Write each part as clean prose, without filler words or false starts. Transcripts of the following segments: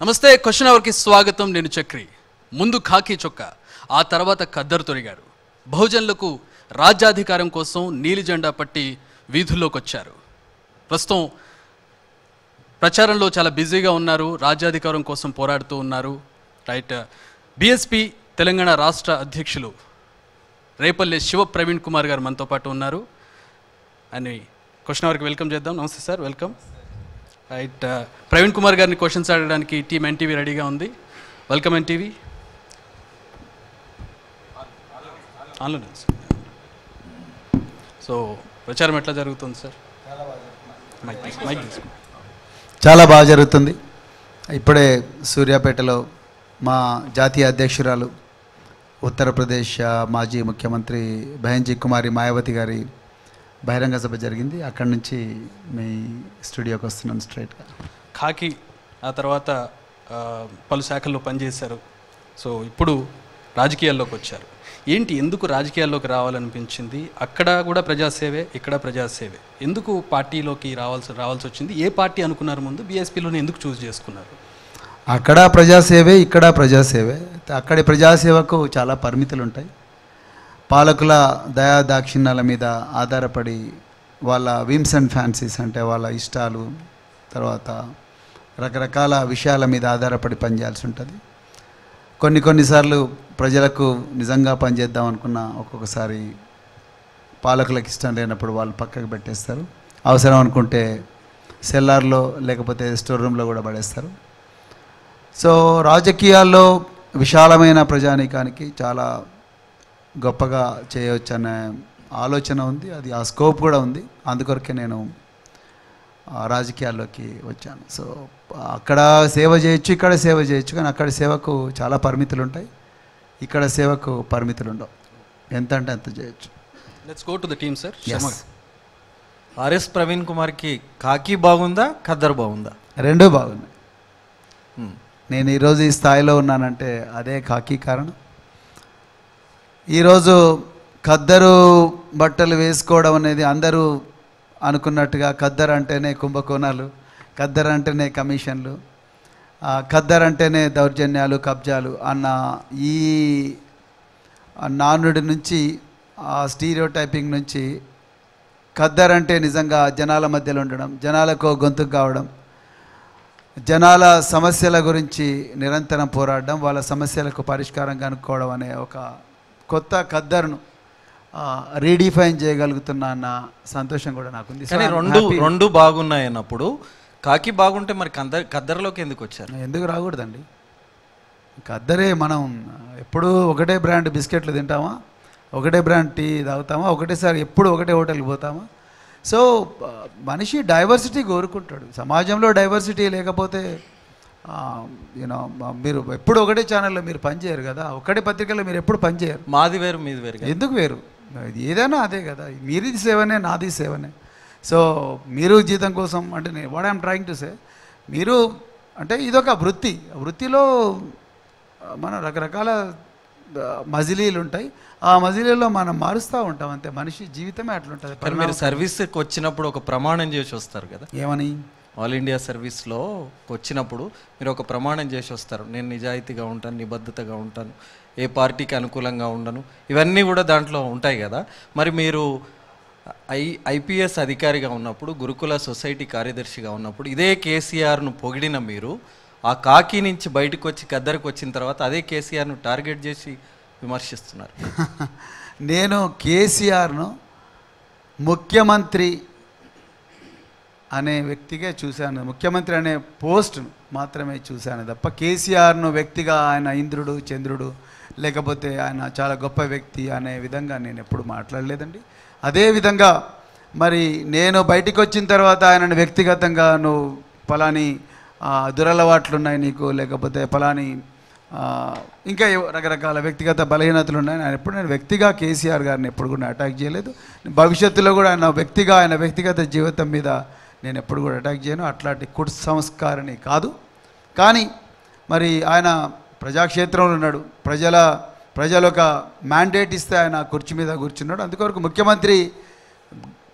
నమస్తే క్వశ్చన్ అవర్కి స్వాగతం నేను చక్రి ముందు ఖాకీ చొక్కా ఆ తర్వాత ఖద్దరు తొరిగారు బహుజనులకు రాజ్యాధికారం కోసం నీలి జెండా పట్టి వీధుల్లోకి వచ్చారు ప్రస్తుతం ప్రచారంలో చాలా బిజీగా ఉన్నారు రాజ్యాధికారం కోసం పోరాడుతూ ఉన్నారు రైట్ బీఎస్పీ తెలంగాణ రాష్ట్ర అధ్యక్షులు రేపల్లె శివ ప్రవీణ్ కుమార్ గారు మనతో పాటు ఉన్నారు అని క్వశ్చన్ అవర్కి వెల్కమ్ చేద్దాం నమస్తే sir welcome right Praveen Kumar గారిని క్వశ్చన్స్ అడగడానికి టీం ఎన్టీవీ రెడీగా ఉంది వెల్కమ్ ఎన్టీవీ ఆన్లైన్ సో ప్రచారం ఎట్లా జరుగుతుంది సార్ చాలా బాగా జరుగుతుంది ఇప్పుడే సూర్యాపేటలో మా జాతీయ అధ్యక్షురాలు ఉత్తరప్రదేశ్ మాజీ ముఖ్యమంత్రి బహన్జీ కుమారి మాయావతి గారి బహిరంగ సభ జరిగింది అక్కడ నుంచి మీ స్టూడియోకి వస్తున్నాను స్ట్రైట్గా ఖాకీ ఆ తర్వాత పలు శాఖల్లో పనిచేశారు సో ఇప్పుడు రాజకీయాల్లోకి వచ్చారు ఏంటి ఎందుకు రాజకీయాల్లోకి రావాలనిపించింది అక్కడ కూడా ప్రజాసేవే ఇక్కడ ప్రజాసేవే ఎందుకు పార్టీలోకి రావాల్సి వచ్చింది ఏ పార్టీ అనుకున్నారు ముందు బీఎస్పీలోనే ఎందుకు చూస్ చేసుకున్నారు అక్కడ ప్రజాసేవే ఇక్కడ ప్రజాసేవే అక్కడ ప్రజాసేవకు చాలా పరిమితులు ఉంటాయి పాలకుల దయా దాక్షిణ్యాల మీద ఆధారపడి వాళ్ళ విమ్స్ అండ్ ఫ్యాన్సీస్ అంటే వాళ్ళ ఇష్టాలు తర్వాత రకరకాల విషయాల మీద ఆధారపడి పనిచేయాల్సి ఉంటుంది కొన్నిసార్లు ప్రజలకు నిజంగా పనిచేద్దాం అనుకున్న ఒక్కొక్కసారి పాలకులకు ఇష్టం లేనప్పుడు వాళ్ళు పక్కకు పెట్టేస్తారు అవసరం అనుకుంటే సెల్లార్లో లేకపోతే స్టోర్ రూమ్లో కూడా పడేస్తారు సో రాజకీయాల్లో విశాలమైన ప్రజానీకానికి చాలా గొప్పగా చేయవచ్చు అనే ఆలోచన ఉంది అది ఆ స్కోప్ కూడా ఉంది అందుకొరకే నేను రాజకీయాల్లోకి వచ్చాను సో అక్కడ సేవ చేయొచ్చు ఇక్కడ సేవ చేయొచ్చు కానీ అక్కడ సేవకు చాలా పరిమితులు ఉంటాయి ఇక్కడ సేవకు పరిమితులు ఉండవు ఎంత అంటే అంత చేయొచ్చు let's go to the team sir RS Praveen కుమార్కి కాకి బాగుందా ఖద్దరు బాగుందా రెండూ బాగున్నాయి నేను ఈరోజు ఈ స్థాయిలో ఉన్నానంటే అదే కాకి కారణం ఈరోజు ఖద్దరు బట్టలు వేసుకోవడం అనేది అందరూ అనుకున్నట్టుగా ఖద్దరు అంటేనే కుంభకోణాలు ఖద్దరు అంటేనే కమిషన్లు ఖద్దరు అంటేనే దౌర్జన్యాలు కబ్జాలు అన్న ఈ నానుడి నుంచి ఆ స్టీరియోటైపింగ్ నుంచి ఖద్దరు అంటే నిజంగా జనాల మధ్యలో ఉండడం జనాలకు గొంతుకు కావడం జనాల సమస్యల గురించి నిరంతరం పోరాడడం వాళ్ళ సమస్యలకు పరిష్కారం కనుక్కోవడం అనే ఒక కొత్త ఖద్దరును రీడిఫైన్ చేయగలుగుతున్నా అన్న సంతోషం కూడా నాకుంది కానీ రెండు బాగున్నాయి అన్నప్పుడు కాకి బాగుంటే మరి ఖద్దరులోకి ఎందుకు వచ్చారు ఎందుకు రాకూడదండి ఖద్దరే మనం ఎప్పుడు ఒకటే బ్రాండ్ బిస్కెట్లు తింటామా ఒకటే బ్రాండ్ టీ తాగుతామా ఒకటేసారి ఎప్పుడు ఒకటే హోటల్కి పోతామా సో మనిషి డైవర్సిటీ కోరుకుంటాడు సమాజంలో డైవర్సిటీ లేకపోతే యూనో మీరు ఎప్పుడు ఒకటే ఛానల్లో మీరు పనిచేయరు కదా ఒకటే పత్రికల్లో మీరు ఎప్పుడు పనిచేయరు మాది వేరు మీది వేరు ఎందుకు వేరు ఏదైనా అదే కదా మీది సేవనే నాది సేవనే సో మీరు జీతం కోసం అంటే నేను what I'm trying to say మీరు అంటే ఇదొక వృత్తి వృత్తిలో మన రకరకాల మజిలీలు ఉంటాయి ఆ మజిలీలో మనం మారుస్తూ ఉంటాం అంతే మనిషి జీవితమే అట్లుంటుంది మీరు సర్వీస్కి వచ్చినప్పుడు ఒక ప్రమాణం చేసి వస్తారు కదా ఏమని ఆల్ ఇండియా సర్వీస్లో వచ్చినప్పుడు మీరు ఒక ప్రమాణం చేసి వస్తారు నేను నిజాయితీగా ఉంటాను నిబద్ధతగా ఉంటాను ఏ పార్టీకి అనుకూలంగా ఉండను ఇవన్నీ కూడా దాంట్లో ఉంటాయి కదా మరి మీరు ఐపీఎస్ అధికారిగా ఉన్నప్పుడు గురుకుల సొసైటీ కార్యదర్శిగా ఉన్నప్పుడు ఇదే కేసీఆర్ను పొగిడిన మీరు ఆ కాకి నుంచి బయటకు వచ్చి ఖద్దరుకు వచ్చిన తర్వాత అదే కేసీఆర్ను టార్గెట్ చేసి విమర్శిస్తున్నారు నేను కేసీఆర్ను ముఖ్యమంత్రి అనే వ్యక్తిగా చూశాను ముఖ్యమంత్రి అనే పోస్టును మాత్రమే చూశాను తప్ప కేసీఆర్ను వ్యక్తిగా ఆయన ఇంద్రుడు చంద్రుడు లేకపోతే ఆయన చాలా గొప్ప వ్యక్తి అనే విధంగా నేను ఎప్పుడు మాట్లాడలేదండి అదేవిధంగా మరి నేను బయటికి వచ్చిన తర్వాత ఆయనను వ్యక్తిగతంగా నువ్వు ఫలాని దురలవాట్లున్నాయి నీకు లేకపోతే ఫలాని ఇంకా రకరకాల వ్యక్తిగత బలహీనతలు ఉన్నాయి ఆయన ఎప్పుడు నేను వ్యక్తిగా కేసీఆర్ గారిని ఎప్పుడు కూడా అటాక్ చేయలేదు భవిష్యత్తులో కూడా ఆయన వ్యక్తిగత జీవితం మీద నేను ఎప్పుడు కూడా అటాక్ చేయను అట్లాంటి కుసంస్కారని కాదు కానీ మరి ఆయన ప్రజాక్షేత్రంలో ఉన్నాడు ప్రజలు ఒక మ్యాండేట్ ఇస్తే ఆయన కుర్చీ మీద కూర్చున్నాడు అందుకొరకు ముఖ్యమంత్రి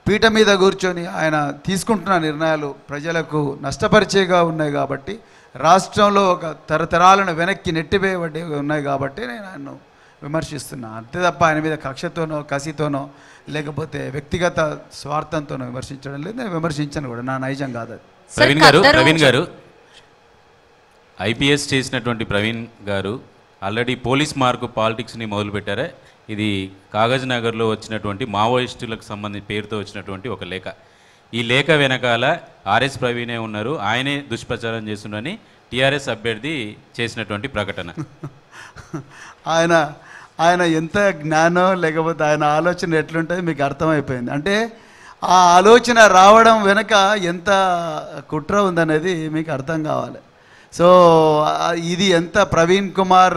పీఠ మీద కూర్చొని ఆయన తీసుకుంటున్న నిర్ణయాలు ప్రజలకు నష్టపరిచేగా ఉన్నాయి కాబట్టి రాష్ట్రంలో ఒక తరతరాలను వెనక్కి నెట్టివేయబడి ఉన్నాయి కాబట్టి నేను ఆయనను విమర్శిస్తున్నా, అంతే తప్ప ఆయన మీద కక్షతోనో కసితోనో లేకపోతే వ్యక్తిగత స్వార్థంతోనో విమర్శించడం లేదు. నేను విమర్శించను కూడా, నా నైజం కాదు. ప్రవీణ్ గారు ఐపీఎస్ చేసినటువంటి ప్రవీణ్ గారు ఆల్రెడీ పోలీస్ మార్కు పాలిటిక్స్ని మొదలుపెట్టారే, ఇది కాగజ్నగర్లో వచ్చినటువంటి మావోయిస్టులకు సంబంధించి పేరుతో వచ్చినటువంటి ఒక లేఖ. ఈ లేఖ వెనకాల ఆర్ఎస్ ప్రవీణే ఉన్నారు, ఆయనే దుష్ప్రచారం చేస్తున్నారని టీఆర్ఎస్ అభ్యర్థి చేసినటువంటి ప్రకటన. ఆయన ఆయన ఎంత జ్ఞానం లేకపోతే ఆయన ఆలోచన ఎట్లుంటుంది మీకు అర్థమైపోయింది. అంటే ఆ ఆలోచన రావడం వెనక ఎంత కుట్ర ఉందనేది మీకు అర్థం కావాలి. సో ఇది ఎంత ప్రవీణ్ కుమార్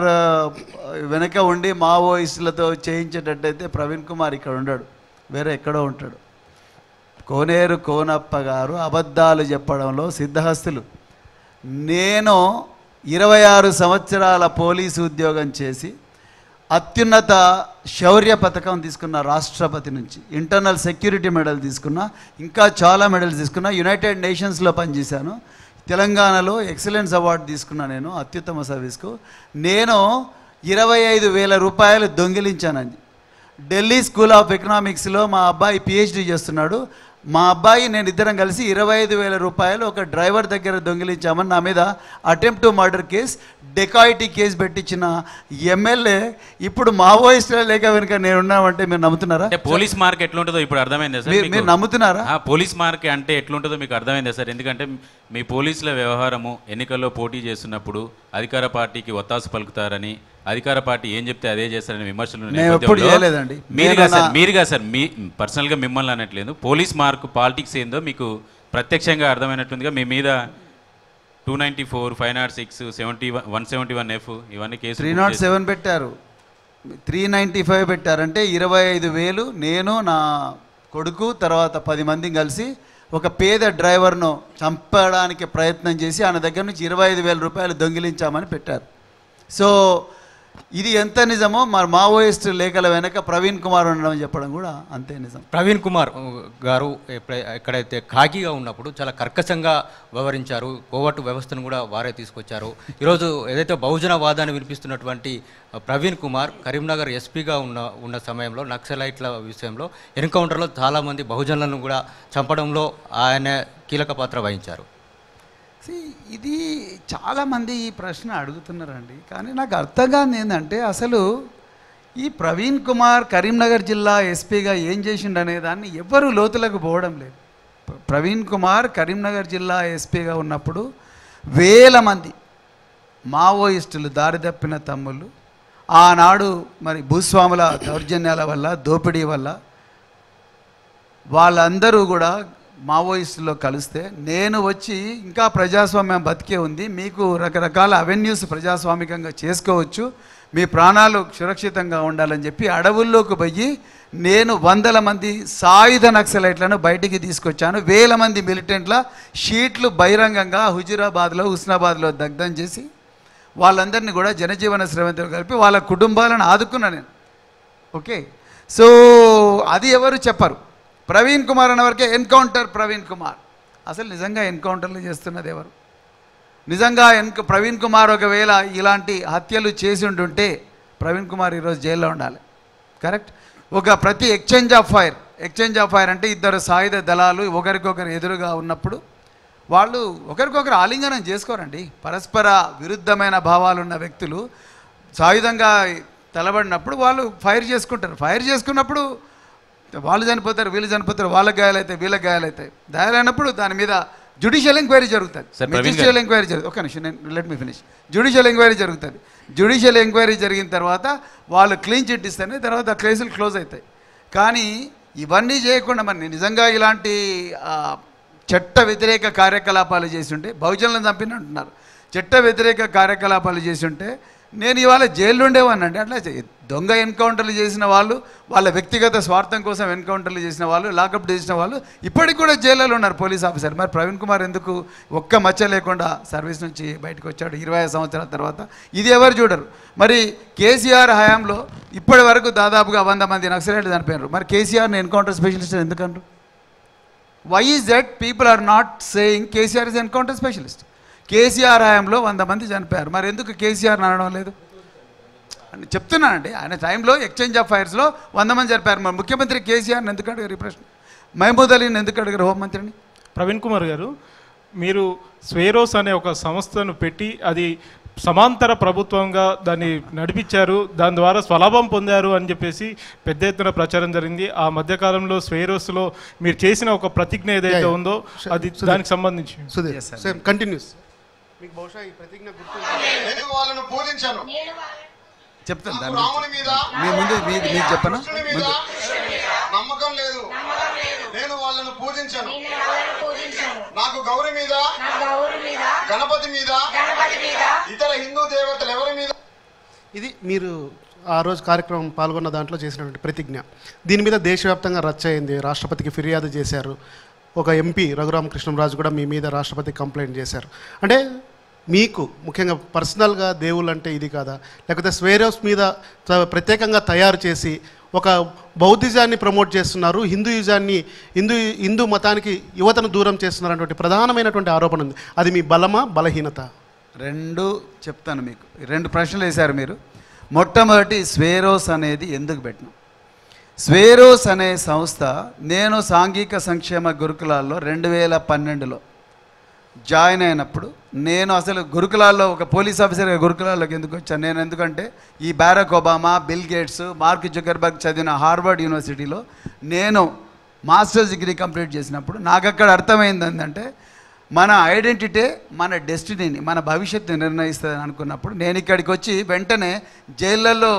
వెనక ఉండి మావోయిస్టులతో చేయించేటట్టయితే ప్రవీణ్ కుమార్ ఇక్కడ ఉండడు, వేరే ఎక్కడో ఉంటాడు. కోనేరు కోనప్ప గారు అబద్ధాలు చెప్పడంలో సిద్ధహస్తులు. నేను 26 సంవత్సరాల పోలీసు ఉద్యోగం చేసి అత్యున్నత శౌర్య పథకం తీసుకున్న, రాష్ట్రపతి నుంచి ఇంటర్నల్ సెక్యూరిటీ మెడల్ తీసుకున్నా, ఇంకా చాలా మెడల్స్ తీసుకున్నా, యునైటెడ్ నేషన్స్లో పనిచేశాను, తెలంగాణలో ఎక్సలెన్స్ అవార్డు తీసుకున్నా నేను అత్యుత్తమ సర్వీస్కు. నేను 25,000 రూపాయలు దొంగిలించానండి. ఢిల్లీ స్కూల్ ఆఫ్ ఎకనామిక్స్లో మా అబ్బాయి పిహెచ్డీ చేస్తున్నాడు. మా అబ్బాయి నేను ఇద్దరం కలిసి 25,000 రూపాయలు ఒక డ్రైవర్ దగ్గర దొంగిలించామని నా మీద attempt to murder case, dacoity case పెట్టించిన ఎమ్మెల్యే ఇప్పుడు మావోయిస్టుల లేక వెనుక నేను ఉన్నామంటే మీరు నమ్ముతున్నారా? పోలీస్ మార్క్ ఎట్లుంటుందో ఇప్పుడు అర్థమైంది సార్. మీరు నమ్ముతున్నారా? పోలీస్ మార్క్ అంటే ఎట్లుంటుందో మీకు అర్థమైందా సార్? ఎందుకంటే మీ పోలీసుల వ్యవహారము ఎన్నికల్లో పోటీ చేస్తున్నప్పుడు అధికార పార్టీకి ఒత్తాసు పలుకుతారని, అధికార పార్టీ ఏం చెప్తే అదే చేస్తారని విమర్శలు మీరుగా సార్, మీ పర్సనల్గా మిమ్మల్ని అనట్లేదు, పోలీస్ మార్క్ పాలిటిక్స్ ఏందో మీకు ప్రత్యక్షంగా అర్థమైనట్టుందిగా. మీ మీద 294, 506, 171F ఇవన్నీ కేసు 307 పెట్టారు, 395 పెట్టారంటే 25,000 నేను నా కొడుకు తర్వాత 10 మంది కలిసి ఒక పేద డ్రైవర్ను చంపడానికి ప్రయత్నం చేసి ఆయన దగ్గర నుంచి 25,000 రూపాయలు దొంగిలించామని పెట్టారు. సో ఇది ఎంత నిజమో మరి మావోయిస్టు లేఖల వెనక ప్రవీణ్ కుమార్ ఉండడం చెప్పడం కూడా అంతే నిజం. ప్రవీణ్ కుమార్ గారు ఎక్కడైతే ఖాకీగా ఉన్నప్పుడు చాలా కర్కశంగా వ్యవహరించారు, కోవర్టు వ్యవస్థను కూడా వారే తీసుకొచ్చారు. ఈరోజు ఏదైతే బహుజనవాదాన్ని వినిపిస్తున్నటువంటి ప్రవీణ్ కుమార్ కరీంనగర్ ఎస్పీగా ఉన్న సమయంలో నక్సలైట్ల విషయంలో ఎన్కౌంటర్లో చాలామంది బహుజనులను కూడా చంపడంలో ఆయన కీలక పాత్ర వహించారు. ఇది చాలామంది ఈ ప్రశ్న అడుగుతున్నారండి, కానీ నాకు అర్థం కాదు ఏంటంటే అసలు ఈ ప్రవీణ్ కుమార్ కరీంనగర్ జిల్లా ఎస్పీగా ఏం చేసిండు అనేదాన్ని ఎవ్వరూ లోతులకు పోవడం లేదు. ప్రవీణ్ కుమార్ కరీంనగర్ జిల్లా ఎస్పీగా ఉన్నప్పుడు 1,000 మంది మావోయిస్టులు, దారి తప్పిన తమ్ముళ్ళు, ఆనాడు మరి భూస్వాముల దౌర్జన్యాల వల్ల, దోపిడీ వల్ల వాళ్ళందరూ కూడా మావోయిస్టులో కలిస్తే నేను వచ్చి ఇంకా ప్రజాస్వామ్యం బతికే ఉంది, మీకు రకరకాల అవెన్యూస్ ప్రజాస్వామికంగా చేసుకోవచ్చు, మీ ప్రాణాలు సురక్షితంగా ఉండాలని చెప్పి అడవుల్లోకి పోయి నేను 100 మంది సాయుధ నక్సలైట్లను బయటికి తీసుకొచ్చాను. 1,000 మంది మిలిటెంట్ల షీట్లు బహిరంగంగా హుజూరాబాద్లో, హుస్నాబాద్లో దగ్ధం చేసి వాళ్ళందరినీ కూడా జనజీవన శ్రమంతో కలిపి వాళ్ళ కుటుంబాలను ఆదుకున్నాను నేను. ఓకే, సో అది ఎవరు చెప్పరు. ప్రవీణ్ కుమార్ అనే వరకే ఎన్కౌంటర్ ప్రవీణ్ కుమార్. అసలు నిజంగా ఎన్కౌంటర్లు చేస్తున్నది ఎవరు? నిజంగా ప్రవీణ్ కుమార్ ఒకవేళ ఇలాంటి హత్యలు చేసి ఉంటుంటే ప్రవీణ్ కుమార్ ఈరోజు జైల్లో ఉండాలి, కరెక్ట్? ఒక ప్రతి ఎక్స్చేంజ్ ఆఫ్ ఫైర్ అంటే ఇద్దరు సాయుధ దళాలు ఒకరికొకరు ఎదురుగా ఉన్నప్పుడు వాళ్ళు ఒకరికొకరు ఆలింగనం చేసుకోరండి. పరస్పర విరుద్ధమైన భావాలు ఉన్న వ్యక్తులు సాయుధంగా తలబడినప్పుడు వాళ్ళు ఫైర్ చేసుకుంటారు. ఫైర్ చేసుకున్నప్పుడు వాళ్ళు చనిపోతారు, వీళ్ళు చనిపోతారు, వాళ్ళకి గాయాలైతాయి, వీళ్ళకి గాయాలైతాయి. గాయాలైనప్పుడు దాని మీద జ్యుడిషియల్ ఎంక్వైరీ జరుగుతుంది. ఒక నిమిషం, నేను let me finish. Judicial enquiry జరిగిన తర్వాత వాళ్ళు క్లీన్ చిట్ ఇస్తేనే తర్వాత కేసులు క్లోజ్ అవుతాయి. కానీ ఇవన్నీ చేయకుండా మరి నిజంగా ఇలాంటి చట్ట వ్యతిరేక కార్యకలాపాలు చేసి ఉంటే, బహుజనులను చంపిన అంటున్నారు, చట్ట వ్యతిరేక కార్యకలాపాలు చేసి ఉంటే నేను ఇవాళ జైల్లో ఉండేవాడినండి. అట్లా దొంగ ఎన్కౌంటర్లు చేసిన వాళ్ళు, వాళ్ళ వ్యక్తిగత స్వార్థం కోసం ఎన్కౌంటర్లు చేసిన వాళ్ళు, లాకప్ చేసిన వాళ్ళు ఇప్పటికి కూడా జైల్లో ఉన్నారు పోలీస్ ఆఫీసర్. మరి ప్రవీణ్ కుమార్ ఎందుకు ఒక్క మచ్చ లేకుండా సర్వీస్ నుంచి బయటకు వచ్చాడు 25 సంవత్సరాల తర్వాత? ఇది ఎవరు చూడరు. మరి కేసీఆర్ హయాంలో ఇప్పటి వరకు దాదాపుగా 100 మంది నక్సలైట్లు చనిపోయినారు. మరి కేసీఆర్ని ఎన్కౌంటర్ స్పెషలిస్ట్ ఎందుకంటారు? Why is that people are not saying KCR is encounter specialist? KCR హయాంలో 100 మంది చనిపోయారు. మరి ఎందుకు కేసీఆర్ నడవడం లేదు అని చెప్తున్నానండి. ఆయన టైంలో ఎక్స్చేంజ్ ఆఫ్ ఫైర్స్లో 100 మంది చనిపోయారు. మరి ముఖ్యమంత్రి కేసీఆర్ని ఎందుకు అడిగారు ఈ ప్రశ్న? మహమూద్ అలీని ఎందుకు అడిగారు హోంమంత్రిని? ప్రవీణ్ కుమార్ గారు, మీరు స్వేరోస్ అనే ఒక సంస్థను పెట్టి అది సమాంతర ప్రభుత్వంగా దాన్ని నడిపించారు, దాని ద్వారా స్వలాభం పొందారు అని చెప్పేసి పెద్ద ఎత్తున ప్రచారం జరిగింది. ఆ మధ్యకాలంలో స్వేరోస్లో మీరు చేసిన ఒక ప్రతిజ్ఞ ఏదైతే ఉందో అది దానికి సంబంధించి చెప్తాను. నమ్మకం లేదు, నేను వాళ్ళను పూజించను. నాకు గౌరి మీద, గణపతి మీద, ఇతర హిందూ దేవతలు ఎవరి మీద? ఇది మీరు ఆ రోజు కార్యక్రమం పాల్గొన్న దాంట్లో చేసినటువంటి ప్రతిజ్ఞ. దీని మీద దేశవ్యాప్తంగా రచ్చ అయింది. రాష్ట్రపతికి ఫిర్యాదు చేశారు. ఒక ఎంపీ రఘురామ కృష్ణం రాజు కూడా మీ మీద రాష్ట్రపతికి కంప్లైంట్ చేశారు. అంటే మీకు ముఖ్యంగా పర్సనల్గా దేవుళ్ళు అంటే ఇది కాదా, లేకపోతే స్వేరోస్ మీద ప్రత్యేకంగా తయారు చేసి ఒక బౌద్ధిజాన్ని ప్రమోట్ చేస్తున్నారు, హిందూయిజాన్ని, హిందూ మతానికి యువతను దూరం చేస్తున్నారు అనేటువంటి ప్రధానమైనటువంటి ఆరోపణ ఉంది. అది మీ బలమా బలహీనత? రెండు చెప్తాను మీకు. రెండు ప్రశ్నలు వేశారు మీరు. మొట్టమొదటి స్వేరోస్ అనేది ఎందుకు పెట్టినా? స్వేరోస్ అనే సంస్థ నేను సాంఘిక సంక్షేమ గురుకులాల్లో 2012లో జాయిన్ అయినప్పుడు, నేను అసలు గురుకులాల్లో ఒక పోలీస్ ఆఫీసర్గా గురుకులాల్లోకి ఎందుకు వచ్చాను నేను? ఎందుకంటే ఈ Barack Obama, Bill Gates, Mark Zuckerberg చదివిన హార్వర్డ్ యూనివర్సిటీలో నేను మాస్టర్స్ డిగ్రీ కంప్లీట్ చేసినప్పుడు నాకు అక్కడ అర్థమైంది ఏంటంటే మన ఐడెంటిటీ మన డెస్టినీని, మన భవిష్యత్తుని నిర్ణయిస్తుందని అనుకున్నప్పుడు నేను ఇక్కడికి వచ్చి వెంటనే జైళ్ళల్లో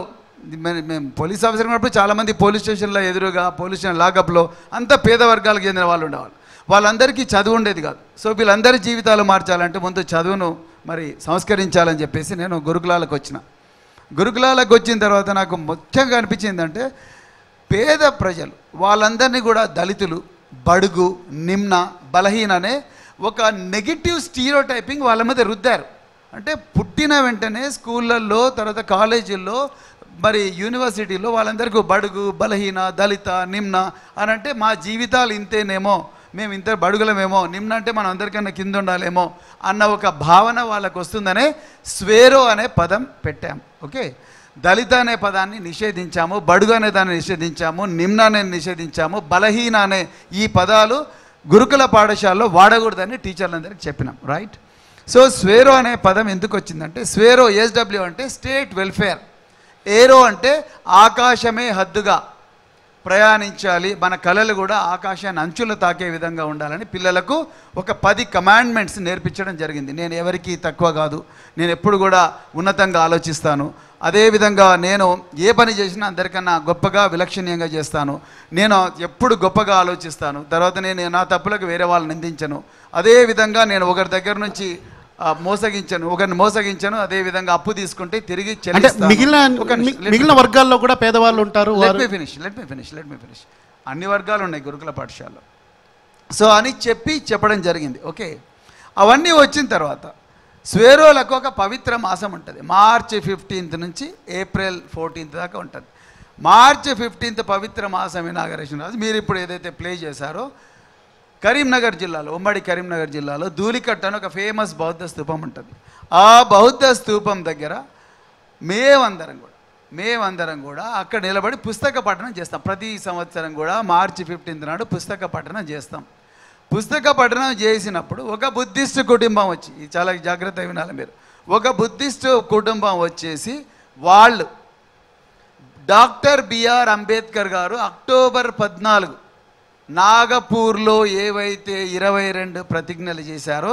మేము పోలీస్ ఆఫీసర్ ఉన్నప్పుడు చాలామంది పోలీస్ స్టేషన్లో ఎదురుగా, పోలీస్ స్టేషన్ లాకప్లో అంతా పేద వర్గాలకు చెందిన వాళ్ళు ఉండేవాళ్ళు. వాళ్ళందరికీ చదువు ఉండేది కాదు. సో వీళ్ళందరి జీవితాలు మార్చాలంటే ముందు చదువును మరి సంస్కరించాలని చెప్పేసి నేను గురుకులాలకు వచ్చిన. గురుకులాలకు వచ్చిన తర్వాత నాకు ముఖ్యంగా అనిపించిందంటే పేద ప్రజలు వాళ్ళందరినీ కూడా దళితులు, బడుగు, నిమ్న, బలహీన అనే ఒక నెగిటివ్ స్టీరియో టైపింగ్ వాళ్ళ మీద రుద్దారు. అంటే పుట్టిన వెంటనే స్కూళ్ళల్లో, తర్వాత కాలేజీల్లో, మరి యూనివర్సిటీలో వాళ్ళందరికీ బడుగు, బలహీన, దళిత, నిమ్న అని అంటే మా జీవితాలు ఇంతేనేమో, మేము ఇంత బడుగులమేమో, నిమ్నంటే మనం అందరికన్నా కింద ఉండాలేమో అన్న ఒక భావన వాళ్ళకు వస్తుందనే స్వేరో అనే పదం పెట్టాము. ఓకే, దళిత అనే పదాన్ని నిషేధించాము, బడుగు అనే దాన్ని నిషేధించాము, నిమ్న అనే నిషేధించాము, బలహీన అనే ఈ పదాలు గురుకుల పాఠశాలలో వాడకూడదని టీచర్లందరికీ చెప్పినాం, రైట్? సో స్వేరో అనే పదం ఎందుకు వచ్చిందంటే, స్వేరో ఎస్డబ్ల్యూ అంటే స్టేట్ వెల్ఫేర్, ఏరో అంటే ఆకాశమే హద్దుగా ప్రయాణించాలి, మన కళలు కూడా ఆకాశాన్ని అంచులు తాకే విధంగా ఉండాలని పిల్లలకు ఒక 10 కమాండ్మెంట్స్ నేర్పించడం జరిగింది. నేను ఎవరికీ తక్కువ కాదు, నేను ఎప్పుడు కూడా ఉన్నతంగా ఆలోచిస్తాను, అదేవిధంగా నేను ఏ పని చేసినా అందరికన్నా గొప్పగా, విలక్షణీయంగా చేస్తాను, నేను ఎప్పుడు గొప్పగా ఆలోచిస్తాను, తర్వాత నేను నా తప్పులకు వేరే వాళ్ళని నిందించను, అదేవిధంగా నేను ఒకరి దగ్గర నుంచి మోసగించను, ఒకరిని మోసగించను, అదేవిధంగా అప్పు తీసుకుంటే తిరిగి చెల్లిస్తాను. మిగిలిన వర్గాల్లో కూడా పేదవాళ్ళు ఉంటారు. Let me finish. అన్ని వర్గాలు ఉన్నాయి గురుకుల పాఠశాలలో. సో అని చెప్పడం జరిగింది. ఓకే, అవన్నీ వచ్చిన తర్వాత స్వేరోలకు ఒక పవిత్ర మాసం ఉంటుంది. మార్చి 15 నుంచి ఏప్రిల్ 14 దాకా ఉంటుంది. మార్చి 15 పవిత్ర మాసం ఇనాగరేషన్ రాజు మీరు ఇప్పుడు ఏదైతే ప్లే చేశారో, కరీంనగర్ జిల్లాలో, ఉమ్మడి కరీంనగర్ జిల్లాలో ధూళికట్ట అని ఒక ఫేమస్ బౌద్ధ స్థూపం ఉంటుంది. ఆ బౌద్ధ స్థూపం దగ్గర మేమందరం కూడా అక్కడ నిలబడి పుస్తక పఠనం చేస్తాం. ప్రతి సంవత్సరం కూడా మార్చి 15 నాడు పుస్తక పఠనం చేస్తాం. పుస్తక పఠనం చేసినప్పుడు ఒక బుద్ధిస్టు కుటుంబం వచ్చి, ఇది చాలా జాగ్రత్తగా వినాలి మీరు, ఒక బుద్ధిస్టు కుటుంబం వచ్చేసి వాళ్ళు డాక్టర్ బిఆర్ అంబేద్కర్ గారు అక్టోబర్ 14 నాగపూర్లో ఏవైతే 22 ప్రతిజ్ఞలు చేశారో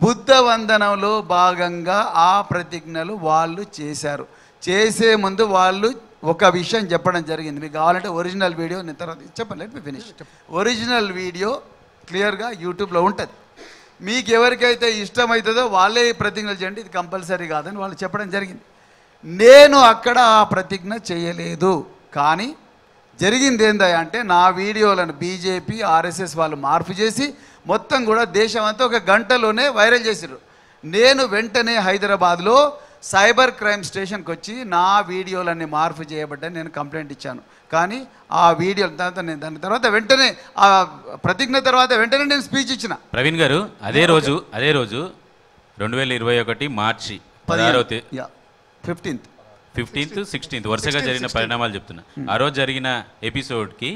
బుద్ధ వందనంలో భాగంగా ఆ ప్రతిజ్ఞలు వాళ్ళు చేశారు. చేసే ముందు వాళ్ళు ఒక విషయం చెప్పడం జరిగింది. మీకు కావాలంటే ఒరిజినల్ వీడియో నేను తర్వాత ఫినిష్. ఒరిజినల్ వీడియో క్లియర్గా యూట్యూబ్లో ఉంటుంది. మీకు ఎవరికైతే ఇష్టమవుతుందో వాళ్ళే ప్రతిజ్ఞలు చేయండి, ఇది కంపల్సరీ కాదని వాళ్ళు చెప్పడం జరిగింది. నేను అక్కడ ఆ ప్రతిజ్ఞ చేయలేదు. కానీ జరిగింది ఏంటంటే నా వీడియోలను బీజేపీ, ఆర్ఎస్ఎస్ వాళ్ళు మార్పు చేసి మొత్తం కూడా దేశమంతా ఒక గంటలోనే వైరల్ చేశారు. నేను వెంటనే హైదరాబాద్లో సైబర్ క్రైమ్ స్టేషన్కి వచ్చి నా వీడియోలన్నీ మార్పు చేయబడ్డని నేను కంప్లైంట్ ఇచ్చాను. కానీ ఆ వీడియో దాని తర్వాత వెంటనే ఆ ప్రతిజ్ఞ తర్వాత వెంటనే నేను స్పీచ్ ఇచ్చిన. ప్రవీణ్ గారు, అదే రోజు 2021 మార్చి 16వ తేదీ 15th, 16th వరుసగా జరిగిన పరిణామాలు చెప్తున్నా. ఆ రోజు జరిగిన ఎపిసోడ్కి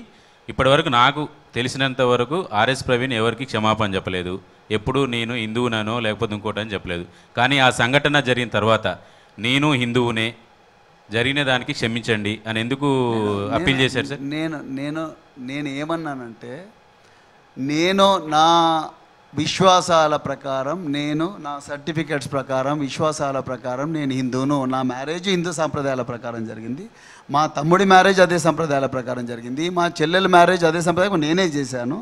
ఇప్పటివరకు నాకు తెలిసినంత వరకు ఆర్ఎస్ ప్రవీణ్ ఎవరికి క్షమాపణ చెప్పలేదు. ఎప్పుడు నేను హిందువునో లేకపోతే ఇంకోటని చెప్పలేదు. కానీ ఆ సంఘటన జరిగిన తర్వాత నేను హిందువునే, జరిగిన దానికి క్షమించండి అని ఎందుకు అప్పీల్ చేశారు సార్? నేను ఏమన్నానంటే, నేను నా విశ్వాసాల ప్రకారం, నేను నా సర్టిఫికెట్స్ ప్రకారం, విశ్వాసాల ప్రకారం నేను హిందువును. నా మ్యారేజ్ హిందూ సాంప్రదాయాల ప్రకారం జరిగింది. మా తమ్ముడి మ్యారేజ్ అదే సాంప్రదాయాల ప్రకారం జరిగింది. మా చెల్లెల మ్యారేజ్ అదే సంప్రదాయం నేనే చేశాను.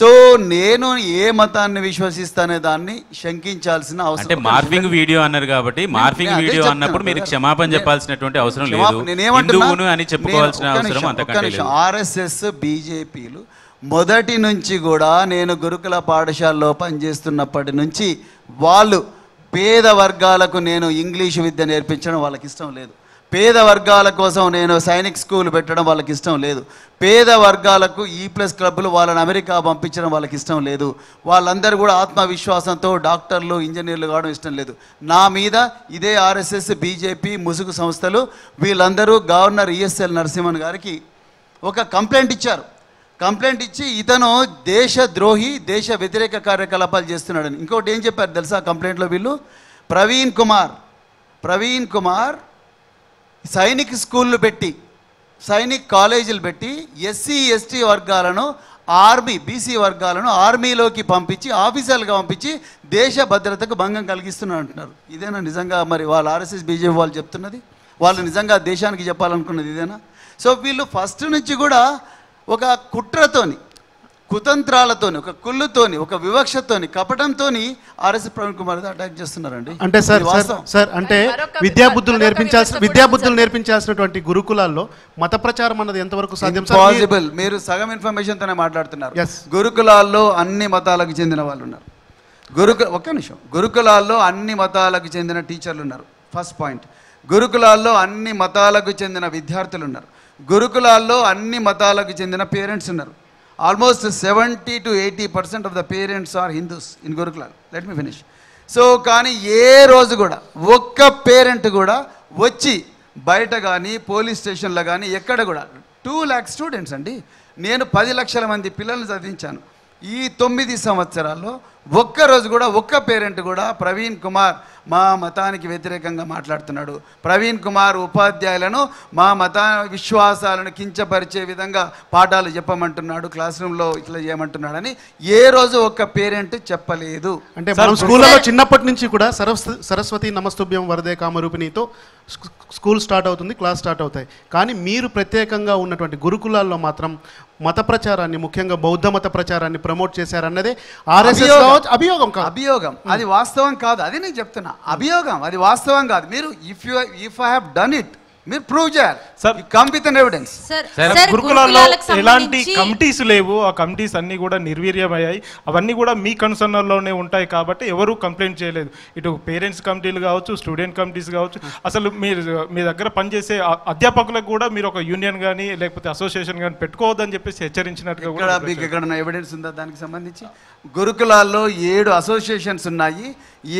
సో నేను ఏ మతాన్ని విశ్వసిస్తానే దాన్ని శంకించాల్సిన అవసరం లేదు. మార్ఫింగ్ వీడియో అన్నారు కాబట్టి, మార్ఫింగ్ వీడియో అన్నప్పుడు మీరు క్షమాపణ చెప్పాల్సినటువంటి అవసరం లేదు. హిందువును అని చెప్పుకోవాల్సిన అవసరం అంతకంటే లేదు. ఆర్ఎస్ఎస్ బీజేపీలు మొదటి నుంచి కూడా, నేను గురుకుల పాఠశాలలో పనిచేస్తున్నప్పటి నుంచి వాళ్ళు పేద వర్గాలకు నేను ఇంగ్లీష్ విద్య నేర్పించడం వాళ్ళకి ఇష్టం లేదు. పేద వర్గాల కోసం నేను సైనిక్ స్కూల్ పెట్టడం వాళ్ళకి ఇష్టం లేదు. పేద వర్గాలకు E+ క్లబ్లు వాళ్ళని అమెరికా పంపించడం వాళ్ళకి ఇష్టం లేదు. వాళ్ళందరూ కూడా ఆత్మవిశ్వాసంతో డాక్టర్లు, ఇంజనీర్లు కావడం ఇష్టం లేదు. నా మీద ఇదే ఆర్ఎస్ఎస్ బీజేపీ ముసుగు సంస్థలు వీళ్ళందరూ గవర్నర్ ESL నరసింహన్ గారికి ఒక కంప్లైంట్ ఇచ్చారు. కంప్లైంట్ ఇచ్చి ఇతను దేశద్రోహి, దేశ వ్యతిరేక కార్యకలాపాలు చేస్తున్నాడని. ఇంకోటి ఏం చెప్పారు తెలుసా కంప్లైంట్లో వీళ్ళు? ప్రవీణ్ కుమార్ సైనిక్ స్కూళ్ళు పెట్టి, సైనిక్ కాలేజీలు పెట్టి SC ST వర్గాలను, ఆర్మీ BC వర్గాలను ఆర్మీలోకి పంపించి, ఆఫీసర్లుగా పంపించి దేశ భద్రతకు భంగం కలిగిస్తున్నాడు అంటున్నారు. ఇదేనా నిజంగా మరి వాళ్ళు ఆర్ఎస్ఎస్ బీజేపీ వాళ్ళు చెప్తున్నది? వాళ్ళు నిజంగా దేశానికి చెప్పాలనుకున్నది ఇదేనా? సో వీళ్ళు ఫస్ట్ నుంచి కూడా ఒక కుట్రతోని, కుతంత్రాలతోని, ఒక కుళ్ళుతోని, ఒక వివక్షతోని, కపటంతోని ఆర్ఎస్ ప్రవీణ్ కుమార్ అటాక్ చేస్తున్నారండి. అంటే సార్ అంటే విద్యాబుద్ధులు నేర్పించాల్సినటువంటి గురుకులాల్లో మత ప్రచారం అన్నది ఎంతవరకు సాధ్యం? పాసిబుల్. మీరు సగం ఇన్ఫర్మేషన్తోనే మాట్లాడుతున్నారు. గురుకులాల్లో అన్ని మతాలకు చెందిన వాళ్ళు ఉన్నారు. గురుకులాల్లో అన్ని మతాలకు చెందిన టీచర్లు ఉన్నారు. ఫస్ట్ పాయింట్, గురుకులాల్లో అన్ని మతాలకు చెందిన విద్యార్థులు ఉన్నారు. గురుకులాల్లో అన్ని మతాలకు చెందిన పేరెంట్స్ ఉన్నారు. Almost 70 to 80% of the parents are Hindus in గురుకులాల్. Let me finish. సో కానీ ఏ రోజు కూడా ఒక్క పేరెంట్ కూడా వచ్చి బయట కానీ, పోలీస్ స్టేషన్లో కానీ, ఎక్కడ కూడా 2 lakhs స్టూడెంట్స్ అండి, నేను 10 లక్షల మంది పిల్లల్ని చదివించాను. ఈ 9 సంవత్సరాల్లో ఒక్కరోజు కూడా ఒక్క పేరెంట్ కూడా ప్రవీణ్ కుమార్ మా మతానికి వ్యతిరేకంగా మాట్లాడుతున్నాడు, ప్రవీణ్ కుమార్ ఉపాధ్యాయులను మా మత విశ్వాసాలను కించపరిచే విధంగా పాఠాలు చెప్పమంటున్నాడు, క్లాస్ రూమ్లో ఇట్లా చేయమంటున్నాడని ఏ రోజు ఒక్క పేరెంట్ చెప్పలేదు. అంటే స్కూల్లో చిన్నప్పటి నుంచి కూడా సరస్వతి నమస్తుభ్యం వరదే కామరూపిణితో స్కూల్ స్టార్ట్ అవుతుంది, క్లాస్ స్టార్ట్ అవుతాయి. కానీ మీరు ప్రత్యేకంగా ఉన్నటువంటి గురుకులాల్లో మాత్రం మత ప్రచారాన్ని, ముఖ్యంగా బౌద్ధ మత ప్రచారాన్ని ప్రమోట్ చేశారన్నదే ఆర్ఎస్ఎస్ అభియోగం. అది వాస్తవం కాదు, అది నేను చెప్తున్నా. అభియోగం, అది వాస్తవం కాదు. మీరు if I have done it, మీరు ప్రూవ్ చేయాలి. గురుకులాల్లో ఎలాంటి కమిటీస్ లేవు, ఆ కమిటీస్ అన్ని కూడా నిర్వీర్యమయ్యాయి. అవన్నీ కూడా మీ కన్సర్న్లోనే ఉంటాయి కాబట్టి ఎవరు కంప్లైంట్ చేయలేదు. ఇటు పేరెంట్స్ కమిటీలు కావచ్చు, స్టూడెంట్ కమిటీస్ కావచ్చు, అసలు మీ దగ్గర పనిచేసే అధ్యాపకులకు కూడా మీరు ఒక యూనియన్ కానీ లేకపోతే అసోసియేషన్ కానీ పెట్టుకోవద్దని చెప్పేసి హెచ్చరించినట్టుగా కూడా మీకు ఎక్కడ ఎవిడెన్స్ ఉందా దానికి సంబంధించి? గురుకులాల్లో 7 associations ఉన్నాయి.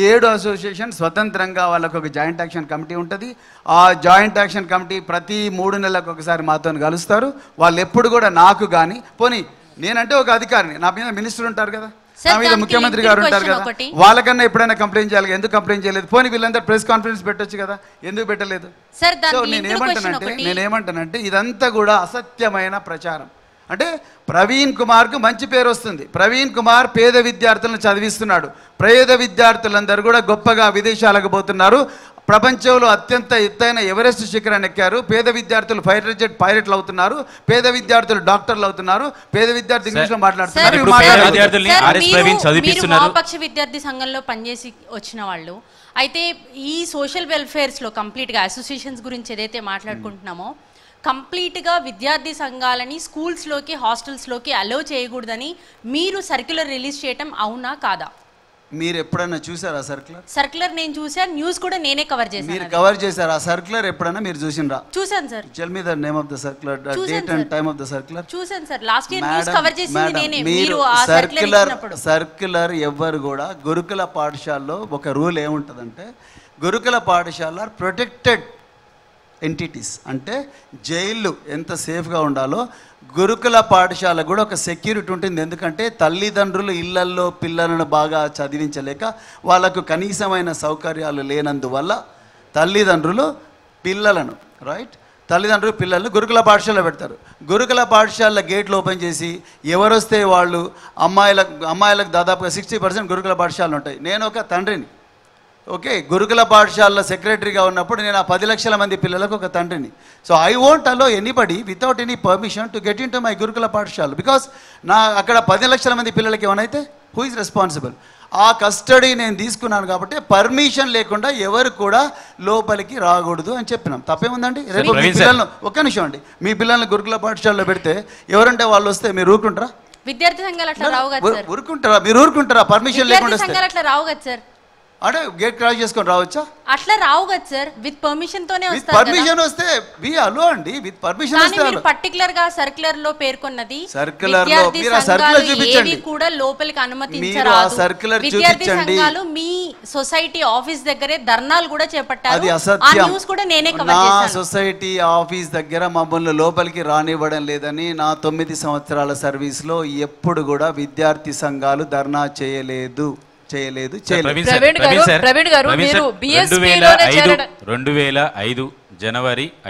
7 associations స్వతంత్రంగా వాళ్ళకు ఒక జాయింట్ యాక్షన్ కమిటీ ఉంటుంది. ఆ జాయింట్ యాక్షన్ కమిటీ ప్రతి 3 నెలలకు ఒకసారి మాతో కలుస్తారు. వాళ్ళు ఎప్పుడు కూడా నాకు కానీ, పోనీ నేనంటే ఒక అధికారిని, నా మీద మినిస్టర్ ఉంటారు కదా, నా మీద ముఖ్యమంత్రి గారు ఉంటారు కదా, వాళ్ళకన్నా ఎప్పుడైనా కంప్లైంట్ చేయాలి, ఎందుకు కంప్లైంట్ చేయలేదు? పోనీ వీళ్ళందరూ ప్రెస్ కాన్ఫరెన్స్ పెట్టొచ్చు కదా, ఎందుకు పెట్టలేదు? సో నేనేమంటానంటే ఇదంతా కూడా అసత్యమైన ప్రచారం. అంటే ప్రవీణ్ కుమార్కు మంచి పేరు వస్తుంది, ప్రవీణ్ కుమార్ పేద విద్యార్థులను చదివిస్తున్నాడు, పేద విద్యార్థులందరూ కూడా గొప్పగా విదేశాలకు పోతున్నారు, ప్రపంచంలో అత్యంత ఎత్తైన ఎవరెస్ట్ శిఖరాన్ని ఎక్కారు, పేద విద్యార్థులు పైరెట్లు అవుతున్నారు, పేద విద్యార్థులు డాక్టర్లు అవుతున్నారు, పేద విద్యార్థి ఇంగ్లీష్లో మాట్లాడుతున్నారు. విద్యార్థి సంఘంలో పనిచేసి వచ్చిన వాళ్ళు అయితే ఈ సోషల్ వెల్ఫేర్స్లో కంప్లీట్గా అసోసియేషన్స్ గురించి ఏదైతే మాట్లాడుకుంటున్నామో, కంప్లీట్గా విద్యార్థి సంఘాలని స్కూల్స్లోకి, హాస్టల్స్లోకి అలో చేయకూడదని మీరు సర్క్యులర్ రిలీజ్ చేయటం అవునా కాదా? మీరు ఎప్పుడైనా చూసారా సర్క్యులర్? సర్క్యులర్ నేను చూసాను, న్యూస్ కూడా నేనే కవర్ చేశాను. మీరు కవర్ చేశారా సర్క్యులర్ ఎప్పుడైనా మీరు చూసినరా? చూసాను sir. Tell me the name of the circular, date and time of the circular. చూసాను sir, last year news cover చేసింది నేనే. మీరు ఆ సర్క్యులర్ ఎవ్వరు కూడా గురుకుల పాఠశాలలో ఒక రూల్ ఏముంటదంటే గురుకుల పాఠశాల ఆర్ ప్రొటెక్టెడ్ ఎంటిటీస్, అంటే జైళ్ళు ఎంత సేఫ్గా ఉండాలో గురుకుల పాఠశాల కూడా ఒక సెక్యూరిటీ ఉంటుంది. ఎందుకంటే తల్లిదండ్రులు ఇళ్లల్లో పిల్లలను బాగా చదివించలేక వాళ్ళకు కనీసమైన సౌకర్యాలు లేనందువల్ల తల్లిదండ్రులు పిల్లలను రైట్ తల్లిదండ్రులు పిల్లలు గురుకుల పాఠశాలలో పెడతారు. గురుకుల పాఠశాల గేట్లు ఓపెన్ చేసి ఎవరొస్తే వాళ్ళు అమ్మాయిలకు దాదాపుగా 60% గురుకుల పాఠశాలలు ఉంటాయి. నేను ఒక తండ్రిని, ఓకే, గురుకుల పాఠశాలలో సెక్రటరీగా ఉన్నప్పుడు నేను ఆ 10 లక్షల మంది పిల్లలకు ఒక తండ్రిని. So I won't allow anybody without any permission to get in to my గురుకుల పాఠశాల, బికాస్ నా అక్కడ 10 లక్షల మంది పిల్లలకి ఏమైతే హూ ఈజ్ రెస్పాన్సిబుల్. ఆ కస్టడీ నేను తీసుకున్నాను కాబట్టి పర్మిషన్ లేకుండా ఎవరు కూడా లోపలికి రాకూడదు అని చెప్పినాం. తప్పేముందండి? రేపు మీ పిల్లలను, ఒక్క నిమిషం అండి, మీ పిల్లల్ని గురుకుల పాఠశాలలో పెడితే ఎవరంటే వాళ్ళు వస్తే మీరు ఊరుకుంటారా? విద్యార్థి సంఘాలు అట్లా రావు కదా సార్. ఊరుకుంటారా? మీరు ఊరుకుంటారా? పర్మిషన్ లేకుండా సంఘాలు అట్లా రావు కదా సార్. అంటే గేట్ క్రాస్ చేసుకొని రావచ్చా? అట్లా రావు కదా సార్, విత్ పర్మిషన్ తోనే వస్తారు. పర్మిషన్ వస్తే బి అలో అండి, విత్ పర్మిషన్ వస్తే అలో. పర్టిక్యులర్ గా సర్క్యులర్ లో పేర్కొన్నది, సర్క్యులర్ లో మీరు సర్క్యులర్ చూపించండి, కూడా లోపలికి అనుమతించరాదు. మీరు సర్క్యులర్ చూపించండి. సంఘాలు మీ సొసైటీ ఆఫీస్ దగ్గరే ధర్నాలు కూడా చేపట్టారు. ఆ న్యూస్ కూడా నేనే కవర్ చేశాను. నా సొసైటీ ఆఫీస్ దగ్గర మమ్మల్ని లోపలికి రానివ్వడం లేదని నా 9 సంవత్సరాల సర్వీస్ లో ఎప్పుడు కూడా విద్యార్థి సంఘాలు ధర్నా చేయలేదు. 2005 జనవరి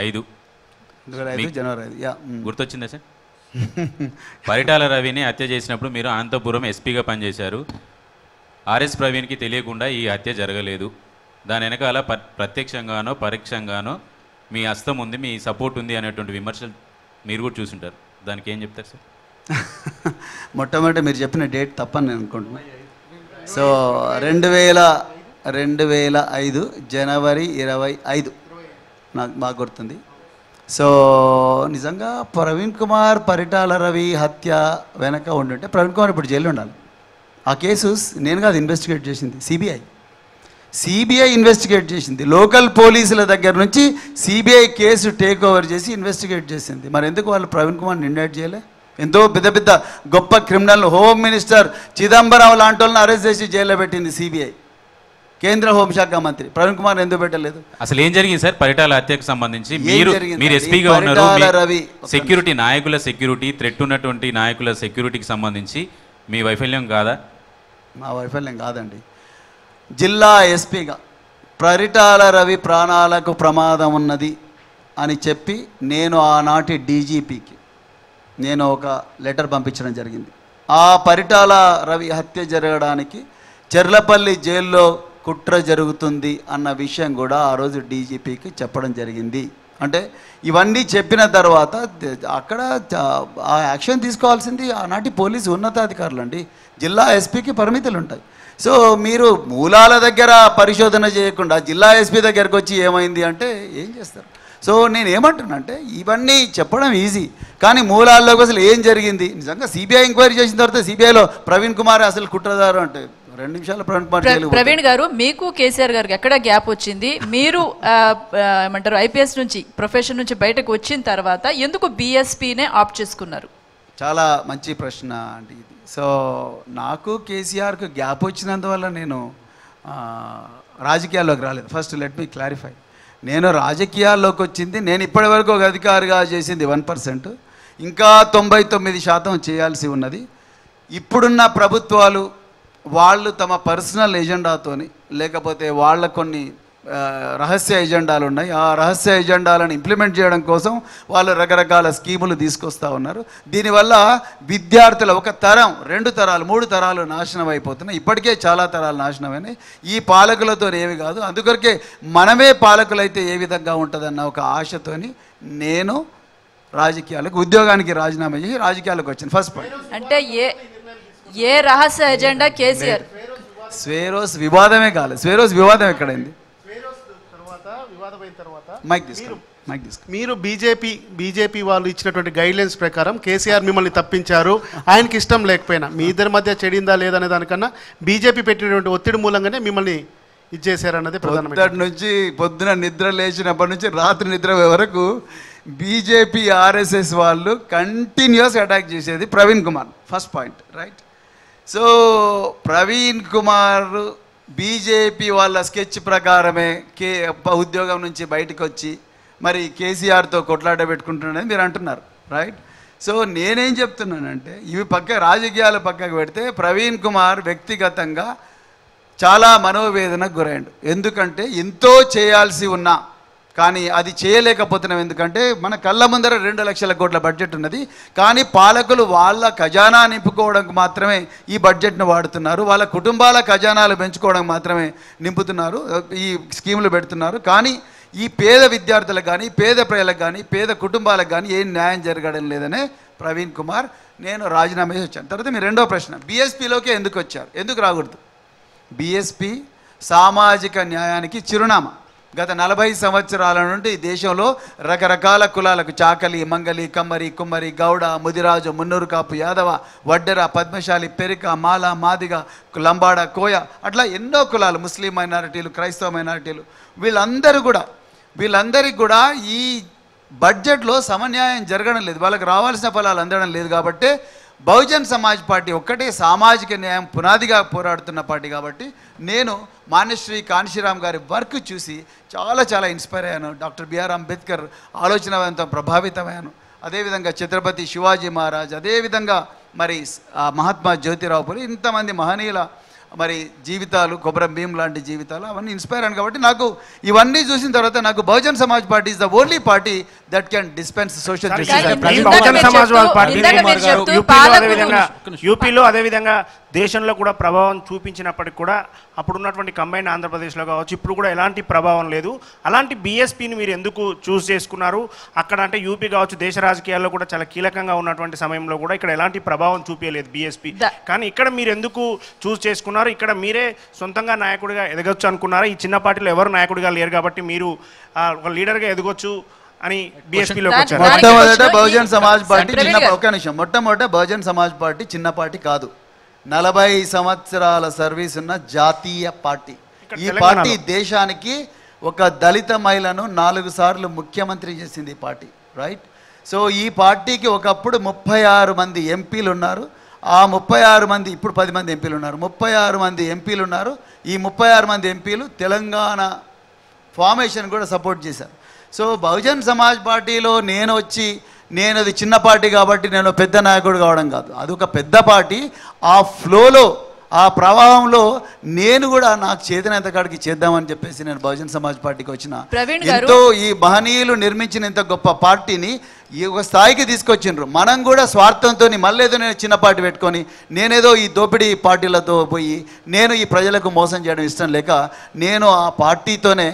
5 గుర్తొచ్చిందా సార్? పరిటాల రవిని హత్య చేసినప్పుడు మీరు అనంతపురం ఎస్పీగా పనిచేశారు. ఆర్ఎస్ ప్రవీణ్కి తెలియకుండా ఈ హత్య జరగలేదు, దాని వెనకాల ప్రత్యక్షంగానో పరోక్షంగానో మీ హస్తం ఉంది, మీ సపోర్ట్ ఉంది అనేటువంటి విమర్శలు మీరు కూడా చూసుంటారు. దానికి ఏం చెప్తారు సార్? మొట్టమొదటి మీరు చెప్పిన డేట్ తప్పని నేను అనుకుంటున్నాను. సో 2005 జనవరి 25 నాకు బాగా గుర్తుంది. సో నిజంగా ప్రవీణ్ కుమార్ పరిటాల రవి హత్య వెనక ఉండుంటే ప్రవీణ్ కుమార్ ఇప్పుడు జైల్లో ఉండాలి. ఆ కేసు నేను కాదు ఇన్వెస్టిగేట్ చేసింది, సిబిఐ ఇన్వెస్టిగేట్ చేసింది. లోకల్ పోలీసుల దగ్గర నుంచి సిబిఐ కేసు టేక్ ఓవర్ చేసి ఇన్వెస్టిగేట్ చేసింది. మరి ఎందుకు వాళ్ళు ప్రవీణ్ కుమార్ని ఇండైట్ చేయలే? ఎంతో పెద్ద గొప్ప క్రిమినల్, హోమ్ మినిస్టర్ చిదంబరం లాంటి వాళ్ళని అరెస్ట్ చేసి జైల్లో పెట్టింది సిబిఐ, కేంద్ర హోంశాఖ మంత్రి. ప్రవీణ్ కుమార్ ఎందుకు పెట్టలేదు? అసలు ఏం జరిగింది సార్ పరిటాల హత్యకు సంబంధించి? మీరు ఎస్పీగా ఉన్నారు, రవి సెక్యూరిటీ, నాయకుల సెక్యూరిటీ, థ్రెట్ ఉన్నటువంటి నాయకుల సెక్యూరిటీకి సంబంధించి మీ వైఫల్యం కాదా? మా వైఫల్యం కాదండి. జిల్లా ఎస్పీగా పరిటాల రవి ప్రాణాలకు ప్రమాదం ఉన్నది అని చెప్పి నేను ఆనాటి డీజీపీకి నేను ఒక లెటర్ పంపించడం జరిగింది. ఆ పరిటాల రవి హత్య జరగడానికి చెర్లపల్లి జైల్లో కుట్ర జరుగుతుంది అన్న విషయం కూడా ఆ రోజు డీజీపీకి చెప్పడం జరిగింది. అంటే ఇవన్నీ చెప్పిన తర్వాత అక్కడ ఆ యాక్షన్ తీసుకోవాల్సింది ఆనాటి పోలీసు ఉన్నతాధికారులు అండి, జిల్లా ఎస్పీకి పరిమితులు ఉంటాయి. సో మీరు మూలాల దగ్గర పరిశోధన చేయకుండా జిల్లా ఎస్పీ దగ్గరకు వచ్చి ఏమైంది అంటే ఏం చేస్తారు? సో నేను ఏమంటున్నా అంటే ఇవన్నీ చెప్పడం ఈజీ, కానీ మూలాల్లోకి అసలు ఏం జరిగింది? నిజంగా సిబిఐ ఎంక్వైరీ చేసిన తర్వాత సిబిఐలో ప్రవీణ్ కుమార్ అసలు కుట్రదారు అంటే 2 నిమిషాలు ప్రవీణ్ కుమార్. ప్రవీణ్ గారు, మీకు కేసీఆర్ గారికి ఎక్కడ గ్యాప్ వచ్చింది? మీరు ఏమంటారు, ఐపీఎస్ నుంచి, ప్రొఫెషన్ నుంచి బయటకు వచ్చిన తర్వాత ఎందుకు బీఎస్పీనే ఆప్ట్ చేసుకున్నారు? చాలా మంచి ప్రశ్న అండి ఇది. సో నాకు కేసీఆర్కు గ్యాప్ వచ్చినందువల్ల నేను రాజకీయాల్లోకి రాలేదు. ఫస్ట్ లెట్ మీ క్లారిఫై, నేను రాజకీయాల్లోకి వచ్చింది, నేను ఇప్పటివరకు ఒక అధికారిగా చేసింది 1%, ఇంకా 99% చేయాల్సి ఉన్నది. ఇప్పుడున్న ప్రభుత్వాలు వాళ్ళు తమ పర్సనల్ ఎజెండాతోని, లేకపోతే వాళ్ళ కొన్ని రహస్య ఎజెండాలు ఉన్నాయి, ఆ రహస్య ఎజెండాలను ఇంప్లిమెంట్ చేయడం కోసం వాళ్ళు రకరకాల స్కీములు తీసుకొస్తూ ఉన్నారు. దీనివల్ల విద్యార్థుల ఒక తరం, 2 తరాలు 3 తరాలు నాశనం అయిపోతున్నాయి. ఇప్పటికే చాలా తరాలు నాశనమైనాయి, ఈ పాలకులతో ఏవి కాదు. అందుకొరకే మనమే పాలకులైతే ఏ విధంగా ఉంటుందన్న ఒక ఆశతోని నేను రాజకీయాలకు, ఉద్యోగానికి రాజీనామా చేసి రాజకీయాలకు వచ్చాను. ఫస్ట్ పాయింట్ అంటే ఏ రహస్య ఎజెండా? కేసీఆర్ స్వేరోస్ వివాదమే కాలేదు. స్వేరోస్ వివాదం ఎక్కడైంది? మైక్ తీసుకురా. మీరు బీజేపీ వాళ్ళు ఇచ్చినటువంటి గైడ్ లైన్స్ ప్రకారం కేసీఆర్ మిమ్మల్ని తప్పించారు, ఆయనకి ఇష్టం లేకపోయినా మీ ఇద్దరి మధ్య చెడిందా లేదనే దానికన్నా బీజేపీ పెట్టినటువంటి ఒత్తిడి మూలంగానే మిమ్మల్ని ఇచ్చేసారన్నది ప్రధానమైన. నుంచి పొద్దున నిద్ర లేచినప్పటి నుంచి రాత్రి నిద్ర వరకు బీజేపీ ఆర్ఎస్ఎస్ వాళ్ళు కంటిన్యూస్ అటాక్ చేసేది Praveen Kumar. First point right. So Praveen Kumar BJP వాళ్ళ స్కెచ్ ప్రకారమే ఉద్యోగం నుంచి బయటకు వచ్చి మరి కేసీఆర్తో కొట్లాట పెట్టుకుంటున్నాడని మీరు అంటున్నారు రైట్. సో నేనేం చెప్తున్నానంటే ఇవి పక్క రాజకీయాల పక్కకు పెడితే ప్రవీణ్ కుమార్ వ్యక్తిగతంగా చాలా మనోవేదనకు గురయ్యాడు. ఎందుకంటే ఎంతో చేయాల్సి ఉన్నా కానీ అది చేయలేకపోతున్నాం. ఎందుకంటే మన కళ్ళ ముందర 2 లక్షల కోట్ల బడ్జెట్ ఉన్నది, కానీ పాలకులు వాళ్ళ ఖజానా నింపుకోవడానికి మాత్రమే ఈ బడ్జెట్ను వాడుతున్నారు, వాళ్ళ కుటుంబాల ఖజానాలు పెంచుకోవడానికి మాత్రమే నింపుతున్నారు, ఈ స్కీములు పెడుతున్నారు. కానీ ఈ పేద విద్యార్థులకు కానీ పేద ప్రజలకు కానీ పేద కుటుంబాలకు కానీ ఏం న్యాయం జరగడం లేదనే ప్రవీణ్ కుమార్ నేను రాజీనామా చేసి వచ్చాను. తర్వాత మీ రెండో ప్రశ్న, బీఎస్పీలోకి ఎందుకు వచ్చారు, ఎందుకు రాకూడదు? బీఎస్పీ సామాజిక న్యాయానికి చిరునామా. గత 40 సంవత్సరాల నుండి దేశంలో రకరకాల కులాలకు చాకలి, మంగలి, కమ్మరి, కుమ్మరి, గౌడ, ముదిరాజు, మున్నూరు కాపు, యాదవ, వడ్డెర, పద్మశాలి, పెరిక, మాల, మాదిగ, లంబాడ, కోయ, అట్లా ఎన్నో కులాలు, ముస్లిం మైనారిటీలు, క్రైస్తవ మైనారిటీలు, వీళ్ళందరికీ కూడా ఈ బడ్జెట్లో సమన్యాయం జరగడం లేదు, వాళ్ళకి రావాల్సిన ఫలాలు అందడం లేదు. కాబట్టి బహుజన్ సమాజ్ పార్టీ ఒక్కటే సామాజిక న్యాయం పునాదిగా పోరాడుతున్న పార్టీ. కాబట్టి నేను మాన్యశ్రీ కాన్షీరామ్ గారి వర్క్ చూసి చాలా ఇన్స్పైర్ అయ్యాను, డాక్టర్ బిఆర్ అంబేద్కర్ ఆలోచనతో ప్రభావితమయ్యాను, అదేవిధంగా ఛత్రపతి శివాజీ మహారాజ్, అదేవిధంగా మరి మహాత్మా జ్యోతిరావు పూలే, ఇంతమంది మహనీయుల మరి జీవితాలు, కొబ్బరి భీం లాంటి జీవితాలు, అవన్నీ ఇన్స్పైర్ అయ్యాను. కాబట్టి నాకు ఇవన్నీ చూసిన తర్వాత నాకు Bahujan Samaj party is the only party that can dispense social justice. యూపీలో అదేవిధంగా దేశంలో కూడా ప్రభావం చూపించినప్పటికి కూడా అప్పుడున్నటువంటి కంబైన్ ఆంధ్రప్రదేశ్లో కావచ్చు, ఇప్పుడు కూడా ఎలాంటి ప్రభావం లేదు. అలాంటి బీఎస్పీని మీరు ఎందుకు చూస్ చేసుకున్నారు? అక్కడ అంటే యూపీ కావచ్చు, దేశ రాజకీయాల్లో కూడా చాలా కీలకంగా ఉన్నటువంటి సమయంలో కూడా ఇక్కడ ఎలాంటి ప్రభావం చూపించలేదు బీఎస్పీ, కానీ ఇక్కడ మీరు ఎందుకు చూస్ చేసుకున్నారు? ఇక్కడ మీరే సొంతంగా నాయకుడిగా ఎదగొచ్చు అనుకున్నారా? ఈ చిన్న పార్టీలో ఎవరు నాయకుడిగా లేరు కాబట్టి మీరు ఒక లీడర్గా ఎదగొచ్చు అని బీఎస్పీలో వచ్చారు. మొట్టమొదట బహుజన్ సమాజ్ పార్టీ చిన్న పార్టీ కాదు, 40 సంవత్సరాల సర్వీస్ ఉన్న జాతీయ పార్టీ. ఈ పార్టీ దేశానికి ఒక దళిత మహిళను 4 సార్లు ముఖ్యమంత్రి చేసింది ఈ పార్టీ రైట్. సో ఈ పార్టీకి ఒకప్పుడు 36 మంది ఎంపీలు ఉన్నారు, ఆ 36 మంది ఇప్పుడు 10 మంది ఎంపీలు ఉన్నారు, 36 మంది ఎంపీలు ఉన్నారు. ఈ 36 మంది ఎంపీలు తెలంగాణ ఫార్మేషన్ కూడా సపోర్ట్ చేశారు. సో బహుజన్ సమాజ్ పార్టీలో నేను వచ్చి నేను అది చిన్న పార్టీ కాబట్టి నేను పెద్ద నాయకుడు కావడం కాదు, అది ఒక పెద్ద పార్టీ. ఆ ఫ్లోలో ఆ ప్రవాహంలో నేను కూడా నాకు చేతనంత కాడికి చేద్దామని చెప్పేసి నేను బహుజన్ సమాజ్ పార్టీకి వచ్చిన. ఎంతో ఈ మహనీయులు నిర్మించిన ఇంత గొప్ప పార్టీని ఈ ఒక స్థాయికి తీసుకొచ్చిండ్రు. మనం కూడా స్వార్థంతో మళ్ళేదో నేను చిన్న పార్టీ పెట్టుకొని నేనేదో ఈ దోపిడీ పార్టీలతో పోయి నేను ఈ ప్రజలకు మోసం చేయడం ఇష్టం లేక నేను ఆ పార్టీతోనే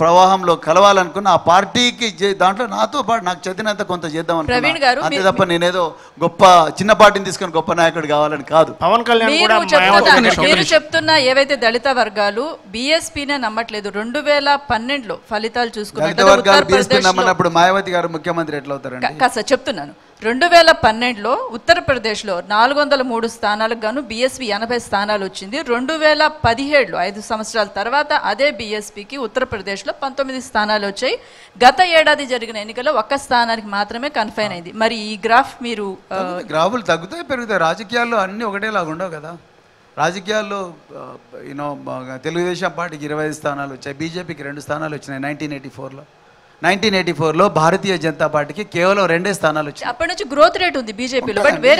ప్రవాహంలో కలవాలనుకున్న, ఆ పార్టీకి దాంట్లో నాతో పాటు నాకు చదివినంత కొంత చేద్దాం అనుకున్నాను, అంతే తప్ప నేనేదో గొప్ప చిన్న పార్టీని తీసుకొని గొప్ప నాయకుడు కావాలని కాదు. పవన్ కళ్యాణ్ మీరు చెప్తున్న ఏవైతే దళిత వర్గాలు బీఎస్పీనే నమ్మట్లేదు, 2012లో ఫలితాలు చూసుకున్నప్పుడు మాయావతి గారు ముఖ్యమంత్రి ఎట్లా అవుతారండి కాస్త చెప్తున్నాను. 2012లో ఉత్తరప్రదేశ్లో 403 స్థానాలకు గాను బీఎస్పీ 80 స్థానాలు వచ్చింది. 2017లో 5 సంవత్సరాల తర్వాత అదే బీఎస్పీకి ఉత్తరప్రదేశ్లో 19 స్థానాలు వచ్చాయి. గత ఏడాది జరిగిన ఎన్నికల్లో 1 స్థానానికి మాత్రమే కన్ఫైన్ అయింది. మరి ఈ గ్రాఫ్ మీరు గ్రాఫులు తగ్గుతాయి పెరుగుతాయి, రాజకీయాల్లో అన్నీ ఒకటేలాగా ఉండవు కదా. రాజకీయాల్లో యూనో తెలుగుదేశం పార్టీకి 25 స్థానాలు వచ్చాయి, బీజేపీకి 2 స్థానాలు వచ్చినాయి 1984లో. 1984లో భారతీయ జనతా పార్టీకి కేవలం 2 స్థానాలు వచ్చాయి. అప్పటి నుంచి గ్రోత్ రేట్ ఉంది బీజేపీలో. నవంబర్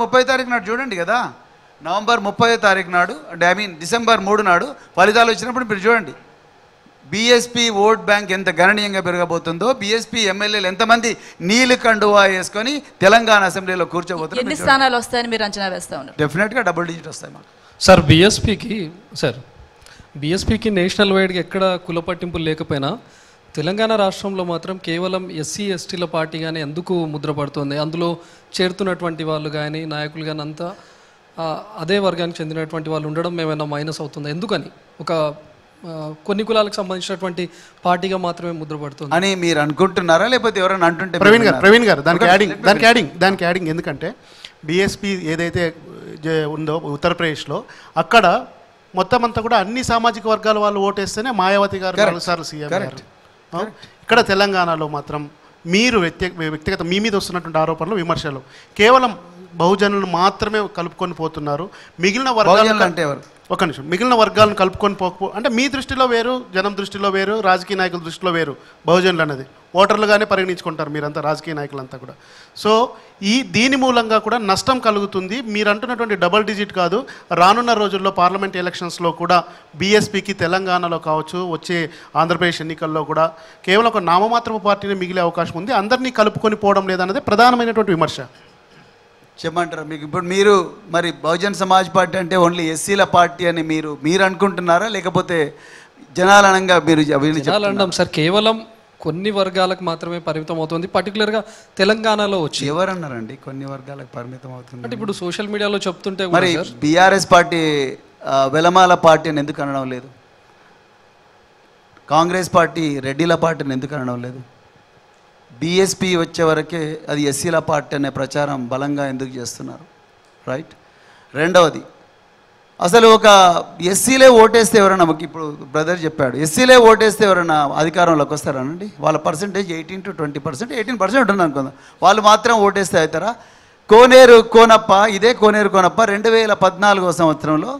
30 తారీఖు నాడు చూడండి కదా, నవంబర్ 30 తారీఖు నాడు డిసెంబర్ 3 నాడు ఫలితాలు వచ్చినప్పుడు మీరు చూడండి బీఎస్పీ ఓట్ బ్యాంక్ ఎంత గణనీయంగా పెరగబోతుందో. బీఎస్పీ ఎమ్మెల్యేలు ఎంతమంది నీలి కండువా వేసుకొని తెలంగాణ అసెంబ్లీలో కూర్చోబోతున్నారు. ఎన్ని స్థానాలు వస్తాయని మీరు అంచనా వేస్తా ఉన్నారు? డెఫినెట్గా డబుల్ డిజిట్ వస్తాయి మాకు సార్. బీఎస్పీకి నేషనల్ వైడ్గా ఎక్కడ కులపట్టింపులు లేకపోయినా తెలంగాణ రాష్ట్రంలో మాత్రం కేవలం ఎస్సీ ఎస్టీల పార్టీగానే ఎందుకు ముద్రపడుతుంది. అందులో చేరుతున్నటువంటి వాళ్ళు కానీ నాయకులు కానీ అంతా అదే వర్గానికి చెందినటువంటి వాళ్ళు ఉండడం ఏమైనా మైనస్ అవుతుంది ఎందుకని ఒక కొన్ని కులాలకు సంబంధించినటువంటి పార్టీగా మాత్రమే ముద్రపడుతుంది అని మీరు అనుకుంటున్నారా లేకపోతే ఎవరైనా అంటుంటే ప్రవీణ్ గారు దానికి యాడింగ్ ఎందుకంటే బీఎస్పీ ఏదైతే ఉందో ఉత్తరప్రదేశ్లో అక్కడ మొత్తం అంతా కూడా అన్ని సామాజిక వర్గాల వాళ్ళు ఓటేస్తేనే మాయావతి గారు 4 సార్లు సీఎం అయ్యారు. ఇక్కడ తెలంగాణలో మాత్రం మీరు వ్యక్తిగత మీ మీద వస్తున్నటువంటి ఆరోపణలు విమర్శలు కేవలం బహుజనులు మాత్రమే కలుపుకొని పోతున్నారు. మిగిలిన వర్గాలు అంటే ఎవరు ఒక నిమిషం మిగిలిన వర్గాలను కలుపుకొని పోకపో అంటే మీ దృష్టిలో వేరు జనం దృష్టిలో వేరు రాజకీయ నాయకుల దృష్టిలో వేరు బహుజనులు అనేది ఓటర్లుగానే పరిగణించుకుంటారు మీరంతా రాజకీయ నాయకులంతా కూడా. సో దీని మూలంగా కూడా నష్టం కలుగుతుంది. మీరు అంటున్నటువంటి డబుల్ డిజిట్ కాదు రానున్న రోజుల్లో పార్లమెంట్ ఎలక్షన్స్లో కూడా బీఎస్పీకి తెలంగాణలో కావచ్చు వచ్చే ఆంధ్రప్రదేశ్ ఎన్నికల్లో కూడా కేవలం ఒక నామమాత్రపు పార్టీని మిగిలే అవకాశం ఉంది. అందరినీ కలుపుకొని పోవడం లేదన్నది ప్రధానమైనటువంటి విమర్శ చెప్పమంటారా మీకు? ఇప్పుడు మీరు మరి బహుజన్ సమాజ్ పార్టీ అంటే ఓన్లీ ఎస్సీల పార్టీ అని మీరు అనుకుంటున్నారా లేకపోతే జనాలనంగా మీరు జనాలండం సార్ కేవలం కొన్ని వర్గాలకు మాత్రమే పరిమితం అవుతుంది పర్టికులర్గా తెలంగాణలో వచ్చి ఎవరన్నారండి కొన్ని వర్గాలకు పరిమితం అవుతుంది అంటే ఇప్పుడు సోషల్ మీడియాలో చెప్తుంటే మరి బీఆర్ఎస్ పార్టీ వెలమాల పార్టీ అని ఎందుకు అనడం లేదు? కాంగ్రెస్ పార్టీ రెడ్డిల పార్టీని ఎందుకు అనడం లేదు? బీఎస్పీ వచ్చే వరకే అది ఎస్సీల పార్టీ అనే ప్రచారం బలంగా ఎందుకు చేస్తున్నారు? రైట్. రెండవది అసలు ఒక ఎస్సీలే ఓటేస్తే ఎవరైనా ఇప్పుడు బ్రదర్ చెప్పాడు ఎస్సీలే ఓటేస్తే ఎవరైనా అధికారంలోకి వస్తారనండి? వాళ్ళ పర్సెంటేజ్ 18 to 20% 18% ఉంటుంది అనుకుందాం. వాళ్ళు మాత్రం ఓటేస్తే అవుతారా? కోనేరు కోనప్ప 2014వ సంవత్సరంలో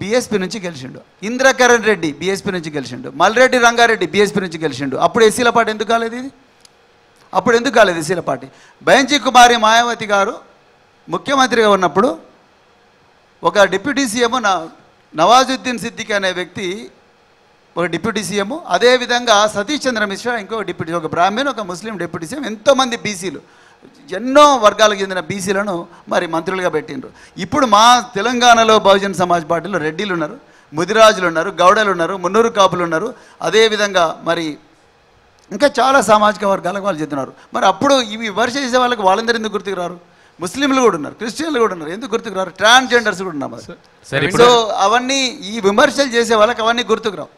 బీఎస్పీ నుంచి గెలిచిండు. ఇంద్రకరణ్ రెడ్డి బీఎస్పీ నుంచి గెలిచిండు. మల్రెడ్డి రంగారెడ్డి బీఎస్పీ నుంచి గెలిచిండు. అప్పుడు ఎస్సీల పార్టీ ఎందుకు కాలేదు? ఇది అప్పుడు ఎందుకు కాలేదు ఎస్సీల పార్టీ? బెంచి కుమారి మాయావతి గారు ముఖ్యమంత్రిగా ఉన్నప్పుడు ఒక డిప్యూటీ సీఎం నవాజుద్దీన్ సిద్దికి అనే వ్యక్తి ఒక డిప్యూటీ సీఎం, అదేవిధంగా సతీష్ చంద్ర మిశ్రా ఇంకో డిప్యూటీ, ఒక బ్రాహ్మణ్ ఒక ముస్లిం డిప్యూటీ సీఎం, ఎంతోమంది బీసీలు ఎన్నో వర్గాలకు చెందిన బీసీలను మరి మంత్రులుగా పెట్టిండ్రు. ఇప్పుడు మా తెలంగాణలో బహుజన్ సమాజ్ పార్టీలో రెడ్డిలు ఉన్నారు, ముదిరాజులు ఉన్నారు, గౌడలు ఉన్నారు, మున్నూరు కాపులు ఉన్నారు, అదేవిధంగా మరి ఇంకా చాలా సామాజిక వర్గాలకు వాళ్ళు చెందినారు. మరి అప్పుడు ఇవి విమర్శ చేసే వాళ్ళకి వాళ్ళందరూ ఎందుకు గుర్తుకు రారు? ముస్లింలు కూడా ఉన్నారు, క్రిస్టియన్లు కూడా ఉన్నారు, ఎందుకు గుర్తుకు రారు? ట్రాన్స్జెండర్స్ కూడా ఉన్నారు. సో అవన్నీ ఈ విమర్శలు చేసే వాళ్ళకి అవన్నీ గుర్తుకు రావు.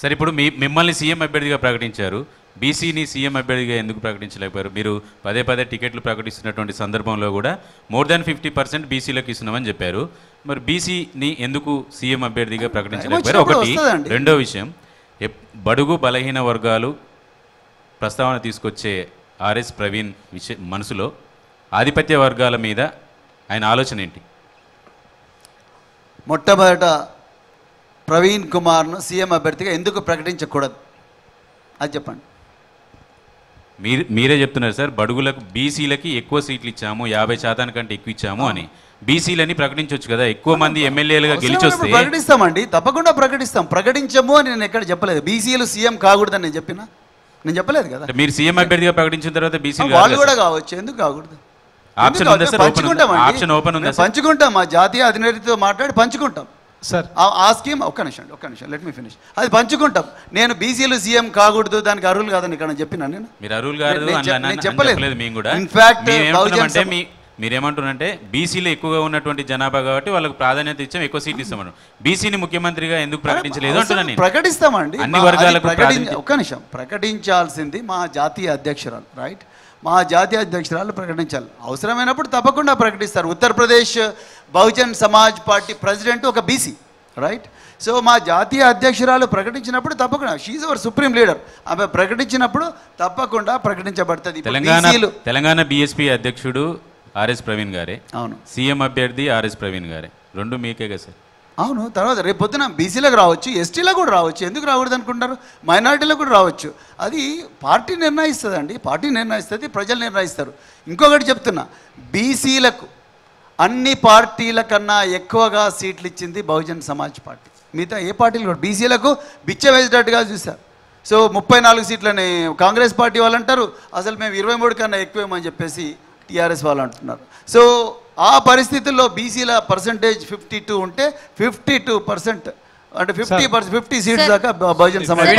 సరే, ఇప్పుడు మిమ్మల్ని సీఎం అభ్యర్థిగా ప్రకటించారు, బీసీని సీఎం అభ్యర్థిగా ఎందుకు ప్రకటించలేకపోయారు? మీరు పదే పదే టికెట్లు ప్రకటిస్తున్నటువంటి సందర్భంలో కూడా more than 50% బీసీలకు ఇస్తున్నామని చెప్పారు. మరి బీసీని ఎందుకు సీఎం అభ్యర్థిగా ప్రకటించలేకపోయారు? ఒకటి. రెండో విషయం, బడుగు బలహీన వర్గాలు ప్రస్తావన తీసుకొచ్చే ఆర్ఎస్ ప్రవీణ్ మనసులో ఆధిపత్య వర్గాల మీద ఆయన ఆలోచన ఏంటి? మొట్టమొదట ప్రవీణ్ కుమార్ను సీఎం అభ్యర్థిగా ఎందుకు ప్రకటించకూడదు అది చెప్పండి. మీరే చెప్తున్నారు సార్, బడుగులకు బీసీలకి ఎక్కువ సీట్లు ఇచ్చాము, 50% కంటే ఎక్కువ ఇచ్చాము అని. బీసీలని ప్రకటించవచ్చు కదా, ఎక్కువ మంది ఎమ్మెల్యేలుగా గెలిచొస్తే. ప్రకటిస్తామండి, తప్పకుండా ప్రకటిస్తాం, ప్రకటించము అని నేను ఎక్కడ చెప్పలేదు. బీసీలు సీఎం కాకూడదని నేను చెప్పలేదు కదా. మీరు సీఎం అభ్యర్థిగా ప్రకటించిన తర్వాత బీసీలు వాళ్ళు కూడా కావచ్చు, ఎందుకు కాకూడదు? పంచుకుంటాం, మా జాతీయ అధినేతతో మాట్లాడి పంచుకుంటాం సార్ ఆ స్కీమ్. ఒక్క నిమిషం లెట్ మీ ఫినిష్. అది పంచుకుంటాం. నేను బీసీలు సీఎం కాకూడదు, దానికి అర్హులు కాదని ఇక్కడ చెప్పినా నేను చెప్పలేదు. ఇన్ఫాక్ట్ మీరేమంటున్నారంటే బీసీలో ఎక్కువగా ఉన్నటువంటి జనాభా కాబట్టి వాళ్ళకి ప్రాధాన్యత ఇచ్చాం, ఎక్కువ సీట్లు ఇస్తామని. బీసీని ముఖ్యమంత్రిగా ఎందుకు ప్రకటించలేదు అంటున్నాను. ప్రకటిస్తామండి, అన్ని వర్గాలకు. ఒక్క నిమిషం, ప్రకటించాల్సింది మా జాతీయ అధ్యక్షురాలు, రైట్, మా జాతీయ అధ్యక్షురాలు ప్రకటించాలి. అవసరమైనప్పుడు తప్పకుండా ప్రకటిస్తారు. ఉత్తరప్రదేశ్ బహుజన్ సమాజ్ పార్టీ ప్రెసిడెంట్ ఒక బీసీ, రైట్. సో మా జాతీయ అధ్యక్షురాలు ప్రకటించినప్పుడు తప్పకుండా, షీఈస్ అవర్ సుప్రీం లీడర్, ఆమె ప్రకటించినప్పుడు తప్పకుండా ప్రకటించబడుతుంది. తెలంగాణ బీఎస్పీ అధ్యక్షుడు ఆర్ఎస్ ప్రవీణ్ గారే, అవును. సీఎం అభ్యర్థి ఆర్ఎస్ ప్రవీణ్ గారే, రెండు మీకే కదా సార్? అవును. తర్వాత రేపు పొద్దున బీసీలకు రావచ్చు, ఎస్టీలకు కూడా రావచ్చు, ఎందుకు రాకూడదు అనుకుంటారు? మైనార్టీలకు కూడా రావచ్చు. అది పార్టీ నిర్ణయిస్తుందండి, పార్టీ నిర్ణయిస్తుంది, ప్రజలు నిర్ణయిస్తారు. ఇంకొకటి చెప్తున్నా, బీసీలకు అన్ని పార్టీల కన్నా ఎక్కువగా సీట్లు ఇచ్చింది బహుజన్ సమాజ్ పార్టీ. మిగతా ఏ పార్టీలు కూడా బీసీలకు బిచ్చ వేసేటట్టుగా చూశారు. సో 34 సీట్లని కాంగ్రెస్ పార్టీ వాళ్ళు అంటారు, అసలు మేము 23 కన్నా ఎక్కువేమని చెప్పేసి టీఆర్ఎస్ వాళ్ళు అంటున్నారు. సో ఆ పరిస్థితుల్లో బీసీల పర్సంటేజ్ 52 ఉంటే 52% అంటే 50 సీట్స్ దాకా బహుజన సమాజం.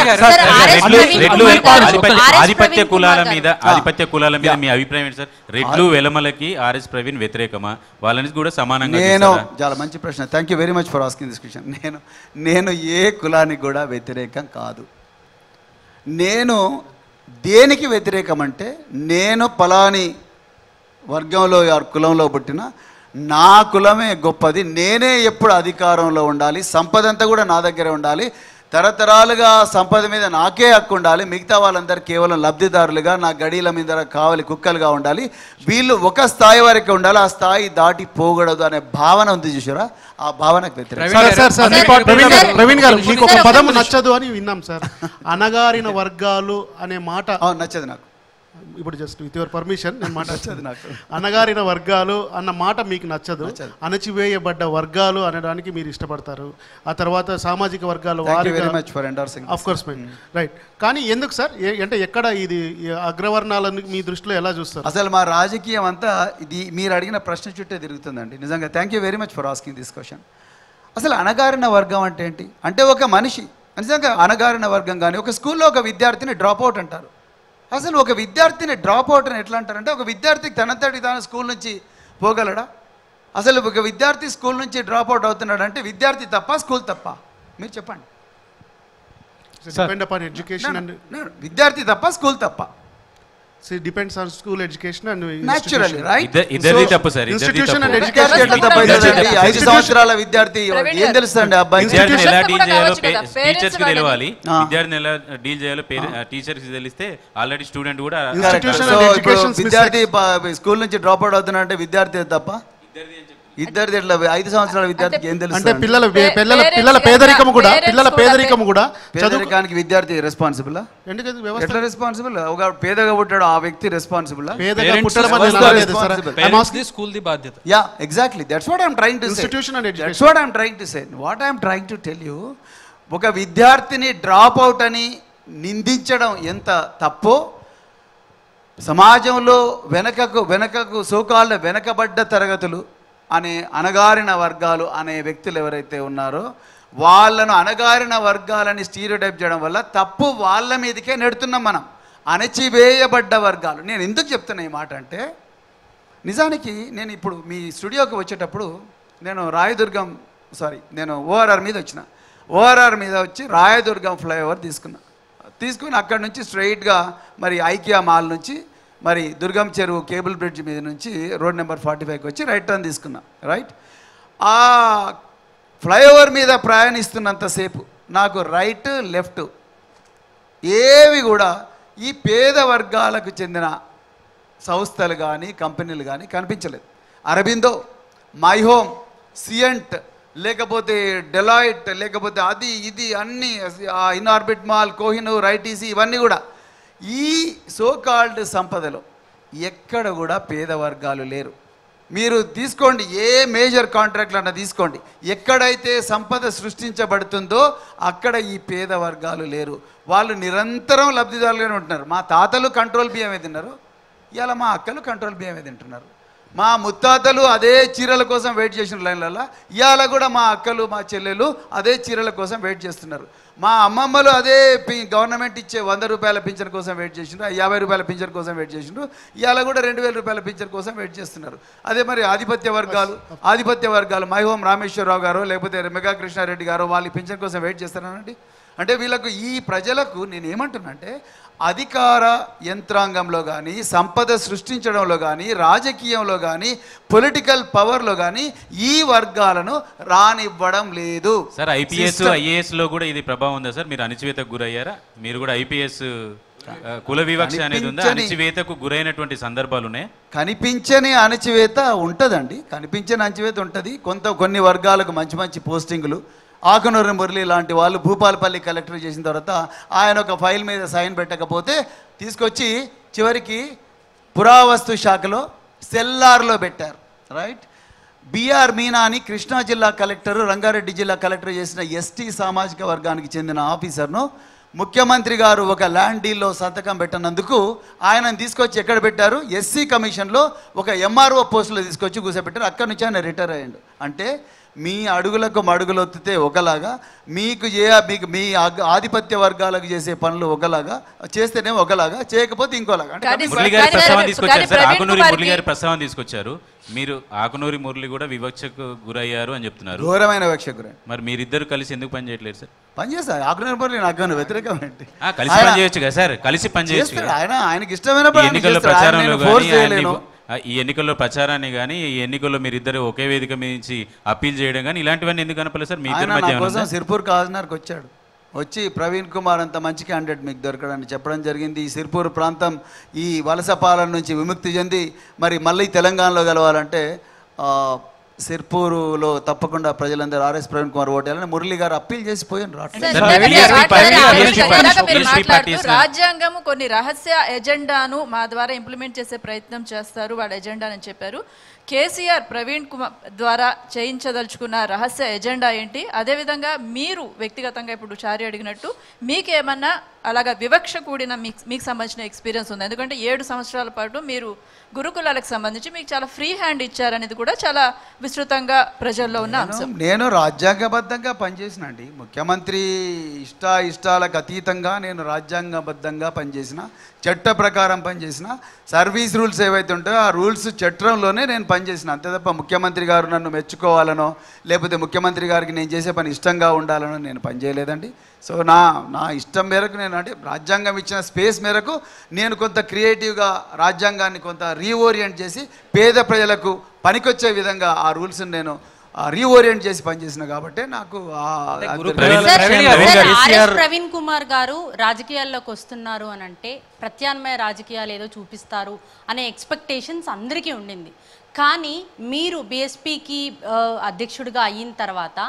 ఆధిపత్య కులాల మీద మీ అభిప్రాయం ఏంటి సార్? రెడ్లు వెలమలకి ఆర్ఎస్ ప్రవీణ్ వ్యతిరేకమా, వాళ్ళని కూడా సమానంగా? నేను చాలా మంచి ప్రశ్న, thank you very much for asking this question. నేను ఏ కులానికి కూడా వ్యతిరేకం కాదు. నేను దేనికి వ్యతిరేకం అంటే, నేను ఫలాని వర్గంలో కులంలో పుట్టిన, నా కులమే గొప్పది, నేనే ఎప్పుడు అధికారంలో ఉండాలి, సంపద అంతా కూడా నా దగ్గరే ఉండాలి, తరతరాలుగా సంపద మీద నాకే హక్కు ఉండాలి, మిగతా వాళ్ళందరూ కేవలం లబ్ధిదారులుగా నా గడీల మీద కావలి కుక్కలుగా ఉండాలి, వీళ్ళు ఒక స్థాయి వరకే ఉండాలి, ఆ స్థాయి దాటి పోకూడదు అనే భావన ఉంది చూసారా, ఆ భావనకు వ్యతిరేకం. ప్రవీణ్ గారు మీకు ఒక పదం నచ్చదు అని విన్నాం సార్, అణగారిన వర్గాలు అనే మాట నచ్చదు నాకు. ఇప్పుడు జస్ట్ విత్ యువర్ పర్మిషన్ నేను మాట్లాడేది, నాకు అణగారిన వర్గాలు అన్న మాట మీకు నచ్చదు, అణచివేయబడ్డ వర్గాలు అనడానికి మీరు ఇష్టపడతారు, ఆ తర్వాత సామాజిక వర్గాలు రైట్. కానీ ఎందుకు సార్, అంటే ఎక్కడ ఇది అగ్రవర్ణాలను మీ దృష్టిలో ఎలా చూస్తారు? అసలు మా రాజకీయం అంతా ఇది మీరు అడిగిన ప్రశ్న చుట్టే తిరుగుతుందండి నిజంగా. Thank you very much for asking this question. అసలు అణగారిన వర్గం అంటే ఏంటి అంటే, ఒక మనిషి నిజంగా అణగారిన వర్గం కానీ, ఒక స్కూల్లో ఒక విద్యార్థిని డ్రాప్అవుట్ అంటారు. అసలు ఒక విద్యార్థిని డ్రాప్అవుట్ అని ఎట్లా అంటారంటే, ఒక విద్యార్థికి తనంతటి తాను స్కూల్ నుంచి పోగలడా? అసలు ఒక విద్యార్థి స్కూల్ నుంచి డ్రాప్అవుట్ అవుతున్నాడు అంటే విద్యార్థి తప్ప స్కూల్ తప్ప? మీరు చెప్పండి. విద్యార్థి తప్ప స్కూల్ తప్ప, depends on school education and naturally right. ఇదర్ది తప్పు సార్, ఇన్స్టిట్యూషన్ అండ్ ఎడ్యుకేషన్ తప్పైందండి. 5 సంవత్సరాల విద్యార్థి ఏం తెలుస్తాండి? అబ్బాయి విద్యార్థిని ఎలా డీల్ చేయాలో టీచర్స్ కి తెలియాలి, విద్యార్థిని ఎలా డీల్ చేయాలో టీచర్స్ కి తెలిస్తే ఆల్రెడీ స్టూడెంట్ కూడా ఇన్స్టిట్యూషన్ అండ్ ఎడ్యుకేషన్. విద్యార్థి స్కూల్ నుంచి డ్రాప్ అవుట్ అవుతానంటే విద్యార్థి తప్ప ఇద్దరిది ఎట్లా? 5 సంవత్సరాల విద్యార్థికి ఏం తెలుసు? అంటే పిల్లల పేదరికం కూడా, చదువుకోవడానికి విద్యార్థి రెస్పాన్సిబుల్ ఎట్లా? రెస్పాన్సిబుల్ ఒక పేదగా పుట్టాడు ఆ వ్యక్తి responsible? Yeah exactly, that's what I'm trying to say. That's what I'm trying to say, what I'm trying to tell you. ఒక విద్యార్థిని డ్రాప్ అవుట్ అని నిందించడం ఎంత తప్పో, సమాజంలో వెనకకు సోకాళ్ళ వెనకబడ్డ తరగతులు అనే అణగారిన వర్గాలు అనే వ్యక్తులు ఎవరైతే ఉన్నారో వాళ్ళను అణగారిన వర్గాలని స్టీరియోటైప్ చేయడం వల్ల తప్పు వాళ్ళ మీదకే నెడుతున్నాం మనం. అణచివేయబడ్డ వర్గాలు, నేను ఎందుకు చెప్తున్నా ఈ మాట అంటే, నిజానికి నేను ఇప్పుడు మీ స్టూడియోకి వచ్చేటప్పుడు నేను నేను ఓఆర్ఆర్ మీద వచ్చిన, ఓఆర్ఆర్ మీద వచ్చి రాయదుర్గం ఫ్లైఓవర్ తీసుకుని అక్కడ నుంచి స్ట్రైట్గా మరి ఐకియా మాల్ నుంచి మరి దుర్గం చెరువు కేబుల్ బ్రిడ్జ్ మీద నుంచి రోడ్ నెంబర్ 45కి వచ్చి రైట్ టర్న్ తీసుకున్నా. రైట్, ఆ ఫ్లైఓవర్ మీద ప్రయాణిస్తున్నంతసేపు నాకు రైట్ లెఫ్ట్ ఏవి కూడా ఈ పేద వర్గాలకు చెందిన సంస్థలు కానీ కంపెనీలు కానీ కనిపించలేదు. అరబిందో, మై హోమ్, సియంట్, లేకపోతే డెలాయిట్, లేకపోతే అది ఇది అన్నీ, ఇన్ఆర్బిట్ మాల్, కోహినూర్, ఐటీసీ, ఇవన్నీ కూడా ఈ సోకాల్డ్ సంపదలో ఎక్కడ కూడా పేద వర్గాలు లేరు. మీరు తీసుకోండి ఏ మేజర్ కాంట్రాక్ట్లు అన్న తీసుకోండి, ఎక్కడైతే సంపద సృష్టించబడుతుందో అక్కడ ఈ పేద వర్గాలు లేరు, వాళ్ళు నిరంతరం లబ్ధిదారులుగానే ఉంటున్నారు. మా తాతలు కంట్రోల్ బియ్యమే తిన్నారు, ఇలా మా అక్కలు కంట్రోల్ బియ్యమే తింటున్నారు, మా ముత్తాతలు అదే చీరల కోసం వెయిట్ చేసిన లైన్లలో ఇవాళ కూడా మా అక్కలు మా చెల్లెలు అదే చీరల కోసం వెయిట్ చేస్తున్నారు, మా అమ్మమ్మలు అదే గవర్నమెంట్ ఇచ్చే 100 రూపాయల పింఛన్ కోసం వెయిట్ చేసిండ్రు, 50 రూపాయల పింఛన్ కోసం వెయిట్ చేసిండ్రు, ఇవాళ కూడా 2000 రూపాయల పింఛన్ కోసం వెయిట్ చేస్తున్నారు. అదే మరి ఆధిపత్య వర్గాలు మైహోం రామేశ్వరరావు గారు లేకపోతే మెగా కృష్ణారెడ్డి గారు వాళ్ళ పింఛన్ కోసం వెయిట్ చేస్తున్నారండి. అంటే వీళ్ళకు ఈ ప్రజలకు నేను ఏమంటున్నా అంటే, అధికార యంత్రాంగంలో కానీ సంపద సృష్టించడంలో కానీ రాజకీయంలో కానీ పొలిటికల్ పవర్లో కానీ ఈ వర్గాలను రానివ్వడం లేదు. సార్ ఐపీఎస్ ఐఏఎస్ లో కూడా ఇది ప్రభావం ఉందా సార్? మీరు అణచివేతకు గురయ్యారా? మీరు కూడా ఐపీఎస్ కుల వివక్ష అనేది ఉందా? అణచివేతకు గురైనటువంటి సందర్భాలు ఉన్నాయి? కనిపించని అణచివేత ఉంటుందండి, కనిపించని అణచివేత ఉంటుంది. కొన్ని వర్గాలకు మంచి మంచి పోస్టింగులు, ఆకనూరు మురళి లాంటి వాళ్ళు భూపాలపల్లి కలెక్టర్ చేసిన తర్వాత ఆయన ఒక ఫైల్ మీద సైన్ పెట్టకపోతే తీసుకొచ్చి చివరికి పురావస్తు శాఖలో సెల్లార్లో పెట్టారు. రైట్, బిఆర్ మీనా అని కృష్ణా జిల్లా కలెక్టర్, రంగారెడ్డి జిల్లా కలెక్టర్ చేసిన ఎస్టీ సామాజిక వర్గానికి చెందిన ఆఫీసర్ను ముఖ్యమంత్రి గారు ఒక ల్యాండ్ డీల్లో సంతకం పెట్టినందుకు ఆయనను తీసుకొచ్చి ఎక్కడ పెట్టారు? ఎస్సీ కమిషన్లో ఒక ఎంఆర్ఓ పోస్టులో తీసుకొచ్చి కూర్చోబెట్టారు. అక్కడి నుంచి ఆయన రిటైర్ అయ్యాడు. అంటే మీ అడుగులకు మడుగులొత్తితే ఒకలాగా మీకు మీ ఆధిపత్య వర్గాలకు చేసే పనులు ఒకలాగా చేస్తేనే ఒకలాగా చేయకపోతే ఇంకోలాగా. అంటే మురళి గారి ప్రస్తావన తీసుకొచ్చారు మీరు. ఆకునూరి మురళి కూడా వివక్షకు గురయ్యారు అని చెప్తున్నారు. ఘోరమైన వివక్షకు గురయ్యారు. మరి మీరిద్దరు కలిసి ఎందుకు పని చేయట్లేదు సార్? పని చేస్తారు. ఆకునూరి మురళి నాకు వ్యతిరేకం అంటే కలిసి పని చేయొచ్చు కదా సార్. కలిసి పని చేయొచ్చు. ఆయన ఆయనకి ఇష్టమైన ఎన్నికల ప్రచారంలో ఈ ఎన్నికల్లో ప్రచారాన్ని కానీ ఈ ఎన్నికల్లో మీరిద్దరు ఒకే వేదిక మీద నుంచి అప్పీల్ చేయడం కానీ ఇలాంటివన్నీ ఎందుకు కనపలేదు సార్ మీ ఇద్దరి మధ్య? సిర్పూర్ కాగజ్నగర్కి వచ్చాడు. వచ్చి ప్రవీణ్ కుమార్ అంత మంచి క్యాండిడేట్ మీకు దొరకడానికి చెప్పడం జరిగింది. ఈ సిర్పూర్ ప్రాంతం ఈ వలస పాలన నుంచి విముక్తి చెంది మరి మళ్ళీ తెలంగాణలో గెలవాలంటే సిర్పూరులో తప్పకుండా ప్రజలందరూ ఆర్ఎస్ ప్రవీణ్ కుమార్ ఓటేయాలని మురళి గారు అప్పీల్ చేసి పోయారు. రాజ్యాంగం కొన్ని రహస్య ఎజెండాను మా ద్వారా ఇంప్లిమెంట్ చేసే ప్రయత్నం చేస్తారు వాళ్ళ ఎజెండాని చెప్పారు. కేసీఆర్ ప్రవీణ్ కుమార్ ద్వారా చేయించదలుచుకున్న రహస్య ఎజెండా ఏంటి? అదేవిధంగా మీరు వ్యక్తిగతంగా ఇప్పుడు చారి అడిగినట్టు మీకేమన్నా అలాగా వివక్ష కూడిన మీకు సంబంధించిన ఎక్స్పీరియన్స్ ఉంది? ఎందుకంటే 7 సంవత్సరాల పాటు మీరు గురుకులాలకు సంబంధించి మీకు చాలా ఫ్రీ హ్యాండ్ ఇచ్చారనేది కూడా చాలా విస్తృతంగా ప్రజల్లో ఉన్న అంశం. నేను రాజ్యాంగబద్ధంగా పనిచేసిన అండి. ముఖ్యమంత్రి ఇష్టాలకు అతీతంగా నేను రాజ్యాంగబద్ధంగా పనిచేసిన, చట్ట ప్రకారం పనిచేసిన, సర్వీస్ రూల్స్ ఏవైతే ఉంటాయో ఆ రూల్స్ చట్టంలోనే నేను పనిచేసిన. అంతే తప్ప ముఖ్యమంత్రి గారు నన్ను మెచ్చుకోవాలనో లేకపోతే ముఖ్యమంత్రి గారికి నేను చేసే పని ఇష్టంగా ఉండాలనో నేను పనిచేయలేదండి. సో నా ఇష్టం మేరకు నేను, అంటే రాజ్యాంగం ఇచ్చిన స్పేస్ మేరకు నేను కొంత క్రియేటివ్గా రాజ్యాంగాన్ని కొంత రీఓరియంట్ చేసి పేద ప్రజలకు పనికొచ్చే విధంగా ఆ రూల్స్ని నేను రీఓరియంట్ చేసి పనిచేసిన కాబట్టి నాకు. ప్రవీణ్ కుమార్ గారు రాజకీయాల్లోకి వస్తున్నారు అని అంటే ప్రత్యామ్నాయ రాజకీయాలు ఏదో చూపిస్తారు అనే ఎక్స్పెక్టేషన్స్ అందరికీ ఉండింది. కానీ మీరు బీఎస్పీకి అధ్యక్షుడిగా అయిన తర్వాత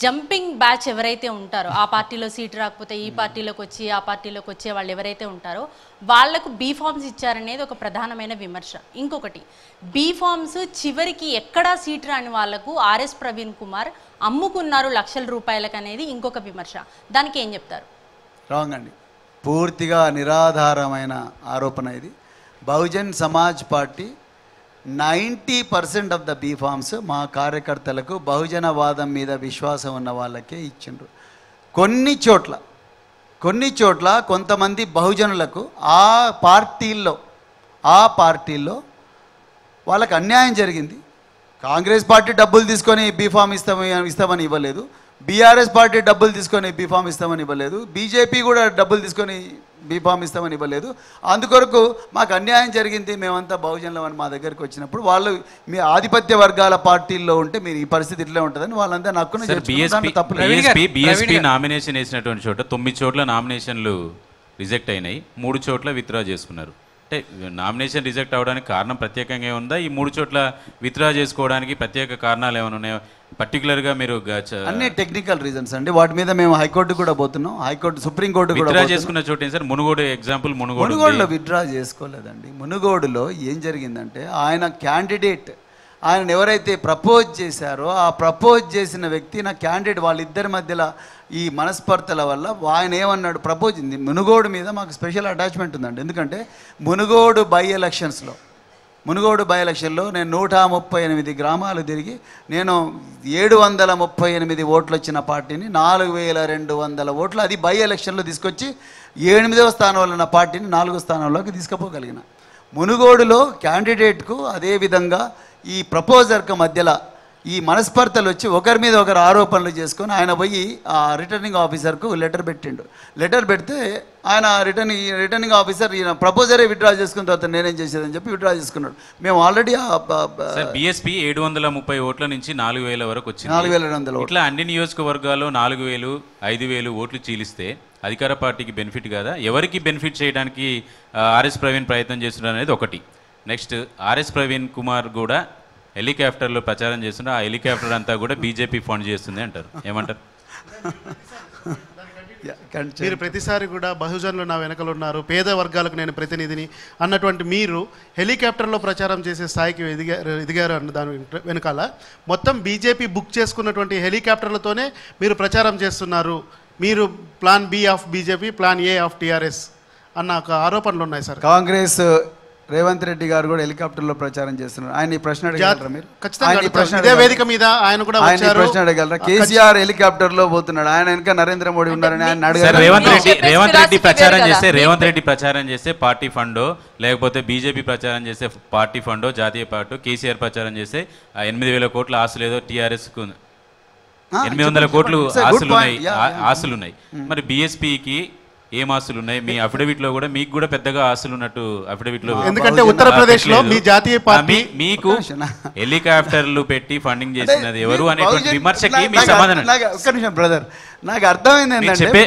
జంపింగ్ బ్యాచ్ ఎవరైతే ఉంటారో, ఆ పార్టీలో సీటు రాకపోతే ఈ పార్టీలోకి వచ్చి ఆ పార్టీలోకి వచ్చే వాళ్ళు ఎవరైతే ఉంటారో వాళ్లకు బీఫామ్స్ ఇచ్చారనేది ఒక ప్రధానమైన విమర్శ. ఇంకొకటి, బీఫామ్స్ చివరికి ఎక్కడా సీట్ రాని వాళ్లకు ఆర్ఎస్ ప్రవీణ్ కుమార్ అమ్ముకున్నారు లక్షల రూపాయలకు అనేది ఇంకొక విమర్శ. దానికి ఏం చెప్తారు? రాంగ్ అండి, పూర్తిగా నిరాధారమైన ఆరోపణ ఇది. Bahujan Samaj party 90% of the B forms మా కార్యకర్తలకు బహుజనవాదం మీద విశ్వాసం ఉన్న వాళ్ళకే ఇచ్చిండ్రు. కొన్ని చోట్ల కొంతమంది బహుజనులకు ఆ పార్టీల్లో వాళ్ళకు అన్యాయం జరిగింది. కాంగ్రెస్ పార్టీ డబ్బులు తీసుకొని బీఫామ్ ఇస్తామని ఇవ్వలేదు, బీఆర్ఎస్ పార్టీ డబ్బులు తీసుకొని బీఫామ్ ఇస్తామని ఇవ్వలేదు, బీజేపీ కూడా డబ్బులు తీసుకొని బీఫామ్ ఇస్తామని ఇవ్వలేదు. అందుకొరకు మాకు అన్యాయం జరిగింది, మేమంతా బహుజనులం అని మా దగ్గరికి వచ్చినప్పుడు వాళ్ళు మీ ఆధిపత్య వర్గాల పార్టీల్లో ఉంటే మీరు ఈ పరిస్థితి ఇట్లా ఉంటుందని వాళ్ళంతా నక్కున నామినేషన్ వేసినటువంటి చోట 9 చోట్ల నామినేషన్లు రిజెక్ట్ అయినాయి, 3 చోట్ల విత్డ్రా చేసుకున్నారు. అంటే నామినేషన్ రిజెక్ట్ అవ్వడానికి కారణం ప్రత్యేకంగా ఏముందా? ఈ 3 చోట్ల విత్డ్రా చేసుకోవడానికి ప్రత్యేక కారణాలు ఏమైనా ఉన్నాయో పర్టికులర్గా మీరు? అన్ని టెక్నికల్ రీజన్స్ అండి. వాటి మీద మేము హైకోర్టు కూడా పోతున్నాం, హైకోర్టు సుప్రీంకోర్టు కూడా చేసుకున్న చోట. సార్ మునుగోడు ఎగ్జాంపుల్, మునుగోడులో విత్డ్రా చేసుకోలేదండి. మునుగోడులో ఏం జరిగిందంటే ఆయన క్యాండిడేట్, ఆయన ఎవరైతే ప్రపోజ్ చేశారో ఆ ప్రపోజ్ చేసిన వ్యక్తి నా క్యాండిడేట్, వాళ్ళిద్దరి మధ్యలో ఈ మనస్పర్ధల వల్ల ఆయన ఏమన్నాడు, ప్రపోజ్ ఉంది. మునుగోడు మీద మాకు స్పెషల్ అటాచ్మెంట్ ఉందండి. ఎందుకంటే మునుగోడు బై ఎలక్షన్లో నేను 138 గ్రామాలు తిరిగి నేను 738 ఓట్లు వచ్చిన పార్టీని 4200 ఓట్లు అది బై ఎలక్షన్లో తీసుకొచ్చి 8వ స్థానంలో ఉన్న పార్టీని 4వ స్థానంలోకి తీసుకుపోగలిగిన. మునుగోడులో క్యాండిడేట్కు అదేవిధంగా ఈ ప్రపోజర్కి మధ్యలో ఈ మనస్పర్ధలు వచ్చి ఒకరి మీద ఒకరు ఆరోపణలు చేసుకొని ఆయన పోయి ఆ రిటర్నింగ్ ఆఫీసర్కు లెటర్ పెట్టిండు. లెటర్ పెడితే ఆయన రిటర్నింగ్ ఆఫీసర్ ఈయన ప్రపోజరే విత్డ్రా చేసుకున్న తర్వాత నేనేం చేసేదని చెప్పి విత్డ్రా చేసుకున్నాడు. మేము ఆల్రెడీ బీఎస్పీ 730 ఓట్ల నుంచి 4000 వరకు వచ్చింది. 4200 ఇట్లా అన్ని నియోజకవర్గాల్లో 4000, 5000 ఓట్లు చీలిస్తే అధికార పార్టీకి బెనిఫిట్ కాదా? ఎవరికి బెనిఫిట్ చేయడానికి ఆర్ఎస్ ప్రవీణ్ ప్రయత్నం చేస్తున్నారు అనేది ఒకటి. నెక్స్ట్, ఆర్ఎస్ ప్రవీణ్ కుమార్ కూడా హెలికాప్టర్లో ప్రచారం చేస్తున్న ఆ హెలికాప్టర్ అంతా కూడా బీజేపీ ఫండ్ చేస్తుంది అంటారు, ఏమంటారు? మీరు ప్రతిసారి కూడా బహుజనులు నా వెనకలు ఉన్నారు, పేద వర్గాలకు నేను ప్రతినిధిని అన్నటువంటి మీరు హెలికాప్టర్లో ప్రచారం చేసే స్థాయికి ఎదిగారు అన్న దాని వెనకాల మొత్తం బీజేపీ బుక్ చేసుకున్నటువంటి హెలికాప్టర్లతోనే మీరు ప్రచారం చేస్తున్నారు. మీరు plan B of BJP, plan A of TRS అన్న ఒక ఆరోపణలు ఉన్నాయి సార్. కాంగ్రెస్ రేవంత్ రెడ్డి గారు కూడా హెలికాప్టర్ లో ప్రచారం చేస్తున్నారు. ఆయన ఈ ప్రశ్న అడగలరా మీరు? ఖచ్చితంగా ప్రశ్న అడగండి. ఇదే వేదిక మీద ఆయన కూడా వచ్చారు. ఆయన ప్రశ్న అడగలరా? కేసీఆర్ హెలికాప్టర్ లో పోతున్నాడు, ఆయన ఇంకా నరేంద్ర మోడీ ఉన్నారని ఆయన అడగలరా? రేవంత్ రెడ్డి ప్రచారం చేస్తే పార్టీ ఫండో, లేకపోతే బీజేపీ ప్రచారం చేస్తే పార్టీ ఫండో, జాతీయ పార్టీ, కేసీఆర్ ప్రచారం చేస్తే 8,000 కోట్ల ఆశలు ఏదో టీఆర్ఎస్ 800 కోట్లు ఆశలున్నాయి. మరి బీఎస్పీకి ఏం ఆశలు ఉన్నాయి? మీ అఫిడవిట్ లో కూడా మీకు కూడా పెద్దగా ఆశలు ఉన్నట్టు అఫిడవిట్ లో, ఎందుకంటే ఉత్తరప్రదేశ్ లో మీ జాతీయ పార్టీ మీకు హెలికాప్టర్లు పెట్టి ఫండింగ్ చేసినది ఎవరు అనేటువంటి విమర్శకి మీ సమాధానం. ఒక్క నిమిషం బ్రదర్, నాకు అర్థమైంది ఏంటంటే,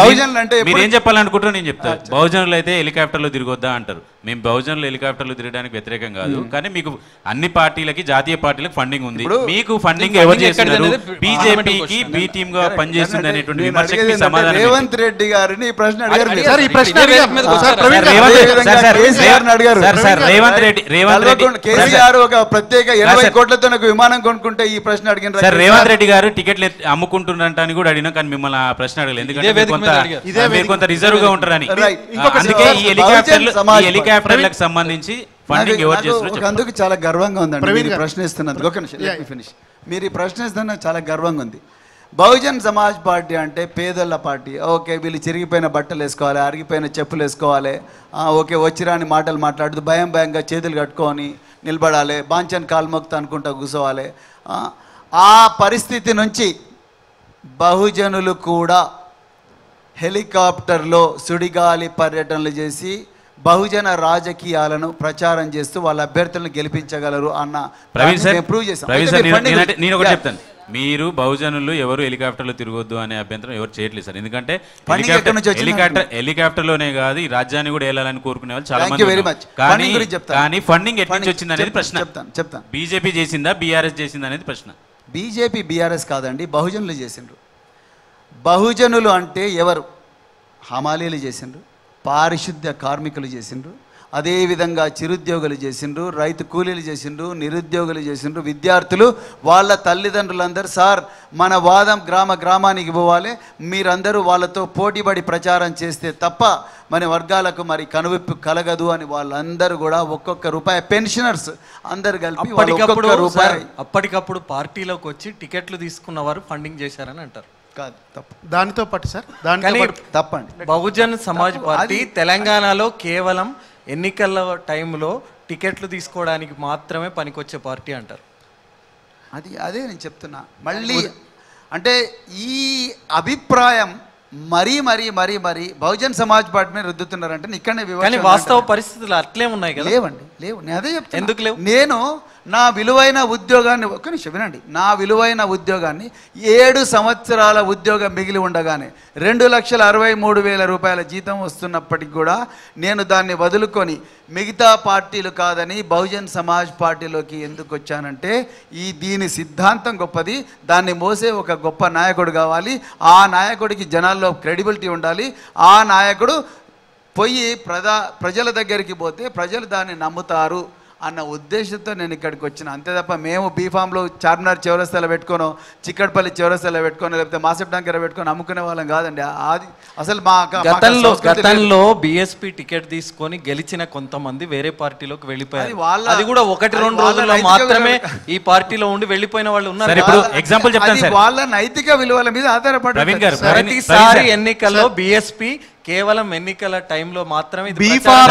బహుజనులు అంటే మీరేం చెప్పాలనుకుంటారో నేను చెప్తా. బహుజనులు అయితే హెలికాప్టర్లు తిరగొద్దా అంటారు. మేము బహుజనులు హెలికాప్టర్లు తిరగడానికి వ్యతిరేకం కాదు, కానీ మీకు అన్ని పార్టీలకి, జాతీయ పార్టీలకు ఫండింగ్ ఉంది. మీకు ఫండింగ్ ఎవరు చేస్తున్నారు? బీజేపీకి బి టీమ్ గా పనిచేస్తుంది అనేటువంటి విమర్శకి సమాధానం. రేవంత్ రెడ్డి గారు రేవంత్ రెడ్డి గారు టికెట్లు అమ్ముకుంటున్నట్టు అని కూడా అడిగినా, కానీ మిమ్మల్ని ఆ ప్రశ్న అడగలేదు. ఎందుకంటే కొంత రిజర్వ్ గా ఉంటారని. అందుకే ఈ హెలికాప్టర్లకు సంబంధించి ఫండింగ్ ఎవరు చేస్తున్నారు? అందుకు చాలా గర్వంగా ఉందండి ప్రశ్నిస్తున్నందుకు. ఒక నిమిషం ఫినిష్. మీరు ఈ ప్రశ్నిస్తున్న చాలా గర్వంగా ఉంది. బహుజన్ సమాజ్ పార్టీ అంటే పేదోళ్ళ పార్టీ. ఓకే, వీళ్ళు చిరిగిపోయిన బట్టలు వేసుకోవాలి, అరిగిపోయిన చెప్పులు వేసుకోవాలి, ఓకే వచ్చిరాని మాటలు మాట్లాడుతూ భయం భయంగా చేతులు కట్టుకొని నిలబడాలి, బాంచన్ కాల్మొక్త అనుకుంటా కూసోవాలి. ఆ పరిస్థితి నుంచి బహుజనులు కూడా హెలికాప్టర్లో సుడిగాలి పర్యటనలు చేసి బహుజన రాజకీయాలను ప్రచారం చేస్తూ వాళ్ళ అభ్యర్థులను గెలిపించగలరు అన్న ప్రూవ్ చేశాను. మీరు బహుజనులు ఎవరు హెలికాప్టర్లు తిరగొద్దు అనే అభ్యంతరం ఎవరు చేయట్లేదు సార్. ఎందుకంటే హెలికాప్టర్లోనే కాదు ఈ రాజ్యాన్ని కూడా వెళ్ళాలని కోరుకునే వాళ్ళు చాలా మంది. కానీ ఫండింగ్ ఎట్లా వచ్చింది అనేది ప్రశ్న. బీజేపీ చేసిందా, బీఆర్ఎస్ చేసిందా అనేది ప్రశ్న. బీజేపీ బీఆర్ఎస్ కాదండి, బహుజనులు చేసిండ్రు. బహుజనులు అంటే ఎవరు? హమాలీలు చేసిండ్రు, పారిశుద్ధ్య కార్మికులు చేసిండ్రు, అదేవిధంగా చిరుద్యోగులు చేసిండ్రు, రైతు కూలీలు చేసిండ్రు, నిరుద్యోగులు చేసిండ్రు, విద్యార్థులు వాళ్ళ తల్లిదండ్రులందరూ సార్ మన వాదం గ్రామానికి పోవాలి, మీరందరూ వాళ్ళతో పోటీపడి ప్రచారం చేస్తే తప్ప మన వర్గాలకు మరి కనువిప్పు కలగదు అని వాళ్ళందరూ కూడా ఒక్కొక్క రూపాయి పెన్షనర్స్ అందరు కలిపి అప్పటికప్పుడు పార్టీలోకి వచ్చి టికెట్లు తీసుకున్న వారు ఫండింగ్ చేశారని అంటారు. కాదు, తప్పు. దానితో పాటు సార్ తప్పండి. బహుజన్ సమాజ్ పార్టీ తెలంగాణలో కేవలం ఎన్నికల టైంలో టికెట్లు తీసుకోవడానికి మాత్రమే పనికొచ్చే పార్టీ అంటారు. అదే నేను చెప్తున్నా. మళ్ళీ అంటే ఈ అభిప్రాయం మరీ బహుజన్ సమాజ్ పార్టీ మీద రుద్దుతున్నారంటే ఇక్కడనే వివాదం. వాస్తవ పరిస్థితులు అట్లే ఉన్నాయి కదా? లేవండి, లేవు. నేను అదే చెప్తాను. ఎందుకు లేవు? నేను నా విలువైన ఉద్యోగాన్ని, ఒక్క నిమిషం వినండి, నా విలువైన ఉద్యోగాన్ని 7 సంవత్సరాల ఉద్యోగం మిగిలి ఉండగానే 2,63,000 రూపాయల జీతం వస్తున్నప్పటికి కూడా నేను దాన్ని వదులుకొని మిగతా పార్టీలు కాదని బహుజన్ సమాజ్ పార్టీలోకి ఎందుకు వచ్చానంటే దీని సిద్ధాంతం గొప్పది, దాన్ని మోసే ఒక గొప్ప నాయకుడు కావాలి, ఆ నాయకుడికి జనాల్లో క్రెడిబిలిటీ ఉండాలి, ఆ నాయకుడు పోయి ప్రజల దగ్గరికి పోతే ప్రజలు దాన్ని నమ్ముతారు అన్న ఉద్దేశంతో నేను ఇక్కడికి వచ్చిన, అంతే తప్ప మేము బీఫామ్లో చార్మినార్ చౌరస్తాలో పెట్టుకోను, చిక్కడపల్లి చౌరస్తాలో పెట్టుకోను, లేకపోతే మాసెప్టాంకర పెట్టుకొని అమ్ముకునే వాళ్ళం కాదండి. అది అసలు మా గతంలో బీఎస్పీ టికెట్ తీసుకొని గెలిచిన కొంతమంది వేరే పార్టీలోకి వెళ్ళిపోయారు. అది కూడా 1-2 రోజుల్లో మాత్రమే ఈ పార్టీలో ఉండి వెళ్ళిపోయిన వాళ్ళు ఉన్నారు. వాళ్ళ నైతిక విలువల మీద ఆధారపడి ప్రతిసారి ఎన్నికల్లో బీఎస్పీ కేవలం ఎన్నికల టైంలో మాత్రమే బీఎస్పీ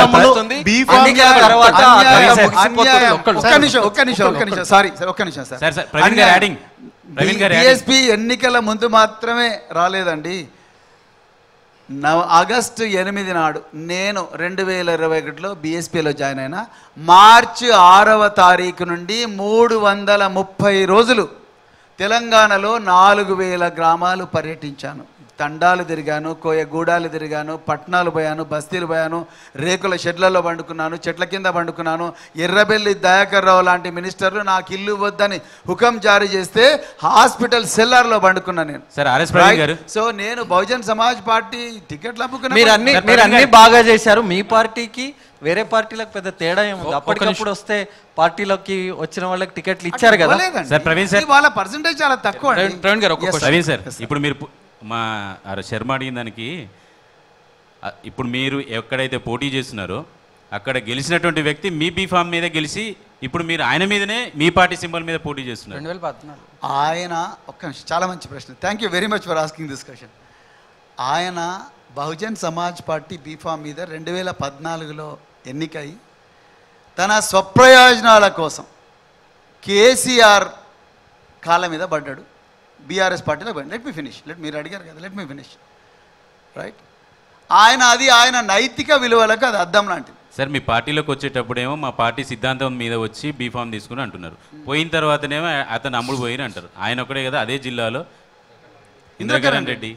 ఎన్నికల ముందు మాత్రమే రాలేదండి. ఆగస్టు 8 నాడు నేను 2021లో బీఎస్పీలో జాయిన్ అయినా మార్చి 6వ తారీఖు నుండి 330 రోజులు తెలంగాణలో 4,000 గ్రామాలు పర్యటించాను, తండాలు తిరిగాను, కోయగూడాలు తిరిగాను, పట్టణాలు పోయాను, బస్తీలు పోయాను, రేకుల షెడ్లలో పండుకున్నాను, చెట్ల కింద పండుకున్నాను. ఎర్రబెల్లి దయాకర్ రావు లాంటి మినిస్టర్లు నాకు ఇల్లు వద్దని హుకం జారీ చేస్తే హాస్పిటల్ సెల్లర్లో పండుకున్నాను నేను. సో నేను బహుజన్ సమాజ్ పార్టీ టికెట్లు అమ్ముకున్నాను. బాగా చేశారు. మీ పార్టీకి వేరే పార్టీలకు పెద్ద తేడా ఏముంది? అప్పటికప్పుడు వస్తే పార్టీలోకి వచ్చిన వాళ్ళకి టికెట్లు ఇచ్చారు కదా సార్. ప్రవీణ్ సార్, వాళ్ళ పర్సంటేజ్ చాలా తక్కువ. ప్రవీణ్ గారు, ప్రవీణ్ సార్, ఇప్పుడు మీరు మా శర్మ అడిగిన దానికి, ఇప్పుడు మీరు ఎక్కడైతే పోటీ చేస్తున్నారో అక్కడ గెలిచినటువంటి వ్యక్తి మీ బి ఫామ్ మీద గెలిచి ఇప్పుడు మీరు ఆయన మీదనే మీ పార్టీ సింబల్ మీద పోటీ చేస్తున్నారు 2014 ఆయన. ఒక్క నిమిషం, చాలా మంచి ప్రశ్న. Thank you very much for asking this question. ఆయన Bahujan Samaj party B form మీద 2014లో ఎన్నికై తన స్వప్రయోజనాల కోసం కేసీఆర్ కాళ్ళ మీద పడ్డాడు, బీఆర్ఎస్ పార్టీలో పడ్డాడు. లెట్ మీ ఫినిష్, మీరు అడిగారు కదా, లెట్ మీ ఫినిష్ రైట్. ఆయన అది ఆయన నైతిక విలువలకు అది అద్దం లాంటిది. సార్ మీ పార్టీలోకి వచ్చేటప్పుడేమో మా పార్టీ సిద్ధాంతం మీద వచ్చి బీఫామ్ తీసుకుని అంటున్నారు, పోయిన తర్వాతనేమో అతను అమ్ముడు పోయిన అంటారు. ఆయన ఒకటే కదా అదే జిల్లాలో ఇంద్రకరణ్ రెడ్డి,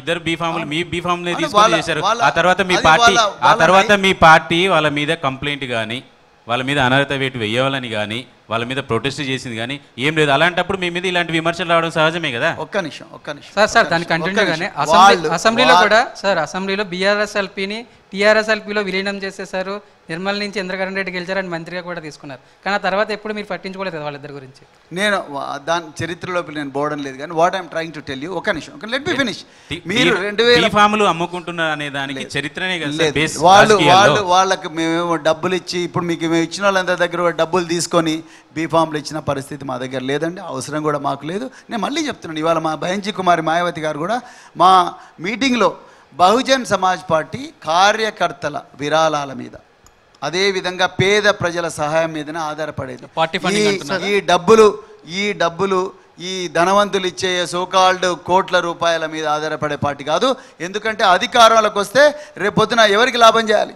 ఇద్దరు బీఫామ్లు మీ బీఫామ్లే తీసుకుని చేశారు. ఆ తర్వాత మీ పార్టీ వాళ్ళ మీద కంప్లైంట్ కానీ వాళ్ళ మీద అనర్హత వేటు వేయాలని కానీ వాళ్ళ మీద ప్రొటెస్ట్ చేసింది కానీ ఏం లేదు. అలాంటప్పుడు మీ మీద ఇలాంటి విమర్శలు రావడం సహజమే కదా. ఒక్క నిమిషం సార్ సార్ దాని కంటిన్యూ గానే అసెంబ్లీలో కూడా సార్ అసెంబ్లీలో బీఆర్ఎస్ఎల్పీని టీఆర్ఎస్ఎల్పీలో విలీనం చేసేసారు. నిర్మల్ నుంచి ఇంద్రకరణ్ రెడ్డి గెలిచారని మంత్రిగా కూడా తీసుకున్నారు. కానీ ఆ తర్వాత ఎప్పుడు మీరు పట్టించుకోలేదు కదా వాళ్ళిద్దరి గురించి. నేను దాని చరిత్రలోపల నేను పోవడం లేదు కానీ what I'm trying to tell you. ఒక్క నిమిషం, లెట్ మీ ఫినిష్. మీరు 2000 ఫామ్లు అమ్ముకుంటున్నారు అనే దానికి చరిత్రనే కదా. వాళ్ళకి మేమేమో డబ్బులు ఇచ్చి, ఇప్పుడు మీకు మేము ఇచ్చిన వాళ్ళందరి దగ్గర డబ్బులు తీసుకొని బీఫామ్లు ఇచ్చిన పరిస్థితి మా దగ్గర లేదండి, అవసరం కూడా మాకు లేదు. నేను మళ్ళీ చెప్తున్నాను, ఇవాళ మా బహంజీ కుమారి మాయావతి గారు కూడా మా మీటింగ్లో బహుజన్ సమాజ్ పార్టీ కార్యకర్తల విరాళాల మీద అదేవిధంగా పేద ప్రజల సహాయం మీదనే ఆధారపడేది. ఈ డబ్బులు ఈ ధనవంతులు ఇచ్చే సోకాల్డ్ కోట్ల రూపాయల మీద ఆధారపడే పార్టీ కాదు. ఎందుకంటే అధికారంలోకి వస్తే రేపొద్దున ఎవరికి లాభం చేయాలి?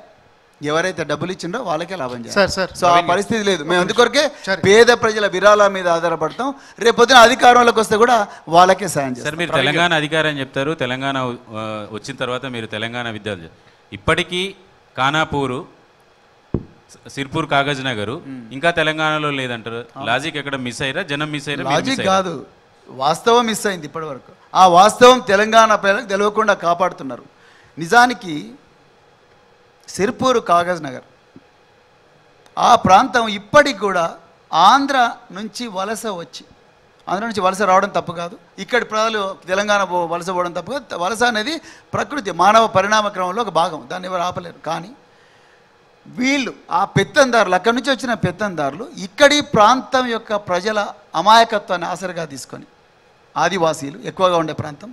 ఎవరైతే డబ్బులు ఇచ్చిండో వాళ్ళకే లాభం చేయాలి. సో ఆ పరిస్థితి లేదు. మేము అందుకొరకే పేద ప్రజల విరాళాల మీద ఆధారపడతాం. రేపొద్దున అధికారంలోకి వస్తే కూడా వాళ్ళకే సాయం చేస్తారు. మీరు తెలంగాణ అధికారం చెప్తారు, తెలంగాణ వచ్చిన తర్వాత మీరు తెలంగాణ విద్యార్థులు ఇప్పటికీ ఖానాపూరు, సిర్పూర్ కాగజ్నగర్ ఇంకా తెలంగాణలో లేదంటారు. లాజిక్ ఎక్కడ మిస్ అయ్యారా? జనం మిస్ అయ్యారా? లాజిక్ కాదు, వాస్తవం మిస్ అయింది ఇప్పటి వరకు. ఆ వాస్తవం తెలంగాణ ప్రజలకు తెలియకుండా కాపాడుతున్నారు. నిజానికి సిర్పూర్ కాగజ్నగర్ ఆ ప్రాంతం ఇప్పటికి కూడా ఆంధ్ర నుంచి వలస రావడం తప్పు కాదు. ఇక్కడ ప్రజలు తెలంగాణ వలస పోవడం తప్పు కాదు. వలస అనేది ప్రకృతి మానవ పరిణామ క్రమంలో ఒక భాగం, దాన్ని ఎవరు ఆపలేరు. కానీ వీళ్ళు ఆ పెత్తందారులు, అక్కడి నుంచి వచ్చిన పెత్తందారులు ఇక్కడి ప్రాంతం యొక్క ప్రజల అమాయకత్వాన్ని ఆసరిగా తీసుకొని ఆదివాసీలు ఎక్కువగా ఉండే ప్రాంతం,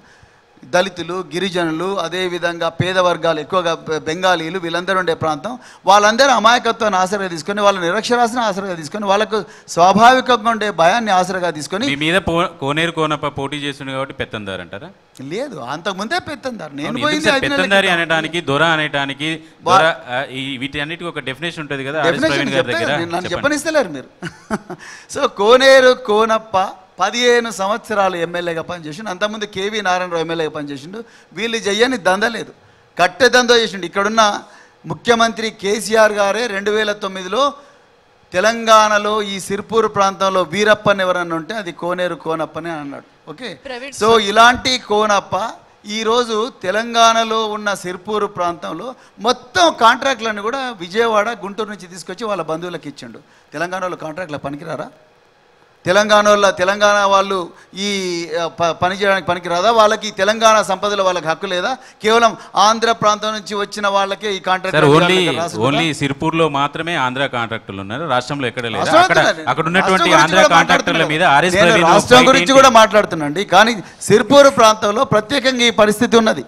దళితులు, గిరిజనులు, అదేవిధంగా పేద వర్గాలు, ఎక్కువగా బెంగాలీలు, వీళ్ళందరూ ఉండే ప్రాంతం, వాళ్ళందరూ అమాయకత్వాన్ని ఆసరగా తీసుకొని, వాళ్ళ నిరక్షరాస్యని ఆసరగా తీసుకొని, వాళ్ళకు స్వాభావికంగా ఉండే భయాన్ని ఆసరగా తీసుకొని మీ మీద కోనేరు కోనప్ప పోటీ చేస్తుంది కాబట్టి పెత్తందారు అంటారా? లేదు, అంతకుముందే పెత్తందారు. నేను పెత్తందారి అనడానికి, దొర అనేటానికి, వీటన్నిటికీ ఒక డెఫినేషన్ ఉంటుంది కదా. నన్ను చెప్పనిస్తలేరు మీరు. సో కోనేరు కోనప్ప 15 సంవత్సరాలు ఎమ్మెల్యేగా పనిచేసిండు. అంతకుముందు కేవీ నారాయణరావు ఎమ్మెల్యేగా పనిచేసిండు. వీళ్ళు చెయ్యని దందలేదు, కట్టె దందో చేసిండు. ఇక్కడున్న ముఖ్యమంత్రి కేసీఆర్ గారే 2009లో తెలంగాణలో ఈ సిర్పూర్ ప్రాంతంలో వీరప్పని ఎవరన్నా ఉంటే అది కోనేరు కోనప్పని అన్నాడు. ఓకే, సో ఇలాంటి కోనప్ప ఈరోజు తెలంగాణలో ఉన్న సిర్పూరు ప్రాంతంలో మొత్తం కాంట్రాక్ట్లను కూడా విజయవాడ, గుంటూరు నుంచి తీసుకొచ్చి వాళ్ళ బంధువులకు ఇచ్చిండు. తెలంగాణలో కాంట్రాక్ట్లు పనికిరారా? తెలంగాణ వాళ్ళు ఈ పనిచేయడానికి పనికిరాదా? వాళ్ళకి తెలంగాణ సంపదలో వాళ్ళకి హక్కు లేదా? కేవలం ఆంధ్ర ప్రాంతం నుంచి వచ్చిన వాళ్ళకే ఈ కాంట్రాక్ట్. ఓన్లీ సిర్పూర్లో మాత్రమే ఆంధ్ర కాంట్రాక్టర్లు ఉన్నారు, రాష్ట్రంలో ఎక్కడ లేదు. అక్కడ ఉన్నటువంటి ఆంధ్ర కాంట్రాక్టర్ల మీద ఆర్ఎస్ ప్రవీణ్ రాష్ట్రం గురించి కూడా మాట్లాడుతున్నాండి. కానీ సిర్పూర్ ప్రాంతంలో ప్రత్యేకంగా ఈ పరిస్థితి ఉన్నది.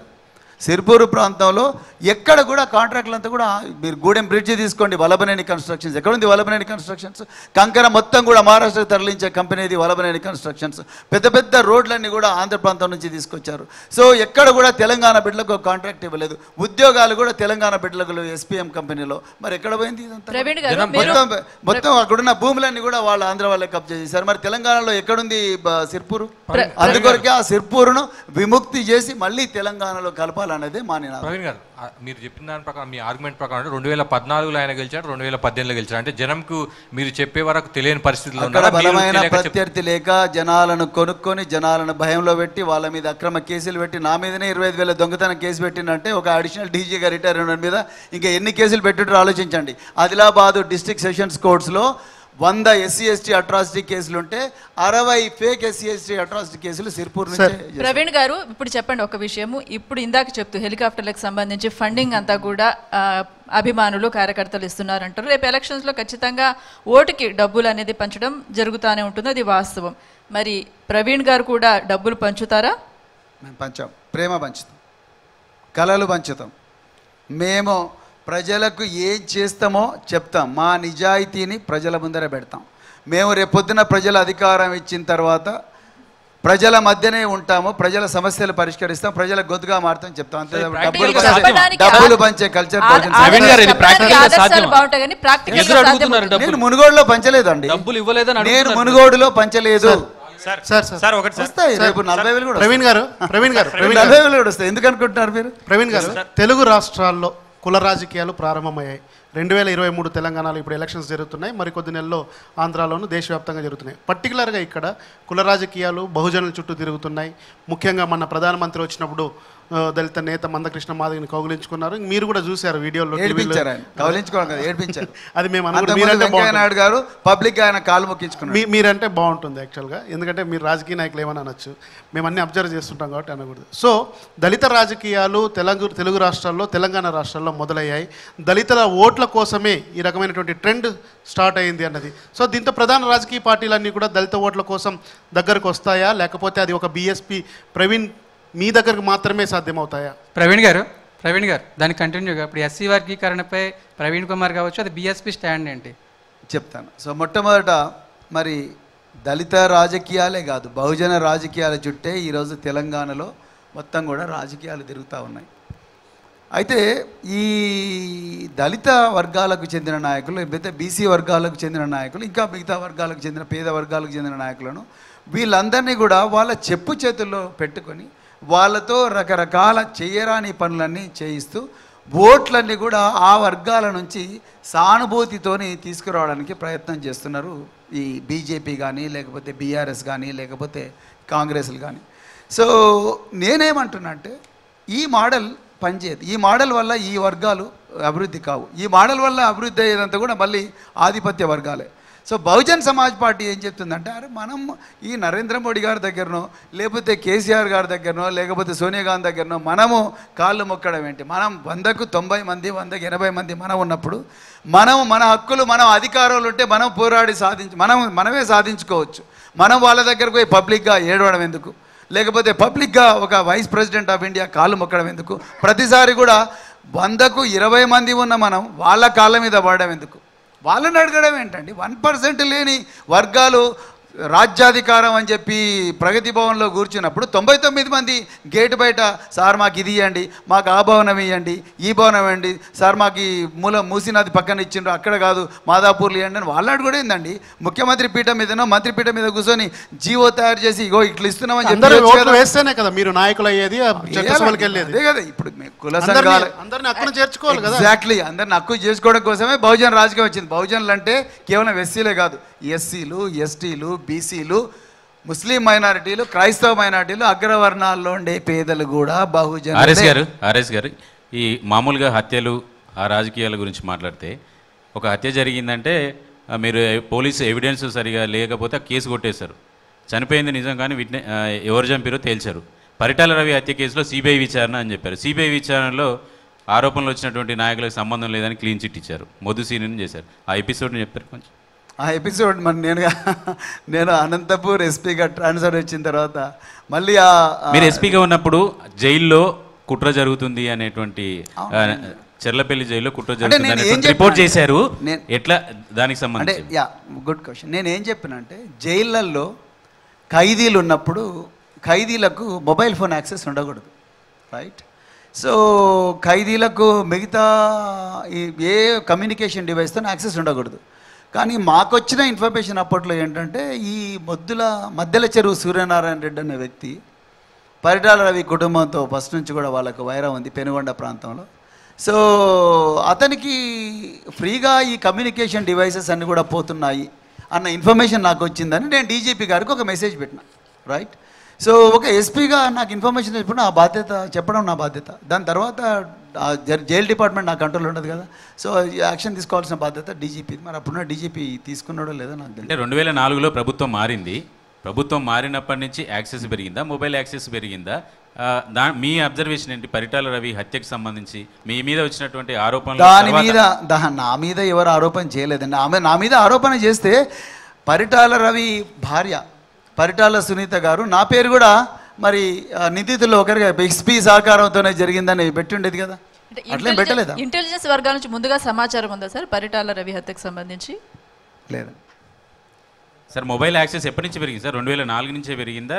సిర్పూరు ప్రాంతంలో ఎక్కడ కూడా కాంట్రాక్ట్లు అంతా కూడా, మీరు గూడెం బ్రిడ్జ్ తీసుకోండి, వలబనేని కన్స్ట్రక్షన్స్ ఎక్కడుంది? వలబనేని కన్స్ట్రక్షన్స్ కంకర మొత్తం కూడా మహారాష్ట్రకు తరలించే కంపెనీది వలబనేని కన్స్ట్రక్షన్స్. పెద్ద పెద్ద రోడ్లన్నీ కూడా ఆంధ్ర ప్రాంతం నుంచి తీసుకొచ్చారు. సో ఎక్కడ కూడా తెలంగాణ బిడ్డలకు కాంట్రాక్ట్ ఇవ్వలేదు. ఉద్యోగాలు కూడా తెలంగాణ బిడ్డలకు ఎస్పీఎం కంపెనీలో, మరి ఎక్కడ పోయింది ఇదంతా? మొత్తం అక్కడున్న భూములన్నీ కూడా వాళ్ళు ఆంధ్ర వాళ్ళే కబ్జా చేశారు. మరి తెలంగాణలో ఎక్కడుంది సిర్పూరు? అందుకొరకే ఆ సిర్పూరును విముక్తి చేసి మళ్ళీ తెలంగాణలో కలపాలి. ప్రవీణ్ గారు, మీరు చెప్పిన దాని ప్రకారం, మీ ఆర్గ్యుమెంట్ ప్రకారం 2014లో ఆయన గెలిచారు, 2018లో గెలిచారు అంటే జనంకు మీరు చెప్పే వరకు తెలియని పరిస్థితుల్లో బలమైన ప్రత్యర్థి లేక జనాలను కొనుక్కొని, జనాలను భయంలో పెట్టి, వాళ్ళ మీద అక్రమ కేసులు పెట్టి, నా మీదనే 25,000 దొంగతనం కేసు పెట్టిందంటే ఒక అడిషనల్ డీజీగా రిటైర్ అయిన మీద ఇంకా ఎన్ని కేసులు పెట్టుంటారో ఆలోచించండి. ఆదిలాబాద్ డిస్ట్రిక్ట్ సెషన్స్ కోర్ట్స్లో 100 एससी एसटी अट्रासिटी केसुलु उंटे 60 फेक एससी एसटी अट्रासिटी केसुलु सिर्पूर नुंचि प्रवीण गारू इप्पुडु चेप्पंडि ओक विषयमु इप्पुडु इंदाक चेप्तू हेलिकाप्टर्लकु संबंधिंचि फंडिंग अंता कूडा అభిమానులు కార్యకర్తలు ఇస్తున్నారు అంటారు రేపు ఎలక్షన్స్ లో ఖచ్చితంగా ఓటుకి డబ్బులు అనేది పంచడం జరుగుతానే ఉంటుంది అది వాస్తవం మరి ప్రవీణ్ గారు కూడా డబ్బులు పంచుతారా మేము పంచాం ప్రేమ పంచుతాం కళలు పంచుతాం మేము ప్రజలకు ఏం చేస్తామో చెప్తాం మా నిజాయితీని ప్రజల ముందర పెడతాం మేము రేపు పొద్దున ప్రజల అధికారం ఇచ్చిన తర్వాత ప్రజల మధ్యనే ఉంటాము ప్రజల సమస్యలు పరిష్కరిస్తాం ప్రజల గొంతుగా మార్తం చెప్తాం అంతే డబ్బులు పంచే కల్చర్ ప్రవీణ్ గారు ఇది ప్రాక్టికల్ సాధ్యం బాగుంటగాని ప్రాక్టికల్ ఎదురు అడుగుతున్నారు డబ్బులు నేను మునుగోడులో పంచలేదండి డబ్బులు ఇవ్వలేదని అడుగుతున్నారు నేను మునుగోడులో పంచలేదు సార్ సార్ సార్ ఒకటి సార్ వస్తాయి రేపు 40000 కూడా ప్రవీణ్ గారు 40000 కూడా వస్తాయి ఎందుకు అనుకుంటున్నారు మీరు ప్రవీణ్ గారు తెలుగు రాష్ట్రాల్లో కుల రాజకీయాలు ప్రారంభమయ్యాయి 2023 తెలంగాణలో ఇప్పుడు ఎలక్షన్స్ జరుగుతున్నాయి మరికొద్ది నెలల్లో ఆంధ్రాలోను దేశవ్యాప్తంగా జరుగుతున్నాయి పర్టికులర్గా ఇక్కడ కుల రాజకీయాలు బహుజనుల చుట్టూ తిరుగుతున్నాయి ముఖ్యంగా మన ప్రధానమంత్రి వచ్చినప్పుడు దళిత నేత మందకృష్ణ మాదిగని కౌగులించుకున్నారు మీరు కూడా చూశారు వీడియోలో టీవీలో కౌగులించుకోవడం కాదు ఏడ్పించారు అది మేము అనుకుంటున్నాం మీరంటే బాగుంటుంది గారు పబ్లిక్ ఆయన కాలు మొక్కించుకున్నారు మీరంటే బాగుంటుంది యాక్చువల్గా ఎందుకంటే మీరు రాజకీయ నాయకులు ఏమని అనొచ్చు మేము అన్ని అబ్జర్వ్ చేస్తుంటాం కాబట్టి అనకూడదు సో దళిత రాజకీయాలు తెలుగు రాష్ట్రాల్లో తెలంగాణ రాష్ట్రాల్లో మొదలయ్యాయి దళితుల ఓట్ల కోసమే ఈ రకమైనటువంటి ట్రెండ్ స్టార్ట్ అయింది అన్నది సో దీంతో ప్రధాన రాజకీయ పార్టీలన్నీ కూడా దళిత ఓట్ల కోసం దగ్గరకు వస్తాయా లేకపోతే అది ఒక బీఎస్పీ ప్రవీణ్ మీ దగ్గరకు మాత్రమే సాధ్యమవుతాయా ప్రవీణ్ గారు దాన్ని కంటిన్యూగా ఇప్పుడు ఎస్సీ వర్గీకరణపై ప్రవీణ్ కుమార్ కావచ్చు అది బీఎస్పీ స్టాండ్ ఏంటి చెప్తాను సో మొట్టమొదట మరి దళిత రాజకీయాలే కాదు బహుజన రాజకీయాల చుట్టే ఈరోజు తెలంగాణలో మొత్తం కూడా రాజకీయాలు తిరుగుతూ ఉన్నాయి అయితే ఈ దళిత వర్గాలకు చెందిన నాయకులు లేదా బీసీ వర్గాలకు చెందిన నాయకులు ఇంకా మిగతా వర్గాలకు చెందిన పేద వర్గాలకు చెందిన నాయకులను వీళ్ళందరినీ కూడా వాళ్ళ చెప్పు చేతుల్లో పెట్టుకొని వాళ్ళతో రకరకాల చేయరాని పనులన్నీ చేయిస్తూ ఓట్లన్నీ కూడా ఆ వర్గాల నుంచి సానుభూతితోని తీసుకురావడానికి ప్రయత్నం చేస్తున్నారు ఈ బీజేపీ కానీ లేకపోతే బీఆర్ఎస్ కానీ లేకపోతే కాంగ్రెస్లు కానీ సో నేనేమంటున్నా అంటే ఈ మోడల్ పనిచేయదు ఈ మోడల్ వల్ల ఈ వర్గాలు అభివృద్ధి కావు ఈ మోడల్ వల్ల అభివృద్ధి అయ్యేదంతా కూడా మళ్ళీ ఆధిపత్య వర్గాలే సో బహుజన్ సమాజ్ పార్టీ ఏం చెప్తుందంటే అరే మనం ఈ నరేంద్ర మోడీ గారి దగ్గరనో లేకపోతే కేసీఆర్ గారి దగ్గరనో లేకపోతే సోనియా గాంధీ దగ్గరనో మనము కాళ్ళు మొక్కడం ఏంటి మనం 100కు 90 మంది 100కు 80 మంది మనం ఉన్నప్పుడు మనం మన హక్కులు మనం అధికారంలో ఉంటే మనం పోరాడి మనమే సాధించుకోవచ్చు మనం వాళ్ళ దగ్గరకు పోయి పబ్లిక్గా ఏడవడం ఎందుకు లేకపోతే పబ్లిక్గా ఒక వైస్ ప్రెసిడెంట్ ఆఫ్ ఇండియా కాళ్ళు మొక్కడం ఎందుకు ప్రతిసారి కూడా 100కు 20 మంది ఉన్న మనం వాళ్ళ కాళ్ళ మీద పడడం ఎందుకు వాళ్ళని అడగడం ఏంటండి 1% లేని వర్గాలు రాజ్యాధికారం అని చెప్పి ప్రగతి భవన్లో కూర్చున్నప్పుడు 99 మంది గేటు బయట సార్ మాకు ఇది ఇవ్వండి మాకు ఆ భవనం ఇవ్వండి ఈ భవనం ఇవ్వండి సార్ మాకు ఈ మూసినది పక్కన ఇచ్చిండ్రు అక్కడ కాదు మాదాపూర్లు ఇవ్వండి అని వాళ్ళ కూడా ఏందండి ముఖ్యమంత్రి పీఠం మీదనో మంత్రి పీఠం మీద కూర్చొని జీవో తయారు చేసి ఇగో ఇట్లా ఇస్తున్నామని చెప్పి వేస్తేనే కదా మీరు నాయకులు అయ్యేది అదే కదా ఇప్పుడు కుల సంఘాలు అందరిని హక్కును చేర్చుకోవాలి కదా ఎగ్జాక్ట్లీ అందరిని హక్కు చేసుకోవడం కోసమే బహుజన రాజకీయం వచ్చింది బహుజనులు అంటే కేవలం ఎస్సీలే కాదు ఎస్సీలు ఎస్టీలు బీసీలు ముస్లిం మైనారిటీలు క్రైస్తవ మైనారిటీలు అగ్రవర్ణాల్లో ఉండే పేదలు కూడా బహుజన ఆర్ఎస్ గారు ఈ మామూలుగా హత్యలు ఆ రాజకీయాల గురించి మాట్లాడితే ఒక హత్య జరిగిందంటే మీరు పోలీసు ఎవిడెన్స్ సరిగా లేకపోతే కేసు కొట్టేశారు చనిపోయింది నిజం కానీ విట్నెస్ ఎవరు చంపారో తేల్చారు పరిటాల రవి హత్య కేసులో సిబిఐ విచారణ అని చెప్పారు సిబిఐ విచారణలో ఆరోపణలు వచ్చినటువంటి నాయకులకు సంబంధం లేదని క్లీన్ చిట్ ఇచ్చారు మధు సీనియర్ని చేశారు ఆ ఎపిసోడ్ని చెప్తారు కొంచెం ఆ ఎపిసోడ్ మరి నేను అనంతపూర్ ఎస్పీగా ట్రాన్స్ఫర్ వచ్చిన తర్వాత మళ్ళీ మీరు ఎస్పీగా ఉన్నప్పుడు జైల్లో కుట్ర జరుగుతుంది అనేటువంటి చెర్లపల్లి జైల్లో కుట్ర జరుగుతుంది రిపోర్ట్ చేశారు ఎట్లా దానికి సంబంధించి యా గుడ్ క్వశ్చన్ నేను ఏం చెప్పానంటే జైళ్ళల్లో ఖైదీలు ఉన్నప్పుడు ఖైదీలకు మొబైల్ ఫోన్ యాక్సెస్ ఉండకూడదు రైట్ సో ఖైదీలకు మిగతా ఏ కమ్యూనికేషన్ డివైస్తో యాక్సెస్ ఉండకూడదు కానీ మాకు వచ్చిన ఇన్ఫర్మేషన్ అప్పట్లో ఏంటంటే ఈ మధ్యల చెరువు సూర్యనారాయణ రెడ్డి అనే వ్యక్తి పరిటాల రవి కుటుంబంతో ఫస్ట్ నుంచి కూడా వాళ్ళకు వైరం ఉంది పెనుగొండ ప్రాంతంలో సో అతనికి ఫ్రీగా ఈ కమ్యూనికేషన్ డివైసెస్ అన్నీ కూడా పోతున్నాయి అన్న ఇన్ఫర్మేషన్ నాకు వచ్చిందని నేను డీజీపీ గారికి ఒక మెసేజ్ పెట్టినా రైట్ సో ఒక ఎస్పీగా నాకు ఇన్ఫర్మేషన్ ఇప్పుడు నా బాధ్యత చెప్పడం నా బాధ్యత దాని తర్వాత జైల్ డిపార్ట్మెంట్ నా కంట్రోల్ ఉండదు కదా సో యాక్షన్ తీసుకోవాల్సిన బాధ్యత డీజీపీ మరి అప్పుడున్న డీజీపీ తీసుకున్నాడో లేదో నాకు తెలియదు. అంటే 2004లో ప్రభుత్వం మారింది. ప్రభుత్వం మారినప్పటి నుంచి యాక్సెస్ పెరిగిందా మొబైల్ యాక్సెస్ పెరిగిందా మీ అబ్జర్వేషన్ ఏంటి పరిటాల రవి హత్యకు సంబంధించి మీ మీద వచ్చినటువంటి ఆరోపణలు దాని మీద నా మీద ఎవరు ఆరోపణ చేయలేదండి. ఆమె నా మీద ఆరోపణ చేస్తే పరిటాల రవి భార్య పరిటాల సునీత గారు నా పేరు కూడా మరి నిందితుల్లో ఒకరిగా ఎక్స్పీ సహకారంతోనే జరిగిందని పెట్టి ఉండేది కదా అట్లే పెట్టలేదా? ఇంటెలిజెన్స్ వర్గాల నుంచి ముందుగా సమాచారం ఉందా సార్ పరిటాల రవి హత్యకు సంబంధించి? లేదా సార్ మొబైల్ యాక్సెస్ ఎప్పటి నుంచి పెరిగింది సార్ 2004 నుంచే పెరిగిందా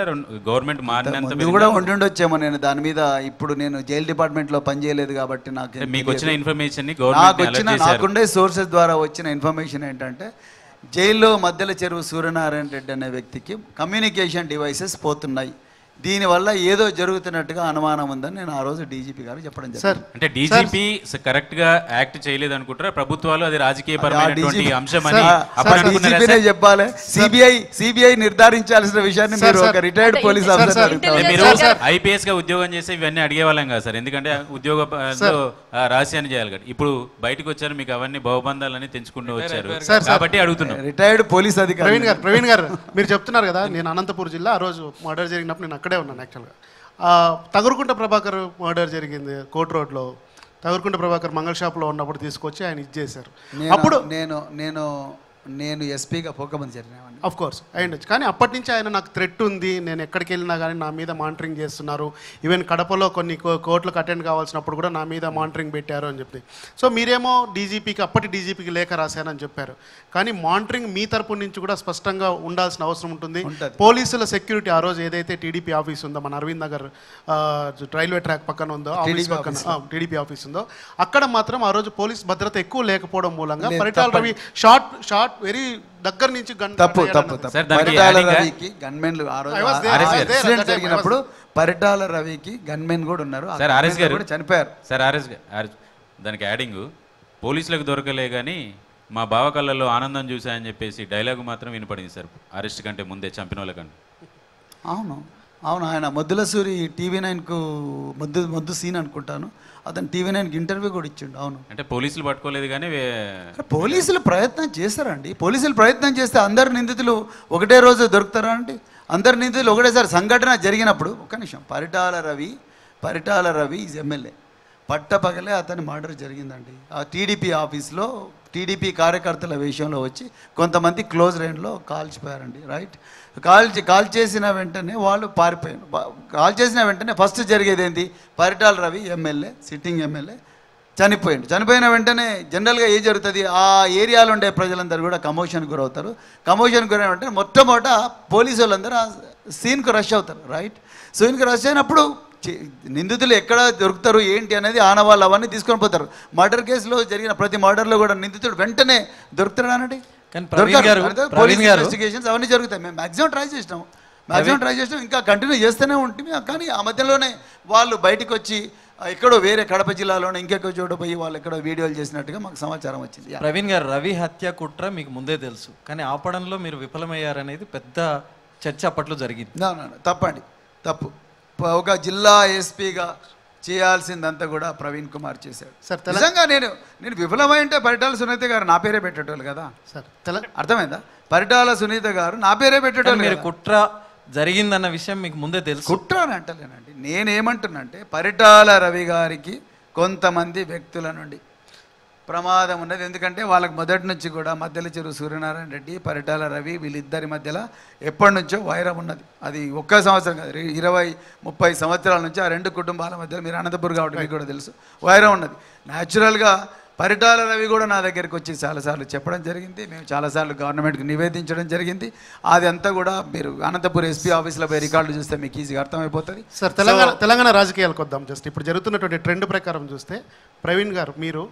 గవర్నమెంట్ మారినంత పెరిగింది కూడా ఉంటుండొచ్చేమో నేను దాని మీద ఇప్పుడు నేను జైల్ డిపార్ట్మెంట్లో పనిచేయలేదు కాబట్టి నాకు మీకు వచ్చిన ఇన్ఫర్మేషన్ ని గవర్నమెంట్ అలర్ట్ చేశారు. నాకుండే సోర్సెస్ ద్వారా వచ్చిన ఇన్ఫర్మేషన్ ఏంటంటే జైల్లో మధ్యల చెరువు సూర్యనారాయణ రెడ్డి అనే వ్యక్తికి కమ్యూనికేషన్ డివైసెస్ పోతున్నాయి దీనివల్ల ఏదో జరుగుతున్నట్టుగా అనుమానం ఉందని నేను ఆ రోజు డీజీపీ గారు చెప్పడం జరిగింది సార్. అంటే డీజీపీ కరెక్ట్ గా యాక్ట్ చేయలేదు అనుకుంటారా ప్రభుత్వాలు అది రాజకీయపరమైనటువంటి అంశం అని అప్పుడు అనుకున్నారా? చెప్పాలి సిబిఐ నిర్ధారించాల్సిన విషయాన్ని మీరు ఒక రిటైర్డ్ పోలీస్ ఆఫీసర్ మీరు ఐపీఎస్ గా ఉద్యోగం చేసి ఇవన్నీ అడిగేవాళ్ళం కదా సార్ ఎందుకంటే ఉద్యోగ రహస్యాన్ని చేయాలి కదా ఇప్పుడు బయటకు వచ్చారు మీకు అవన్నీ భవబంధాలని తెంచుకుంటూ వచ్చారు కాబట్టి అడుగుతున్నాను రిటైర్డ్ పోలీస్ అధికారి ప్రవీణ్ గారు మీరు చెప్తున్నారు కదా నేను అనంతపురం జిల్లా ఆ రోజు మర్డర్ జరిగినప్పుడు నేను అక్కడే ఉన్నాను యాక్చువల్గా తగురుకుంట ప్రభాకర్ మర్డర్ జరిగింది కోట్ రోడ్లో తగురుకుంట ప్రభాకర్ మంగళ షాప్లో ఉన్నప్పుడు తీసుకొచ్చి ఆయన ఇచ్చేశారు అప్పుడు నేను నేను నేను ఎస్పీగా పోకమని జరిగినాను అఫ్ కోర్స్ అయ్యుండొచ్చు కానీ అప్పటి నుంచి ఆయన నాకు థ్రెట్ ఉంది నేను ఎక్కడికి వెళ్ళినా కానీ నా మీద మానిటరింగ్ చేస్తున్నారు ఈవెన్ కడపలో కొన్ని కోర్టులకు అటెండ్ కావాల్సినప్పుడు కూడా నా మీద మానిటరింగ్ పెట్టారు అని చెప్తే సో మీరేమో డీజీపీకి అప్పటి డీజీపీకి లేఖ రాశానని చెప్పారు కానీ మానిటరింగ్ మీ తరపు నుంచి కూడా స్పష్టంగా ఉండాల్సిన అవసరం ఉంటుంది. పోలీసుల సెక్యూరిటీ ఆ రోజు ఏదైతే టీడీపీ ఆఫీస్ ఉందో మన అరవింద్ నగర్ రైల్వే ట్రాక్ పక్కన ఉందో టీడీపీ ఆఫీస్ ఉందో అక్కడ మాత్రం ఆ రోజు పోలీస్ భద్రత ఎక్కువ లేకపోవడం మూలంగా పరిటాల రవి షార్ట్ వెరీ దగ్గర నుంచి గన్మెన్ జరిగినప్పుడు పరిటాల రవికి గన్మెన్ కూడా ఉన్నారు చనిపోయారు సార్. ఆర్ఎస్ గారు దానికి యాడింగ్ పోలీసులకు దొరకలే కానీ మా బావ కళ్ళల్లో ఆనందం చూశాయని చెప్పేసి డైలాగ్ మాత్రం వినపడింది సార్ అరెస్ట్ కంటే ముందే చంపిన వాళ్ళ కంటే. అవును ఆయన మద్దులసూరి TV9కు మద్దు సీన్ అనుకుంటాను అతను TV9కి ఇంటర్వ్యూ కూడా ఇచ్చిండు. అవును అంటే పోలీసులు పట్టుకోలేదు కానీ పోలీసులు ప్రయత్నం చేశారండి. పోలీసులు ప్రయత్నం చేస్తే అందరు నిందితులు ఒకటే రోజు దొరుకుతారా అండి? అందరు నిందితులు ఒకటేసారి సంఘటన జరిగినప్పుడు ఒక్క నిమిషం పరిటాల రవి ఈజ్ ఎమ్మెల్యే పట్టపగలే అతని మర్డర్ జరిగిందండి. ఆ టీడీపీ ఆఫీస్లో టీడీపీ కార్యకర్తల విషయంలో వచ్చి కొంతమంది క్లోజ్ రేంజ్లో కాల్చిపోయారండి రైట్. కాల్ చేసిన వెంటనే వాళ్ళు పారిపోయారు. కాల్ చేసిన వెంటనే ఫస్ట్ జరిగేది ఏంటి Paritala Ravi MLA sitting MLA చనిపోయాడు. చనిపోయిన వెంటనే జనరల్గా ఏం జరుగుతుంది ఆ ఏరియాలో ఉండే ప్రజలందరూ కూడా కమోషన్కి గురవుతారు. కమోషన్కి గురైన వెంటనే మొట్టమొదట పోలీసు వాళ్ళందరూ ఆ సీన్కు రష్ అవుతారు రైట్. సీన్కు రష్ అయినప్పుడు నిందితులు ఎక్కడ దొరుకుతారు ఏంటి అనేది ఆనవాళ్ళు అవన్నీ తీసుకొని పోతారు. మర్డర్ కేసులో జరిగిన ప్రతి మర్డర్లో కూడా నిందితుడు వెంటనే దొరుకుతాడు అనండి అవన్నీ జరుగుతాయి. మేము మ్యాక్సిమం ట్రై చేసినాం ఇంకా కంటిన్యూ చేస్తూనే ఉంటుంది కానీ ఆ మధ్యలోనే వాళ్ళు బయటకు వచ్చి ఎక్కడో వేరే కడప జిల్లాలోనే ఇంకెక్కడో చోట పోయి వాళ్ళు ఎక్కడో వీడియోలు చేసినట్టుగా మాకు సమాచారం వచ్చింది. ప్రవీణ్ గారు రవి హత్య కుట్ర మీకు ముందే తెలుసు కానీ ఆపడంలో మీరు విఫలమయ్యారనేది పెద్ద చర్చ అప్పట్లో జరిగింది. తప్పు ఒక జిల్లా ఎస్పీగా చేయాల్సిందంతా కూడా ప్రవీణ్ కుమార్ చేశాడు సార్. నిజంగా నేను విఫలమై అంటే పరిటాల సునీత గారు నా పేరే పెట్టేటోళ్ళు కదా సార్ అర్థమైందా? పరిటాల సునీత గారు నా పేరే పెట్టేటోళ్ళు. మీరు కుట్ర జరిగిందన్న విషయం మీకు ముందే తెలుసు. కుట్ర అని అంటలేనండి నేనేమంటున్నానంటే పరిటాల రవి గారికి కొంతమంది వ్యక్తుల నుండి ప్రమాదం ఉన్నది ఎందుకంటే వాళ్ళకి మొదటి నుంచి కూడా మధ్యల చెరువు సూర్యనారాయణ రెడ్డి పరిటాల రవి వీళ్ళిద్దరి మధ్యలో ఎప్పటి నుంచో వైరం ఉన్నది. అది ఒక్క సంవత్సరం కాదు 20-30 సంవత్సరాల నుంచి ఆ రెండు కుటుంబాల మధ్యలో మీరు అనంతపురం కాబట్టి మీకు కూడా తెలుసు వైరం ఉన్నది. న్యాచురల్గా పరిటాల రవి కూడా నా దగ్గరికి వచ్చి చాలాసార్లు చెప్పడం జరిగింది. మేము చాలాసార్లు గవర్నమెంట్కి నివేదించడం జరిగింది. అదంతా కూడా మీరు అనంతపురం ఎస్పీ ఆఫీస్లో పోయి రికార్డులు చూస్తే మీకు ఈజీగా అర్థమైపోతుంది సార్. తెలంగాణ రాజకీయాలకు వద్దాం. జస్ట్ ఇప్పుడు జరుగుతున్నటువంటి ట్రెండ్ ప్రకారం చూస్తే ప్రవీణ్ గారు మీరు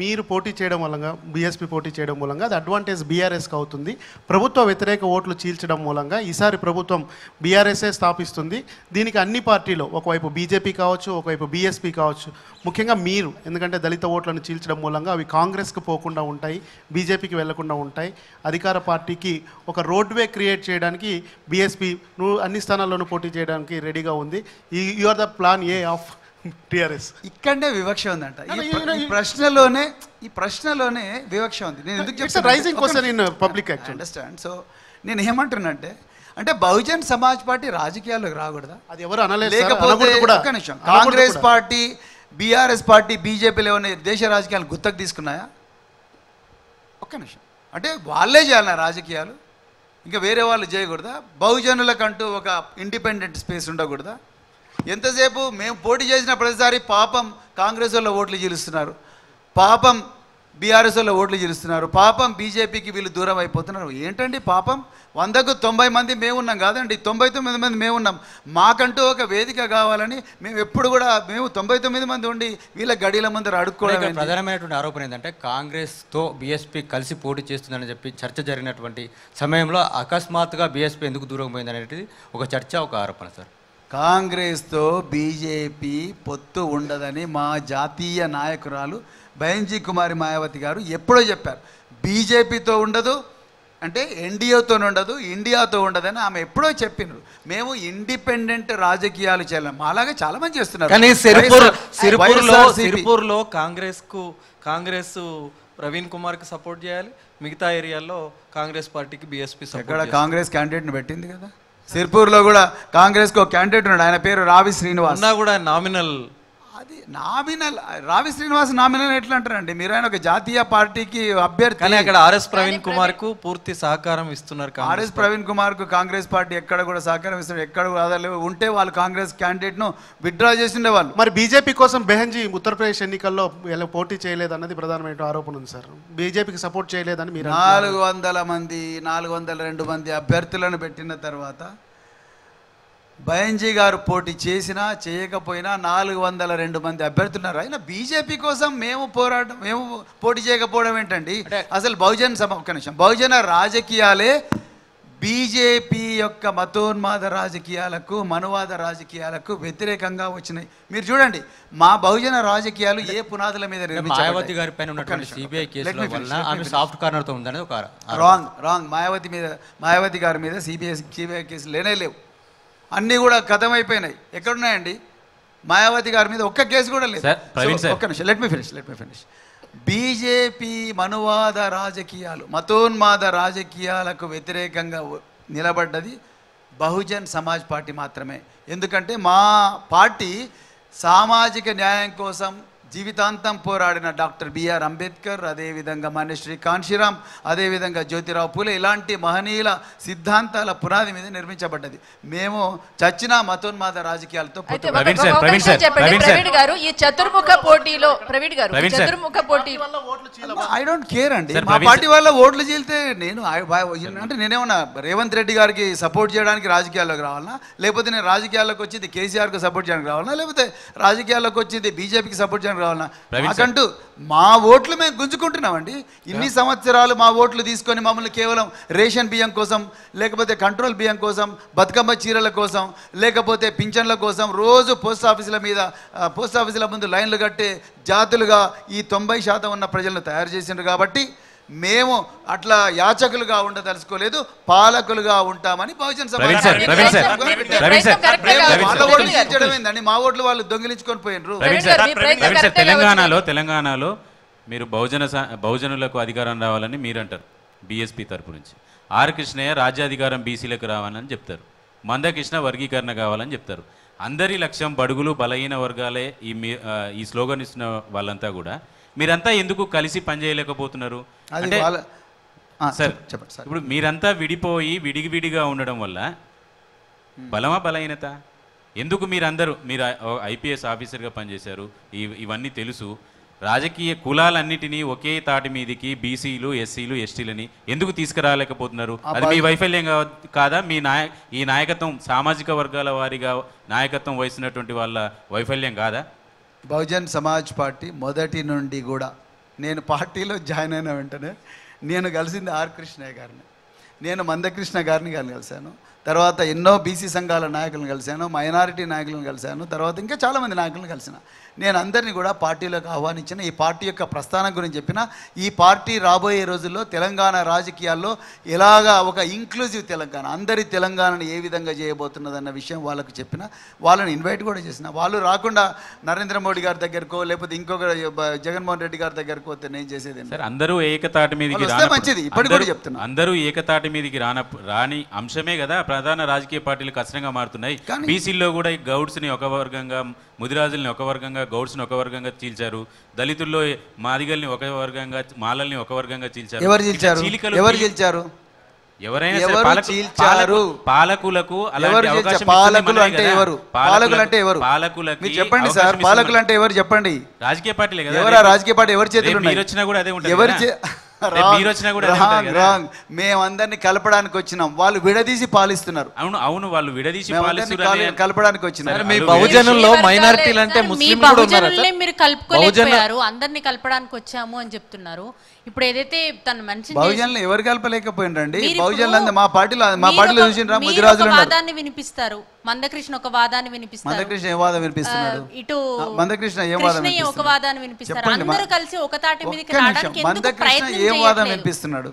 మీరు పోటీ చేయడం మూలంగా బీఎస్పీ పోటీ చేయడం మూలంగా అది అడ్వాంటేజ్ బీఆర్ఎస్కి అవుతుంది. ప్రభుత్వ వ్యతిరేక ఓట్లు చీల్చడం మూలంగా ఈసారి ప్రభుత్వం బీఆర్ఎస్ఏ స్థాపిస్తుంది. దీనికి అన్ని పార్టీలు ఒకవైపు బీజేపీ కావచ్చు, ఒకవైపు బీఎస్పీ కావచ్చు, ముఖ్యంగా మీరు, ఎందుకంటే దళిత ఓట్లను చీల్చడం మూలంగా అవి కాంగ్రెస్కి పోకుండా ఉంటాయి, బీజేపీకి వెళ్లకుండా ఉంటాయి. అధికార పార్టీకి ఒక రోడ్ వే క్రియేట్ చేయడానికి బీఎస్పీ అన్ని స్థానాల్లోనూ పోటీ చేయడానికి రెడీగా ఉంది. You are the plan A of TRS. ఇక్కడే వివక్ష ఉందంట. ఈ ప్రశ్నలోనే వివక్ష ఉంది. నేను ఎందుకు చెప్తాను, raising question in public action, understand. So నేను ఏమంటున్నానంటే, అంటే బహుజన్ సమాజ్ పార్టీ రాజకీయాల్లోకి రాకూడదా? అది ఎవరు అనలేదు. లేకపోతే ఒక్క నిమిషం, కాంగ్రెస్ పార్టీ, బీఆర్ఎస్ పార్టీ, బీజేపీలో ఉన్న దేశ రాజకీయాలను గుత్తకు తీసుకున్నాయా? ఒక్క నిమిషం, అంటే వాళ్ళే చేయాలన్నా రాజకీయాలు, ఇంకా వేరే వాళ్ళు చేయకూడదా? బహుజనులకంటూ ఒక ఇండిపెండెంట్ స్పేస్ ఉండకూడదా? ఎంతసేపు మేము పోటీ చేసిన ప్రతిసారి పాపం కాంగ్రెస్ వాళ్ళ ఓట్లు చీలుస్తున్నారు, పాపం బీఆర్ఎస్ వాళ్ళ ఓట్లు చీలుస్తున్నారు, పాపం బీజేపీకి వీళ్ళు దూరం అయిపోతున్నారు. ఏంటండి పాపం? 100కు 90 మంది మేమున్నాం కాదండి, 99 మంది మేమున్నాం. మాకంటూ ఒక వేదిక కావాలని మేము ఎప్పుడు కూడా 99 మంది ఉండి వీళ్ళ గడిల ముందర అడుక్కోవడం. ప్రధానమైనటువంటి ఆరోపణ ఏంటంటే, కాంగ్రెస్తో బీఎస్పీ కలిసి పోటీ చేస్తుందని చెప్పి చర్చ జరిగినటువంటి సమయంలో అకస్మాత్తుగా బీఎస్పీ ఎందుకు దూరం పోయిందనేది ఒక చర్చ, ఒక ఆరోపణ. సార్, కాంగ్రెస్తో బీజేపీ పొత్తు ఉండదని మా జాతీయ నాయకురాలు బయంజీ కుమారి మాయావతి గారు ఎప్పుడో చెప్పారు. బీజేపీతో ఉండదు అంటే ఎన్డీఏతో ఉండదు, ఇండియాతో ఉండదని ఆమె ఎప్పుడో చెప్పినారు. మేము ఇండిపెండెంట్ రాజకీయాలు చేయాలి. అలాగే చాలా మంది చేస్తున్నారు. కానీ సిరిపూర్లో కాంగ్రెస్ ప్రవీణ్ కుమార్కి సపోర్ట్ చేయాలి, మిగతా ఏరియాల్లో కాంగ్రెస్ పార్టీకి బీఎస్పీ సపోర్ట్. ఇక్కడ కాంగ్రెస్ క్యాండిడేట్ని పెట్టింది కదా. సిర్పూర్లో కూడా కాంగ్రెస్కి ఒక క్యాండిడేట్ ఉన్నాడు, ఆయన పేరు రావి శ్రీనివాస్. కూడా నామినల్, అది నామినల్. రావి శ్రీనివాస్ నామినల్ ఎట్లా అంటారండి మీరు? ఆయన ఒక జాతీయ పార్టీకి అభ్యర్థి. కానీ అక్కడ ఆర్ఎస్ ప్రవీణ్ కుమార్ కు పూర్తి సహకారం ఇస్తున్నారు. ఆర్ఎస్ ప్రవీణ్ కుమార్ కు కాంగ్రెస్ పార్టీ ఎక్కడ కూడా సహకారం ఇస్తున్నారు, ఎక్కడ కూడా ఉంటే వాళ్ళు కాంగ్రెస్ క్యాండిడేట్ ను విత్డ్రా చేసిండే వాళ్ళు. మరి బీజేపీ కోసం బెహంజీ ఉత్తరప్రదేశ్ ఎన్నికల్లో పోటీ చేయలేదు అన్నది ప్రధానమైన ఆరోపణ ఉంది సార్. బీజేపీకి సపోర్ట్ చేయలేదని మీరు 402 మంది అభ్యర్థులను పెట్టిన తర్వాత బయంజీ గారు పోటీ చేసినా చేయకపోయినా 402 మంది అభ్యర్థులున్నారు. అయినా బీజేపీ కోసం మేము పోటీ చేయకపోవడం ఏంటండి? అసలు బహుజన రాజకీయాలే బీజేపీ యొక్క మతోన్మాద రాజకీయాలకు, మనువాద రాజకీయాలకు వ్యతిరేకంగా వచ్చినాయి. మీరు చూడండి, మా బహుజన రాజకీయాలు ఏ పునాదుల మీద నిర్మించారు? రాంగ్. మాయావతి గారి మీద సిబిఐ కేసులు లేనేలేవు, అన్నీ కూడా కథం అయిపోయినాయి. ఎక్కడున్నాయండి? మాయావతి గారి మీద ఒక్క కేసు కూడా లేదు. ఒక్క నిమిషం, లెట్ మీ ఫినిష్. బీజేపీ మనువాద రాజకీయాలు, మతోన్మాద రాజకీయాలకు వ్యతిరేకంగా నిలబడ్డది బహుజన్ సమాజ్ పార్టీ మాత్రమే. ఎందుకంటే మా పార్టీ సామాజిక న్యాయం కోసం జీవితాంతం పోరాడిన డాక్టర్ బిఆర్ అంబేద్కర్, అదేవిధంగా మాన్యశ్రీ కాన్షీరాం, అదేవిధంగా జ్యోతిరావు పూలే, ఇలాంటి మహనీయుల సిద్ధాంతాల పునాది మీద నిర్మించబడ్డది. మేము చచ్చిన మతోన్మాద రాజకీయాలతో ఐ డోంట్ కేర్ అండి. మా పార్టీ వల్ల ఓట్లు చీలితే నేను అంటే నేనేమన్నా రేవంత్ రెడ్డి గారికి సపోర్ట్ చేయడానికి రాజకీయాల్లోకి రావాలన్నా, లేకపోతే నేను రాజకీయాల్లోకి వచ్చింది కేసీఆర్కి సపోర్ట్ చేయడానికి రావాలన్నా, లేకపోతే రాజకీయాల్లోకి వచ్చింది బీజేపీకి సపోర్ట్ చేయడానికి రావాలన్నా? మా ఓట్లు మేము గుంజుకుంటున్నామండి. ఇన్ని సంవత్సరాలు మా ఓట్లు తీసుకొని మమ్మల్ని కేవలం రేషన్ బియ్యం కోసం, లేకపోతే కంట్రోల్ బియ్యం కోసం, బతుకమ్మ చీరల కోసం, లేకపోతే పింఛన్ల కోసం రోజు పోస్ట్ ఆఫీసుల ముందు లైన్లు కట్టే జాతులుగా ఈ 90% ఉన్న ప్రజలను తయారు చేసిండ్రు. కాబట్టి మేము అట్లా యాచకులుగా ఉండదలుచుకోలేదు, పాలకులుగా ఉంటామని బహుజన్ సమాజం. మా ఓట్లు వాళ్ళు దొంగిలించుకొని పోయినరు. తెలంగాణలో మీరు బహుజనులకు అధికారం రావాలని మీరు అంటారు బీఎస్పీ తరపు నుంచి. ఆర్ కృష్ణయ్య రాజ్యాధికారం బీసీలకు రావాలని చెప్తారు, మందకృష్ణ వర్గీకరణ కావాలని చెప్తారు. అందరి లక్ష్యం బడుగులు, బలహీన వర్గాలే. ఈ స్లోగన్ ఇస్తున్న వాళ్ళంతా కూడా మీరంతా ఎందుకు కలిసి పనిచేయలేకపోతున్నారు? సార్ చెప్పండి సార్. ఇప్పుడు మీరంతా విడిపోయి విడిగా ఉండడం వల్ల బలమా బలహీనత? ఎందుకు మీరందరూ, మీరు ఐపీఎస్ ఆఫీసర్గా పనిచేశారు, ఇవన్నీ తెలుసు, రాజకీయ కులాలన్నిటినీ ఒకే తాటి మీదకి బీసీలు, ఎస్సీలు, ఎస్టీలని ఎందుకు తీసుకురాలేకపోతున్నారు? అది మీ వైఫల్యం కాదా? ఈ నాయకత్వం సామాజిక వర్గాల వారిగా నాయకత్వం వహిస్తున్నటువంటి వాళ్ళ వైఫల్యం కాదా? బహుజన్ సమాజ్ పార్టీ మొదటి నుండి కూడా నేను పార్టీలో జాయిన్ అయిన వెంటనే నేను కలిసింది ఆర్ కృష్ణయ్య గారిని, నేను మందకృష్ణ గారిని కలిశాను, తర్వాత ఎన్నో బీసీ సంఘాల నాయకులను కలిశాను, మైనారిటీ నాయకులను కలిశాను, తర్వాత ఇంకా చాలామంది నాయకులను కలిసిన. నేను అందరినీ కూడా పార్టీలోకి ఆహ్వానించిన, ఈ పార్టీ యొక్క ప్రస్థానం గురించి చెప్పిన, ఈ పార్టీ రాబోయే రోజుల్లో తెలంగాణ రాజకీయాల్లో ఎలాగా ఒక ఇంక్లూజివ్ తెలంగాణ, అందరి తెలంగాణను ఏ విధంగా చేయబోతున్నదన్న విషయం వాళ్ళకు చెప్పిన, వాళ్ళని ఇన్వైట్ కూడా చేసిన. వాళ్ళు రాకుండా నరేంద్ర మోడీ గారి దగ్గరకో లేకపోతే ఇంకొక జగన్మోహన్ రెడ్డి గారి దగ్గరకో వస్తే నేను చేసేది, అందరూ ఏకతాటి మీదకి రావడం మంచిది. ఇప్పటికీ కూడా చెప్తున్నా, అందరూ ఏకతాటి మీదకి రాని అంశమే కదా ప్రధాన రాజకీయ పార్టీలు కష్టంగా మారుతున్నాయి. బీసీల్లో కూడా గౌడ్స్ని ఒక వర్గంగా, ముదిరాజుల్ని ఒక వర్గంగా, గౌడ్స్ని ఒక వర్గంగా చీల్చారు, దళితుల్లో మాదిగల్ని ఒక వర్గంగా, మాలల్ని ఒక వర్గంగా చీల్చారు. పాలకులకు చెప్పండి, రాజకీయ పార్టీలే కదా, రాజకీయ పార్టీ ఎవరి చేతిలో కూడా అదే ఉంటుంది. మేమందరినీ కలపడానికి వచ్చినాం, వాళ్ళు విడదీసి పాలిస్తున్నారు. అవును అవును, వాళ్ళు విడదీసి కలపడానికి వచ్చినారు. బహుజనుల్లో మైనారిటీలు అంటే కలుపుకోలేకపోయారు, అందరినీ కలపడానికి వచ్చాము అని చెప్తున్నారు. ఇప్పుడు ఏదైతే తన మంచి బహుజనులు ఎవరు కలపలేకపోయినండి, బహుజనులు మా పార్టీలో చూసిన ముదిరాజులు వాదాన్ని వినిపిస్తారు, మందకృష్ణ ఒక వాదాన్ని వినిపిస్తారు, మందకృష్ణ ఏ వాదం వినిపిస్తున్నాడు, ఇటు మందకృష్ణ ఏ వాదం వినిపిస్తున్నాడు, ఒక వాదాన్ని వినిపిస్తారు. అందరూ కలిసి ఒక తాటి మీదకి రావడానికి ఎందుకు ప్రయత్నం చేయట్లేదు? ఏ వాదం వినిపిస్తున్నాడు?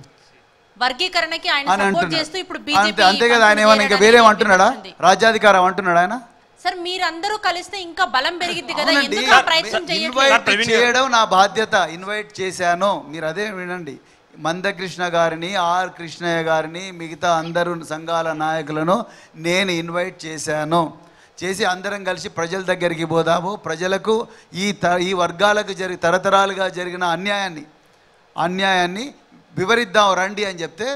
వర్గీకరణకి ఆయన సపోర్ట్ చేస్తూ ఇప్పుడు బీజేపీ అంతే కదా. ఆయన ఏమన్నా ఇంకా వేరే అంటున్నాడా? రాజ్యాధికారం అంటున్నాడు ఆయన. సార్ మీరందరూ కలిస్తే ఇంకా బలం పెరిగింది కదా, ఎందుకు ఆ ప్రయత్నం చేయడం? నా బాధ్యత, ఇన్వైట్ చేశాను, మీరు అదే వినండి. మందకృష్ణ గారిని, ఆర్ కృష్ణయ్య గారిని, మిగతా అందరూ సంఘాల నాయకులను నేను ఇన్వైట్ చేశాను, చేసి అందరం కలిసి ప్రజల దగ్గరికి పోదాము, ప్రజలకు ఈ వర్గాలకు తరతరాలుగా జరిగిన అన్యాయాన్ని వివరిద్దాం రండి అని చెప్తే,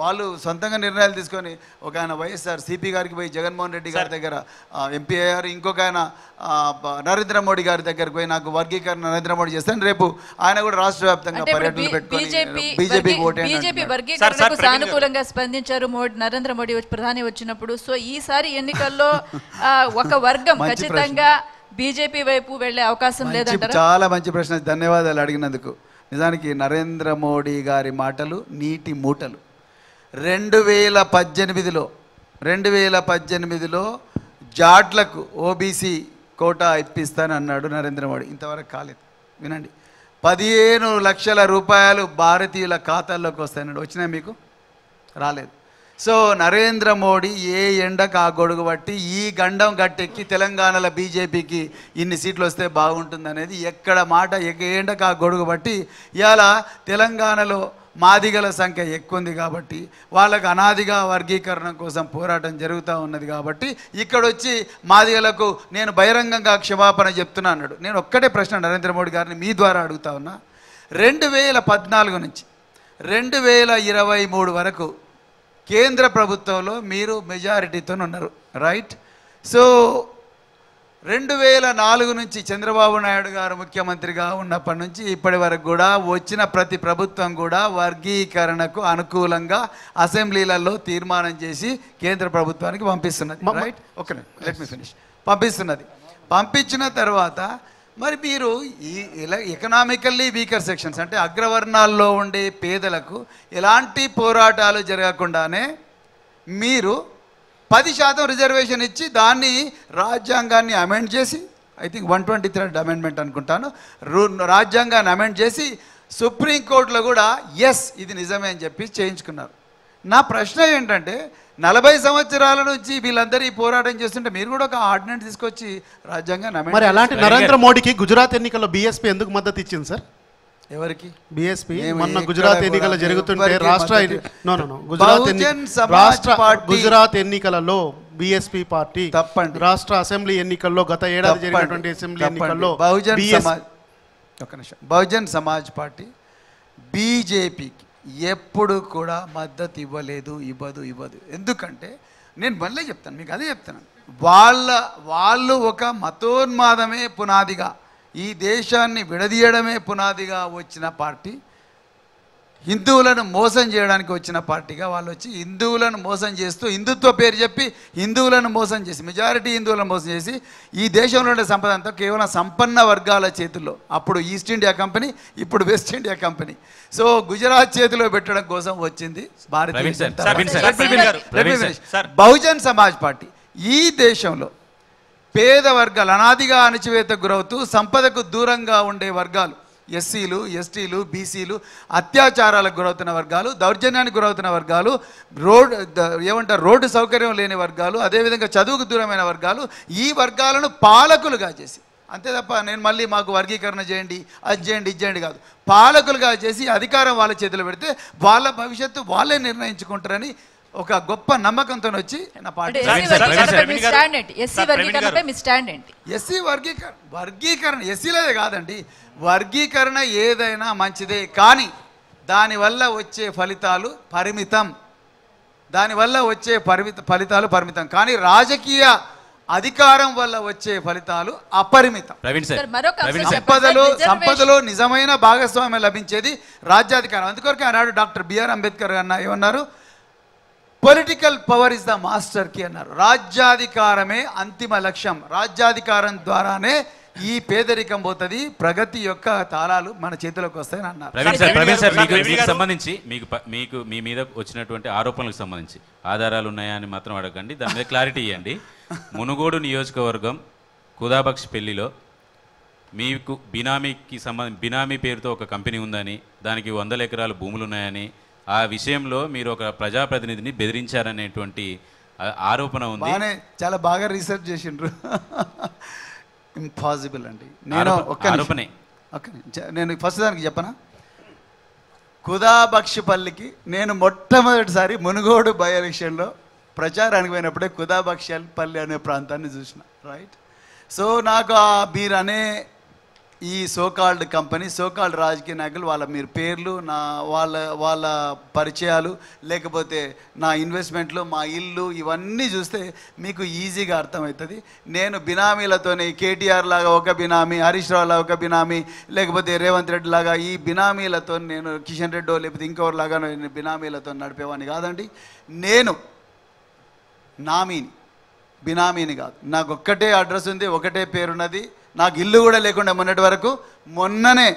వాళ్ళు సొంతంగా నిర్ణయాలు తీసుకొని ఒక ఆయన వైఎస్ఆర్ సిపి గారికి పోయి జగన్మోహన్ రెడ్డి గారి దగ్గర ఎంపీ అయ్యారు, ఇంకొక ఆయన నరేంద్ర మోడీ గారి దగ్గరకు పోయి నాకు వర్గీకరణ నరేంద్ర మోడీ చేస్తాను, రేపు ఆయన కూడా రాష్ట్ర వ్యాప్తంగా పర్యటనలు పెట్టుకుని బీజేపీకి ఓటేశారు. సానుకూలంగా స్పందించారు నరేంద్ర మోడీ ప్రధాని వచ్చినప్పుడు. సో ఈసారి ఎన్నికల్లో ఒక వర్గం ఖచ్చితంగా బీజేపీ వైపు వెళ్లే అవకాశం లేదంటారా? చాలా మంచి ప్రశ్న, ధన్యవాదాలు అడిగినందుకు. నిజానికి నరేంద్ర మోడీ గారి మాటలు నీటి మూటలు. 2018లో జాట్లకు ఓబీసీ కోటా ఇప్పిస్తానన్నాడు నరేంద్ర మోడీ, ఇంతవరకు కాలేదు. వినండి, 15 లక్షల రూపాయలు భారతీయుల ఖాతాల్లోకి వస్తాయన్నాడు, వచ్చినాయి మీకు? రాలేదు. సో నరేంద్ర మోడీ ఏ ఎండకు ఆ గొడుగు పట్టి ఈ గండం గట్టెక్కి తెలంగాణలో బీజేపీకి ఇన్ని సీట్లు వస్తే బాగుంటుంది అనేది ఎక్కడ మాట, ఎండకు ఆ గొడుగు పట్టి ఇవాళ తెలంగాణలో మాదిగల సంఖ్య ఎక్కువ ఉంది కాబట్టి, వాళ్ళకు అనాదిగా వర్గీకరణ కోసం పోరాటం జరుగుతూ ఉన్నది కాబట్టి, ఇక్కడ వచ్చి మాదిగలకు నేను బహిరంగంగా క్షమాపణ చెప్తున్నా అన్నాడు. నేను ఒక్కటే ప్రశ్న నరేంద్ర మోడీ గారిని మీ ద్వారా అడుగుతా ఉన్నా, 2014 నుంచి 2023 వరకు కేంద్ర ప్రభుత్వంలో మీరు మెజారిటీతో ఉన్నారు, రైట్? సో 2004 నుంచి చంద్రబాబు నాయుడు గారు ముఖ్యమంత్రిగా ఉన్నప్పటి నుంచి ఇప్పటి వరకు కూడా వచ్చిన ప్రతి ప్రభుత్వం కూడా వర్గీకరణకు అనుకూలంగా అసెంబ్లీలలో తీర్మానం చేసి కేంద్ర ప్రభుత్వానికి పంపిస్తున్నది, right? Okay, let me finish. పంపించిన తర్వాత మరి మీరు ఈ ఎకనామికల్లీ వీకర్ సెక్షన్స్ అంటే అగ్రవర్ణాల్లో ఉండే పేదలకు ఎలాంటి పోరాటాలు జరగకుండానే మీరు 10% రిజర్వేషన్ ఇచ్చి దాన్ని రాజ్యాంగాన్ని అమెండ్ చేసి, ఐ థింక్ 123rd అమెండ్మెంట్ అనుకుంటాను, రాజ్యాంగాన్ని అమెండ్ చేసి సుప్రీంకోర్టులో కూడా ఎస్ ఇది నిజమే అని చెప్పి చేయించుకున్నారు. నా ప్రశ్న ఏంటంటే 40 సంవత్సరాల నుంచి వీళ్ళందరూ ఈ పోరాటం చేస్తుంటే మీరు కూడా ఒక ఆర్డినెన్స్ తీసుకొచ్చి రాజ్యాంగం, మరి అలాంటి నరేంద్ర మోడీకి గుజరాత్ ఎన్నికల్లో బీఎస్పీ ఎందుకు మద్దతు ఇచ్చింది సార్? ఎవరికి బీఎస్పీ? మొన్న గుజరాత్ ఎన్నికలు జరుగుతుంటే గుజరాత్ ఎన్నికలలో బీఎస్పీ పార్టీ తప్పండి, రాష్ట్ర అసెంబ్లీ ఎన్నికల్లో గత ఏడాది జరిగినటువంటి అసెంబ్లీ ఎన్నికల్లో బహుజన్ సమాజ్ పార్టీ బీజేపీకి ఎప్పుడు కూడా మద్దతు ఇవ్వదు. ఎందుకంటే నేను మళ్ళీ చెప్తాను, మీకు అదే చెప్తాను, వాళ్ళు ఒక మతోన్మాదమే పునాదిగా, ఈ దేశాన్ని విడదీయడమే పునాదిగా వచ్చిన పార్టీ హిందువులను మోసం చేయడానికి వచ్చిన పార్టీగా వాళ్ళు వచ్చి హిందువులను మోసం చేస్తూ హిందుత్వ పేరు చెప్పి హిందువులను మోసం చేసి మెజారిటీ హిందువులను మోసం చేసి ఈ దేశంలో ఉండే సంపద అంతా కేవలం సంపన్న వర్గాల చేతుల్లో. అప్పుడు ఈస్ట్ ఇండియా కంపెనీ, ఇప్పుడు West India company. So Gujarat చేతిలో పెట్టడం కోసం వచ్చింది భారతీయ బహుజన్ సమాజ్ పార్టీ. ఈ దేశంలో పేద వర్గాలు అనాదిగా అణచివేతకు గురవుతూ సంపదకు దూరంగా ఉండే వర్గాలు, ఎస్సీలు, ఎస్టీలు, బీసీలు, అత్యాచారాలకు గురవుతున్న వర్గాలు, దౌర్జన్యానికి గురవుతున్న వర్గాలు, రోడ్డు సౌకర్యం లేని వర్గాలు, అదేవిధంగా చదువుకు దూరమైన వర్గాలు, ఈ వర్గాలను పాలకులుగా చేసి, అంతే తప్ప నేను మళ్ళీ మాకు వర్గీకరణ చేయండి, అది చేయండి, ఇది చేయండి కాదు, పాలకులుగా చేసి అధికారం వాళ్ళ చేతిలో పెడితే వాళ్ళ భవిష్యత్తు వాళ్ళే నిర్ణయించుకుంటారని ఒక గొప్ప నమ్మకంతో వచ్చి వర్గీకరణ ఎస్సీలదే కాదండి, వర్గీకరణ ఏదైనా మంచిదే, కానీ దానివల్ల వచ్చే ఫలితాలు పరిమితం, కానీ రాజకీయ అధికారం వల్ల వచ్చే ఫలితాలు అపరిమితం. సంపదలో నిజమైన భాగస్వామ్యం లభించేది రాజ్యాధికారం. అందుకొరకు ఆనాడు డాక్టర్ బిఆర్ అంబేద్కర్ గారు ఏమన్నారు, political power is the master key అన్నారు. రాజ్యాధికారమే అంతిమ లక్ష్యం, రాజ్యాధికారం ద్వారానే ఈ పేదరికం పోతుంది, ప్రగతి యొక్క తాళాలు మన చేతిలోకి వస్తాయని అన్నారు. ప్రవీణ్ సార్, మీకు సంబంధించి మీ మీద వచ్చినటువంటి ఆరోపణలకు సంబంధించి ఆధారాలు ఉన్నాయా అని మాత్రం అడగండి, దాని మీద క్లారిటీ ఇవ్వండి. మునుగోడు నియోజకవర్గం ఖుదాబక్ష్ పెళ్లిలో మీకు బినామీ పేరుతో ఒక కంపెనీ ఉందని, దానికి 100 ఎకరాల భూములు ఉన్నాయని, ఆ విషయంలో మీరు ఒక ప్రజాప్రతినిధిని బెదిరించారనేటువంటి ఆరోపణ ఉంది. చాలా బాగా రీసెర్చ్ చేసిండ్రు. ఇంపాసిబుల్ అండి. నేను నేను ఫస్ట్ దానికి చెప్పనా, ఖుదాబక్షిపల్లికి నేను మొట్టమొదటిసారి మునుగోడు బై ఎలక్షన్లో ప్రచారానికి పోయినప్పుడే ఖుదాబక్షిపల్లి అనే ప్రాంతాన్ని చూసిన, రైట్. సో నాకు మీరు అనే ఈ సోకాల్డ్ కంపెనీ, సోకాల్డ్ రాజకీయ నాయకులు, వాళ్ళ మీరు పేర్లు, వాళ్ళ పరిచయాలు, లేకపోతే నా ఇన్వెస్ట్మెంట్లు, మా ఇల్లు, ఇవన్నీ చూస్తే మీకు ఈజీగా అర్థమవుతుంది. నేను బినామీలతోనే కేటీఆర్ లాగా ఒక బినామీ, హరీష్ రావు లాగా ఒక బినామీ, లేకపోతే రేవంత్ రెడ్డి లాగా ఈ బినామీలతో నేను, కిషన్ రెడ్డి లేకపోతే ఇంకొకరు లాగా నేను బినామీలతో నడిపేవాడిని కాదండి. నేను బినామీని కాదు. నాకు ఒక్కటే అడ్రస్ ఉంది, ఒకటే పేరున్నది, నాకు ఇల్లు కూడా లేకుండా మొన్నటి వరకు, మొన్ననే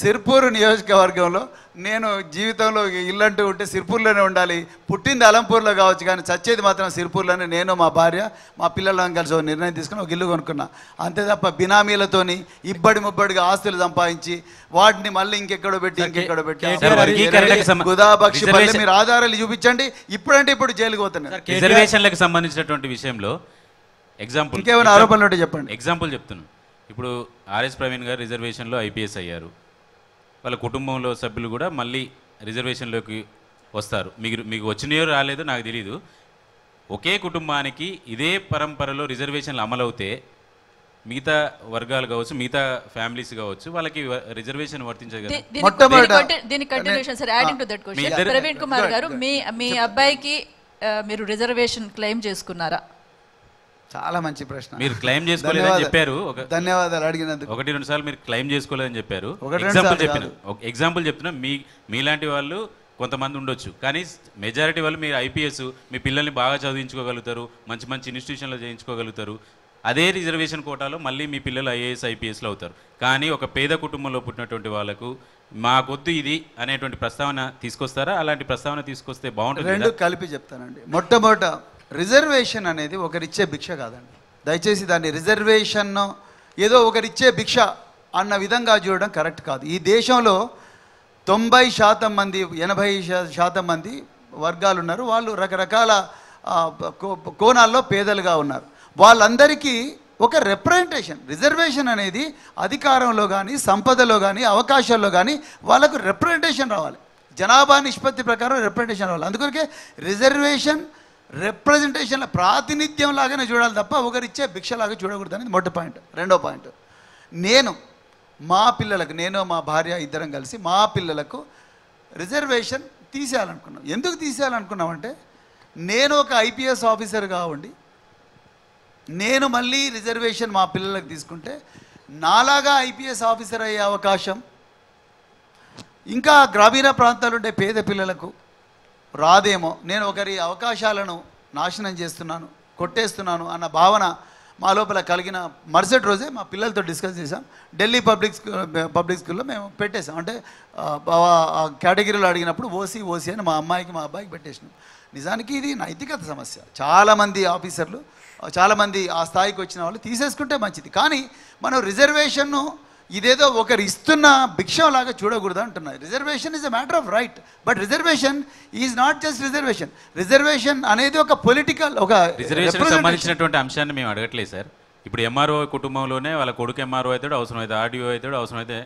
సిర్పూర్ నియోజకవర్గంలో నేను జీవితంలో ఇల్లు అంటూ ఉంటే సిర్పూర్లోనే ఉండాలి, పుట్టింది అలంపూర్లో కావచ్చు కానీ చచ్చేది మాత్రం సిర్పూర్లోనే, నేను, మా భార్య, మా పిల్లలను కలిసి ఒక నిర్ణయం తీసుకుని ఒక ఇల్లు కొనుక్కున్నా. అంతే తప్ప బినామీలతోని ఇబ్బడి ముబ్బడిగా ఆస్తులు సంపాదించి వాటిని మళ్ళీ ఇంకెక్కడో పెట్టి ఖుదాబక్షి పల్లె మీరు ఆధారాలు చూపించండి. ఇప్పుడంటే ఇప్పుడు జైలుకి పోతున్నారు సంబంధించినటువంటి విషయంలో. ఎగ్జాంపుల్ ఇంకేమైనా ఆరోపణలు ఉంటే చెప్పండి. ఎగ్జాంపుల్ చెప్తున్నాను, ఇప్పుడు ఆర్ఎస్ ప్రవీణ్ గారు రిజర్వేషన్లో ఐపీఎస్ అయ్యారు, వాళ్ళ కుటుంబంలో సభ్యులు కూడా మళ్ళీ రిజర్వేషన్లోకి వస్తారు. మీకు వచ్చినయో రాలేదో నాకు తెలీదు, ఒకే కుటుంబానికి ఇదే పరంపరలో రిజర్వేషన్లు అమలవుతే మిగతా వర్గాలు కావచ్చు, మిగతా ఫ్యామిలీస్ కావచ్చు, వాళ్ళకి రిజర్వేషన్ వర్తించదు కదా. ప్రవీణ్ కుమార్ గారు, మీ అబ్బాయికి మీరు రిజర్వేషన్ క్లెయిమ్ చేసుకున్నారా? చాలా మంచి ప్రశ్న. మీరు క్లెయిమ్ చేసుకోలేదని చెప్పారు, ధన్యవాదాలు అడిగినందుకు. 1-2 సార్లు మీరు క్లెయిమ్ చేసుకోలేదని చెప్పారు. ఎగ్జాంపుల్ చెప్తున్నా, మీలాంటి వాళ్ళు కొంతమంది ఉండొచ్చు, కానీ మెజారిటీ వాళ్ళు మీరు ఐపీఎస్, మీ పిల్లల్ని బాగా చదివించుకోగలుగుతారు, మంచి మంచి ఇన్స్టిట్యూషన్లో చేయించుకోగలుగుతారు, అదే రిజర్వేషన్ కోటాలో మళ్ళీ మీ పిల్లలు ఐఏఎస్, ఐపీఎస్లో అవుతారు. కానీ ఒక పేద కుటుంబంలో పుట్టినటువంటి వాళ్ళకు మాకొద్దు ఇది అనేటువంటి ప్రస్తావన తీసుకొస్తారా? అలాంటి ప్రస్తావన తీసుకొస్తే బాగుంటుంది. రెండు కలిపి చెప్తానండి. మొట్టమొదట రిజర్వేషన్ అనేది ఒకరిచ్చే భిక్ష కాదండి, దయచేసి దాన్ని రిజర్వేషన్ ఏదో ఒకరిచ్చే భిక్ష అన్న విధంగా చూడడం కరెక్ట్ కాదు. ఈ దేశంలో 90% మంది, 80% మంది వర్గాలు ఉన్నారు, వాళ్ళు రకరకాల కోణాల్లో పేదలుగా ఉన్నారు. వాళ్ళందరికీ ఒక రిప్రజెంటేషన్, రిజర్వేషన్ అనేది అధికారంలో కానీ, సంపదలో కానీ, అవకాశాల్లో కానీ వాళ్ళకు రిప్రజెంటేషన్ రావాలి. జనాభా నిష్పత్తి ప్రకారం రిప్రజెంటేషన్ రావాలి. అందుకొరకే రిజర్వేషన్ రిప్రజెంటేషన్ల ప్రాతినిధ్యం లాగానే చూడాలి తప్ప ఒకరిచ్చే భిక్షలాగా చూడకూడదు అనేది మొదటి పాయింట్. రెండో పాయింట్, నేను మా పిల్లలకు, నేను మా భార్య ఇద్దరం కలిసి మా పిల్లలకు రిజర్వేషన్ తీసేయాలనుకున్నాం. ఎందుకు తీసేయాలనుకున్నామంటే, నేను ఒక ఐపీఎస్ ఆఫీసర్ కావండి, నేను మళ్ళీ రిజర్వేషన్ మా పిల్లలకు తీసుకుంటే నాలాగా ఐపీఎస్ ఆఫీసర్ అయ్యే అవకాశం, ఇంకా గ్రామీణ ప్రాంతాల్లో ఉండే పేద పిల్లలకు రాదేమో, నేను ఒకరి అవకాశాలను నాశనం చేస్తున్నాను, కొట్టేస్తున్నాను అన్న భావన మా లోపల కలిగిన మరుసటి రోజే మా పిల్లలతో డిస్కస్ చేసాం. ఢిల్లీ పబ్లిక్ స్కూల్లో మేము పెట్టేసాం. అంటే ఆ కేటగిరీలో అడిగినప్పుడు ఓసీ అని మా అమ్మాయికి మా అబ్బాయికి పెట్టేసినాం. నిజానికి ఇది నైతికత సమస్య. చాలామంది ఆఫీసర్లు, చాలామంది ఆ స్థాయికి వచ్చిన వాళ్ళు తీసేసుకుంటే మంచిది. కానీ మనం రిజర్వేషన్ను ఇదేదో ఒకరు ఇస్తున్న భిక్షలాగా చూడకూడదు అంటున్నారు. Reservation is a matter of right, but reservation is not just reservation. Reservation అనేది ఒక పొలిటికల్, ఒక రిజర్వేషన్ సంబంధించినటువంటి అంశాన్ని మేము అడగట్లేదు సార్. ఇప్పుడు ఎంఆర్ఓ కుటుంబంలోనే వాళ్ళ కొడుకు ఎంఆర్ఓ అవుతాడు, అవసరం అయితే ఆర్డీఓ అవుతాడు, అవసరం అయితే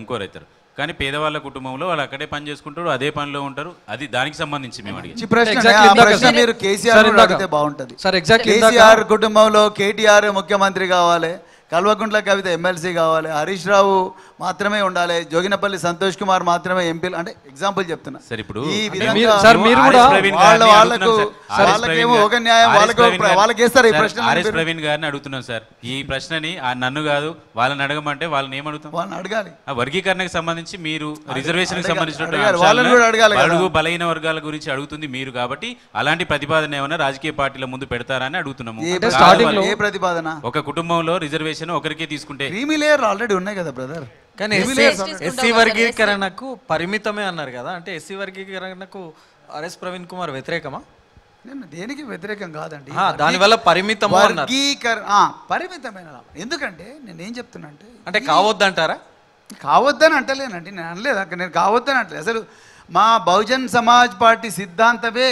ఇంకోరు అవుతారు. కానీ పేదవాళ్ళ కుటుంబంలో వాళ్ళు అక్కడే పని చేసుకుంటారు, అదే పనిలో ఉంటారు. అది దానికి సంబంధించి మేము అడిగారు. కుటుంబంలో కేటీఆర్ ముఖ్యమంత్రి కావాలి, కల్వకుంట్ల కవిత ఎమ్మెల్సీ కావాలి, హరీష్ రావు మాత్రమే ఉండాలి, జోగినపల్లి సంతోష్ కుమార్ మాత్రమే ఎంపీ. అంటే ఎగ్జాంపుల్ చెప్తున్నా సార్. ఇప్పుడు ఆర్ఎస్ ప్రవీణ్ గారిని అడుగుతున్నాం సార్ ఈ ప్రశ్నని. నన్ను కాదు వాళ్ళని అడగమంటే వాళ్ళని ఏమడుగుతాం? వాళ్ళని అడగాలి. ఆ వర్గీకరణకు సంబంధించి మీరు రిజర్వేషన్ అడుగు బలహీన వర్గాల గురించి అడుగుతుంది మీరు, కాబట్టి అలాంటి ప్రతిపాదన ఏమైనా రాజకీయ పార్టీల ముందు పెడతారని అడుగుతున్నాము. ఏ ప్రతిపాదన? ఒక కుటుంబంలో రిజర్వేషన్ ఒకరికే తీసుకుంటే ఆల్రెడీ ఉన్నాయి కదా బ్రదర్. కానీ ఎస్సీ వర్గీకరణకు పరిమితమే అన్నారు కదా, అంటే ఎస్సీ వర్గీకరణకు ఆర్ఎస్ ప్రవీణ్ కుమార్ వ్యతిరేకమా? నేను దేనికి వ్యతిరేకం కాదండి, దానివల్ల పరిమితం పరిమితమైన. ఎందుకంటే నేనేం చెప్తున్నా అంటే, అంటే కావద్దంటారా? కావద్దని అంటలేనండి, నేను అనలేదు. నేను కావద్దని అంటలేదు. అసలు మా బహుజన్ సమాజ్ పార్టీ సిద్ధాంతమే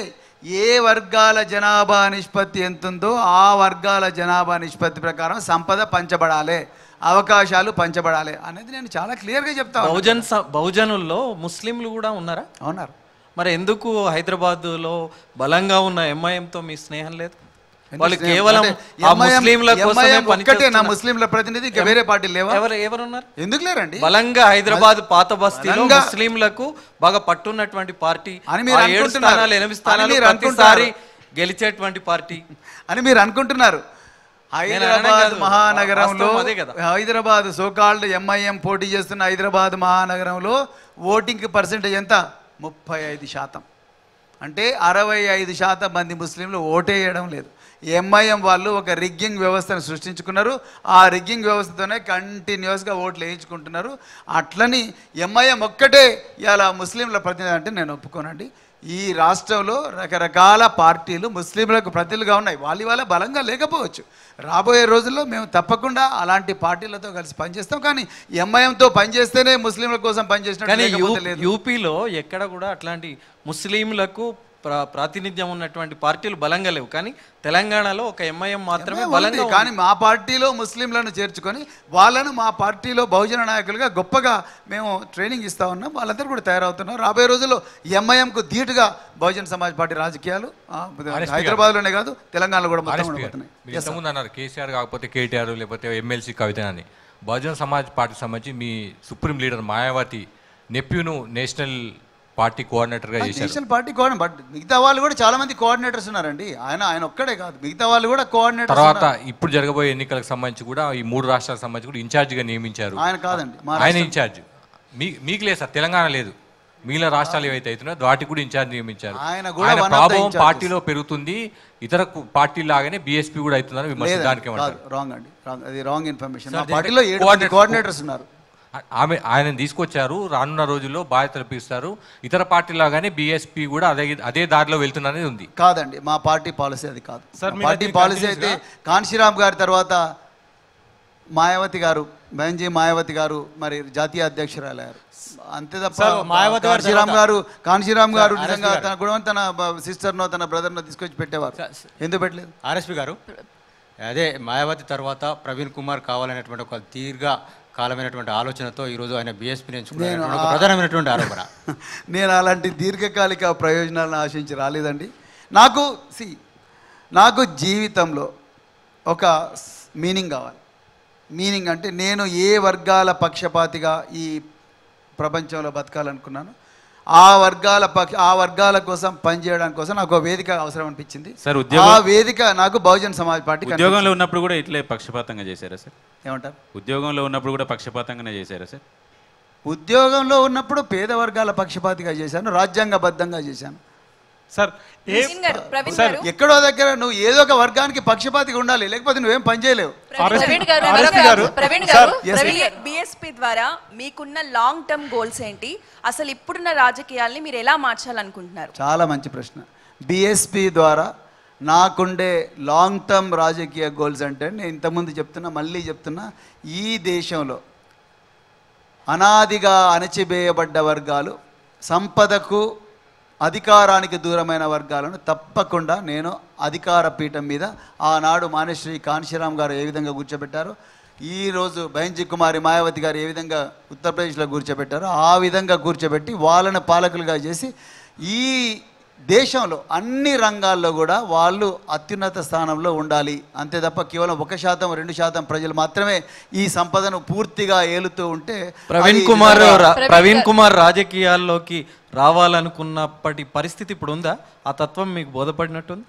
ఏ వర్గాల జనాభా నిష్పత్తి ఎంతుందో ఆ వర్గాల జనాభా నిష్పత్తి ప్రకారం సంపద పంచబడాలి, అవకాశాలు పంచబడాలి అనేది నేను చాలా క్లియర్గా చెప్తాను. బహుజనుల్లో ముస్లింలు కూడా ఉన్నారా? ఉన్నారు. మరి ఎందుకు హైదరాబాద్లో బలంగా ఉన్న ఎంఐఎంతో మీ స్నేహం లేదు? వాళ్ళు కేవలం ముస్లింల ప్రతినిధి, ఇంకా వేరే పార్టీ లేవా? ఎవరున్నారు? ఎందుకు లేరండి? బలంగా హైదరాబాద్ పాత బస్తీలో ముస్లింలకు బాగా పట్టున్నటువంటి పార్టీ అని మీరు 7 స్థానాలు 8 స్థానాలు ప్రతిసారి గెలిచేటువంటి పార్టీ అని మీరు అనుకుంటున్నారు. హైదరాబాద్ మహానగరంలో, హైదరాబాద్ సోకాల్డ్ ఎంఐఎం పోటీ చేస్తున్న హైదరాబాద్ మహానగరంలో ఓటింగ్ పర్సెంటేజ్ ఎంత? 35%. అంటే 65% మంది ముస్లింలు ఓటేయడం లేదు. ఎంఐఎం వాళ్ళు ఒక రిగ్గింగ్ వ్యవస్థను సృష్టించుకున్నారు. ఆ రిగ్గింగ్ వ్యవస్థతోనే కంటిన్యూస్గా ఓట్లు వేయించుకుంటున్నారు. అట్లని ఎంఐఎం ఒక్కటే ఇలా ముస్లింల ప్రతినిధి అంటే నేను ఒప్పుకోనండి. ఈ రాష్ట్రంలో రకరకాల పార్టీలు ముస్లింలకు ప్రతినిధులుగా ఉన్నాయి. వాళ్ళు ఇవాళ బలంగా లేకపోవచ్చు. రాబోయే రోజుల్లో మేము తప్పకుండా అలాంటి పార్టీలతో కలిసి పనిచేస్తాం. కానీ ఎంఐఎంతో పనిచేస్తేనే ముస్లింల కోసం పనిచేసిన యూపీలో ఎక్కడ కూడా అట్లాంటి ముస్లింలకు ప్రాతినిధ్యం ఉన్నటువంటి పార్టీలు బలంగా లేవు. కానీ తెలంగాణలో ఒక ఎంఐఎం మాత్రమే బలంగా. కానీ మా పార్టీలో ముస్లింలను చేర్చుకొని వాళ్ళను మా పార్టీలో బహుజన నాయకులుగా గొప్పగా మేము ట్రైనింగ్ ఇస్తా ఉన్నాం. వాళ్ళందరూ కూడా తయారవుతున్నారు. రాబోయే రోజుల్లో ఎంఐఎంకు ధీటుగా బహుజన సమాజ్ పార్టీ రాజకీయాలు హైదరాబాద్లోనే కాదు తెలంగాణలో కూడా మొదలవుతున్నాయి. కేసీఆర్ కాకపోతే కేటీఆర్, లేకపోతే ఎమ్మెల్సీ కవిత అని బహుజన సమాజ్ పార్టీకి సంబంధించి మీ సుప్రీం లీడర్ మాయావతి నెప్యూను నేషనల్ పార్టీ కోఆర్డినేటర్గా చేశారు. పార్టీ కోఆర్డినేటర్, బట్ మిగతా వాళ్ళు కూడా చాలా మంది కోఆర్డినేటర్స్ ఉన్నారండి. ఆయన ఒక్కడే కాదు, మిగతా వాళ్ళు కూడా కోఆర్డినేటర్. తర్వాత ఇప్పుడు జరగబోయే ఎన్నికలకు సంబంధించి కూడా ఈ 3 రాష్ట్రాలకు సంబంధించి కూడా ఇన్ఛార్జిగా నియమించారు. ఆయన కాదండి, ఆయన ఇన్ఛార్జ్. మీకు లేదు సార్, తెలంగాణ లేదు, మిగిలిన రాష్ట్రాలు ఏవైతే అవుతున్నాయో వాటికి కూడా ఇన్ఛార్జ్ నియమించారు. ఆయన ప్రభావం పార్టీలో పెరుగుతుంది, ఇతర పార్టీ లాగానే బీఎస్పీ కూడా అవుతుందని విమర్శ. దానికి రాంగ్ అండి, అది రాంగ్ ఇన్ఫర్మేషన్. పార్టీలో 7 కోఆర్డినేటర్స్ ఉన్నారు. ఆమె ఆయనను తీసుకొచ్చారు, రానున్న రోజుల్లో బాధ్యత అర్పిస్తారు. ఇతర పార్టీలాగానే బీఎస్పీ కూడా అదే దారిలో వెళ్తున్నారనేది ఉంది. కాదండి, మా పార్టీ పాలసీ అది కాదు. పార్టీ పాలసీ అయితే కాన్షీరామ్ గారి తర్వాత మాయావతి గారు, బెంజీ మాయావతి గారు మరి జాతీయ అధ్యక్షురాలయ్యారు. అంతే తప్ప మాయావతి కాన్షీరామ్ గారు నిజంగా తన గుణం తన సిస్టర్నో తన బ్రదర్నో తీసుకొచ్చి పెట్టేవారు. ఎందుకు పెట్టలేదు? ఆర్ఎస్పీ గారు అదే మాయావతి తర్వాత ప్రవీణ్ కుమార్ కావాలనేటువంటి ఒక దీర్ఘకాలమైనటువంటి ఆలోచనతో ఈరోజు ఆయన బీఎస్పీని ఎంచుకున్నారు. ప్రధానమైనటువంటి ఆరోపణ. నేను అలాంటి దీర్ఘకాలిక ప్రయోజనాలను ఆశించి రాలేదండి. నాకు జీవితంలో ఒక మీనింగ్ కావాలి. మీనింగ్ అంటే నేను ఏ వర్గాల పక్షపాతిగా ఈ ప్రపంచంలో బతకాలనుకున్నాను, ఆ వర్గాల కోసం పనిచేయడానికి కోసం నాకు వేదిక అవసరం అనిపించింది. ఆ వేదిక నాకు బహుజన్ సమాజ్ పార్టీ. ఉద్యోగంలో ఉన్నప్పుడు కూడా ఇట్లే పక్షపాతంగా చేశారా సార్? ఏమంటారు? ఉద్యోగంలో ఉన్నప్పుడు కూడా పక్షపాతంగానే చేశారా సార్? ఉద్యోగంలో ఉన్నప్పుడు పేద వర్గాల పక్షపాతిగా చేశాను, రాజ్యాంగబద్ధంగా చేశాను. సార్ ఎక్కడో దగ్గర నువ్వు ఏదో ఒక వర్గానికి పక్షపాతిగా ఉండాలి, లేకపోతే నువ్వేం పని చేయలేవు. ప్రవీణ్ గారు, బిఎస్పీ ద్వారా మీకున్న లాంగ్ టర్మ్ గోల్స్ ఏంటి? అసలు ఇప్పుడున్న రాజకీయాల్ని మీరు ఎలా మార్చాలనుకుంటున్నారు? చాలా మంచి ప్రశ్న. బిఎస్పీ ద్వారా నాకుండే లాంగ్ టర్మ్ రాజకీయ గోల్స్ అంటే, నేను ఇంతకుముందు చెప్తున్నా మళ్ళీ చెప్తున్నా, ఈ దేశంలో అనాదిగా అణచివేయబడ్డ వర్గాలు, సంపదకు అధికారానికి దూరమైన వర్గాలను తప్పకుండా నేను అధికార పీఠం మీద, ఆనాడు మానేశ్రీ కాంశీరామ్ గారు ఏ విధంగా కూర్చోబెట్టారో, ఈరోజు బైంజీ కుమారి మాయావతి గారు ఏ విధంగా ఉత్తరప్రదేశ్లో కూర్చోబెట్టారో, ఆ విధంగా కూర్చోబెట్టి వాళ్ళను పాలకులుగా చేసి ఈ దేశంలో అన్ని రంగాల్లో కూడా వాళ్ళు అత్యున్నత స్థానంలో ఉండాలి. అంతే తప్ప కేవలం 1% 2% ప్రజలు మాత్రమే ఈ సంపదను పూర్తిగా ఏలుతూ ఉంటే, ప్రవీణ్ కుమార్ రాజకీయాల్లోకి రావాలనుకున్నప్పటి పరిస్థితి ఇప్పుడు ఉందా? ఆ తత్వం మీకు బోధపడినట్టుంది?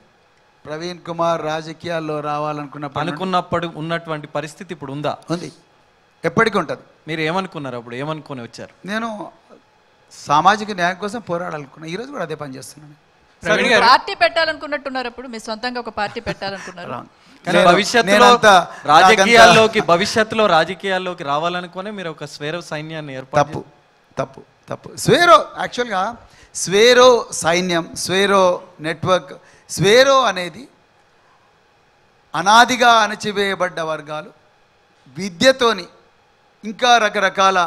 ప్రవీణ్ కుమార్ రాజకీయాల్లో రావాలనుకున్నప్పుడు ఉన్నటువంటి పరిస్థితి ఇప్పుడు ఉందా? ఉంది. ఎప్పటికీ ఉంటుంది. మీరు ఏమనుకున్నారు అప్పుడు, ఏమనుకుని వచ్చారు? నేను సామాజిక న్యాయం కోసం పోరాడాలనుకున్నా, ఈరోజు కూడా అదే పని చేస్తున్నాను. పార్టీ పెట్టాలనుకున్నట్టున్నారు అప్పుడు, మీ సొంతంగా ఒక పార్టీ పెట్టాలనుకున్నారు. భవిష్యత్తులో రాజకీయాల్లోకి రావాలనుకునే మీరు ఒక స్వేరో సైన్యాన్ని ఏర్పాటు. తప్పు తప్పు తప్పు. స్వేరో యాక్చువల్గా స్వేరో సైన్యం, స్వేరో నెట్వర్క్, స్వేరో అనేది అనాదిగా అణచివేయబడ్డ వర్గాలు విద్యతోని ఇంకా రకరకాల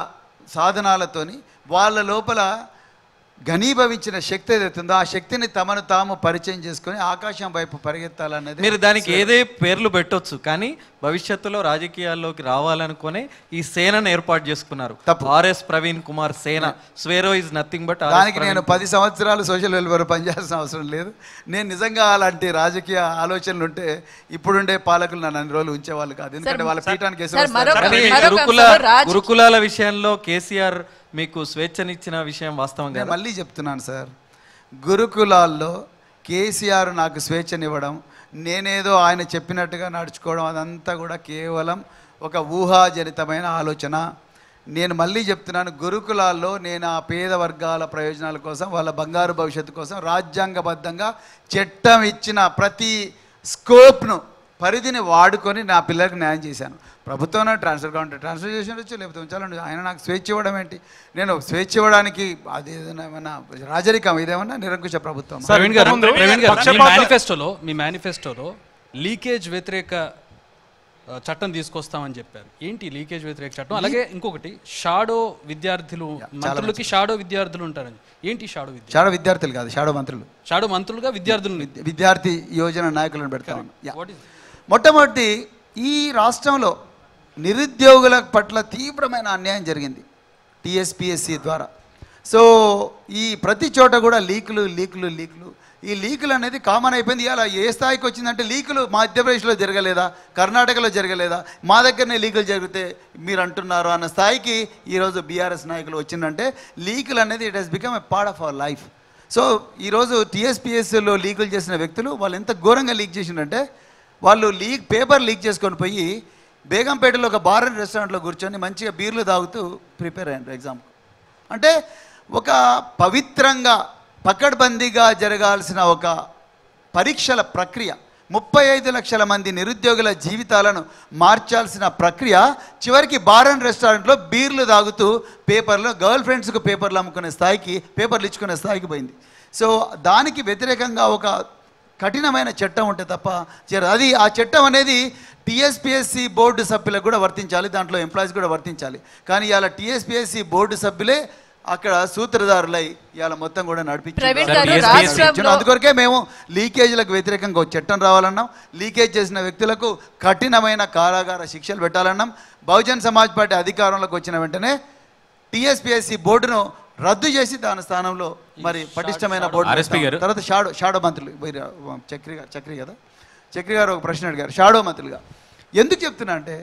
సాధనాలతోని వాళ్ళ లోపల ఘనీభవించిన శక్తి ఏదైతుందో ఆ శక్తిని తమను తాము పరిచయం చేసుకుని ఆకాశం వైపు పరిగెత్తాలనేది. మీరు దానికి ఏదే పేర్లు పెట్టొచ్చు, కానీ భవిష్యత్తులో రాజకీయాల్లోకి రావాలనుకునే ఈ సేనను ఏర్పాటు చేసుకున్నారు. ఆర్ఎస్ ప్రవీణ్ కుమార్ సేన, స్వేరో ఇస్ నథింగ్ బట్. దానికి నేను 10 సంవత్సరాలు సోషల్ వెల్ఫేర్ పనిచేయాల్సిన అవసరం లేదు. నేను నిజంగా అలాంటి రాజకీయ ఆలోచనలు ఉంటే ఇప్పుడుండే పాలకులు నన్ను అన్ని రోజులు ఉంచేవాళ్ళు కాదు, ఎందుకంటే వాళ్ళ పీఠానికి. గురుకులాల విషయంలో కేసీఆర్ మీకు స్వేచ్ఛనిచ్చిన విషయం వాస్తవం. నేను మళ్ళీ చెప్తున్నాను సార్, గురుకులాల్లో కేసీఆర్ నాకు స్వేచ్ఛనివ్వడం, నేనేదో ఆయన చెప్పినట్టుగా నడుచుకోవడం, అదంతా కూడా కేవలం ఒక ఊహాజనితమైన ఆలోచన. నేను మళ్ళీ చెప్తున్నాను, గురుకులాల్లో నేను ఆ పేద వర్గాల ప్రయోజనాల కోసం, వాళ్ళ బంగారు భవిష్యత్తు కోసం రాజ్యాంగబద్ధంగా చట్టం ఇచ్చిన ప్రతి స్కోప్ను, పరిధిని వాడుకొని నా పిల్లలకు న్యాయం చేశాను. ప్రభుత్వం ట్రాన్స్ఫర్ కావాలంటే ట్రాన్స్ఫర్ చేసినొచ్చు, లేకపోతే ఉంచాలని. ఆయన నాకు స్వేచ్ఛ ఇవ్వడం ఏంటి? నేను స్వేచ్ఛ ఇవ్వడానికి అది ఏదైనా రాజరికం, ఇదేమన్నా నిరంకుశ ప్రభుత్వం. మీ మేనిఫెస్టోలో లీకేజ్ వ్యతిరేక చట్టం తీసుకొస్తామని చెప్పారు. ఏంటి లీకేజ్ వ్యతిరేక చట్టం? అలాగే ఇంకొకటి, షాడో విద్యార్థులు, మంత్రులకి షాడో విద్యార్థులు ఉంటారని. ఏంటి షాడో విద్యార్థులు? షాడో విద్యార్థులు కాదు, షాడో మంత్రులు. షాడో మంత్రులుగా విద్యార్థులు, విద్యార్థి యోజన నాయకులను పెడతారు. మొట్టమొదటి ఈ రాష్ట్రంలో నిరుద్యోగుల పట్ల తీవ్రమైన అన్యాయం జరిగింది టీఎస్పీఎస్సీ ద్వారా. సో ఈ ప్రతి చోట కూడా లీకులు. ఈ లీకులు అనేది కామన్ అయిపోయింది. ఇలా ఏ స్థాయికి వచ్చిందంటే, లీకులు మధ్యప్రదేశ్లో జరగలేదా, కర్ణాటకలో జరగలేదా, మా దగ్గరనే లీకులు జరిగితే మీరు అంటున్నారు అన్న స్థాయికి ఈరోజు బీఆర్ఎస్ నాయకులు వచ్చిందంటే, లీకులు అనేది it has become a part of our life. So ఈరోజు టీఎస్పీఎస్సీలో లీకులు చేసిన వ్యక్తులు, వాళ్ళు ఎంత ఘోరంగా లీక్ చేసిందంటే, వాళ్ళు పేపర్ లీక్ చేసుకొని పోయి బేగంపేటలో ఒక బార్ అండ్ రెస్టారెంట్లో కూర్చొని మంచిగా బీర్లు తాగుతూ ప్రిపేర్ అయ్యారు ఎగ్జామ్కి. అంటే ఒక పవిత్రంగా పకడ్బందీగా జరగాల్సిన ఒక పరీక్షల ప్రక్రియ, 35 లక్షల మంది నిరుద్యోగుల జీవితాలను మార్చాల్సిన ప్రక్రియ, చివరికి బార్ అండ్ రెస్టారెంట్లో బీర్లు తాగుతూ పేపర్లో గర్ల్ ఫ్రెండ్స్కు పేపర్లు అమ్ముకునే స్థాయికి, పేపర్లు ఇచ్చుకునే స్థాయికి పోయింది. సో దానికి వ్యతిరేకంగా ఒక కఠినమైన చట్టం ఉంటే తప్ప చేరదు. అది ఆ చట్టం అనేది టీఎస్పీఎస్సీ బోర్డు సభ్యులకు కూడా వర్తించాలి, దాంట్లో ఎంప్లాయీస్ కూడా వర్తించాలి. కానీ ఇలా టీఎస్పీఎస్సీ బోర్డు సభ్యులే అక్కడ సూత్రధారులై ఇలా మొత్తం కూడా నడిపించారు. అందుకొరకే మేము లీకేజీలకు వ్యతిరేకంగా చట్టం రావాలన్నాం, లీకేజ్ చేసిన వ్యక్తులకు కఠినమైన కారాగార శిక్షలు పెట్టాలన్నాం. బహుజన్ సమాజ్ పార్టీ అధికారంలోకి వచ్చిన వెంటనే టీఎస్పీఎస్సీ బోర్డును రద్దు చేసి దాని స్థానంలో మరి పటిష్టమైన బోర్డు, తర్వాత షాడో మంత్రులు, చక్రి గారు ఒక ప్రశ్న అడిగారు షాడో మంత్రులుగా. ఎందుకు చెప్తున్నా అంటే,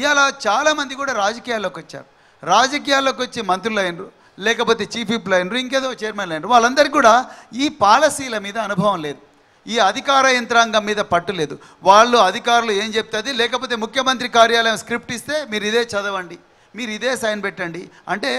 ఇవాళ చాలామంది కూడా రాజకీయాల్లోకి వచ్చారు, రాజకీయాల్లోకి వచ్చి మంత్రులు అయినరు, లేకపోతే చీఫ్ విప్లు అయినరు, ఇంకేదో చైర్మన్లు అయినరు. వాళ్ళందరికీ కూడా ఈ పాలసీల మీద అనుభవం లేదు, ఈ అధికార యంత్రాంగం మీద పట్టు లేదు. వాళ్ళు అధికారులు ఏం చెప్తుంది, లేకపోతే ముఖ్యమంత్రి కార్యాలయం స్క్రిప్ట్ ఇస్తే మీరు ఇదే చదవండి, మీరు ఇదే సైన్ పెట్టండి అంటే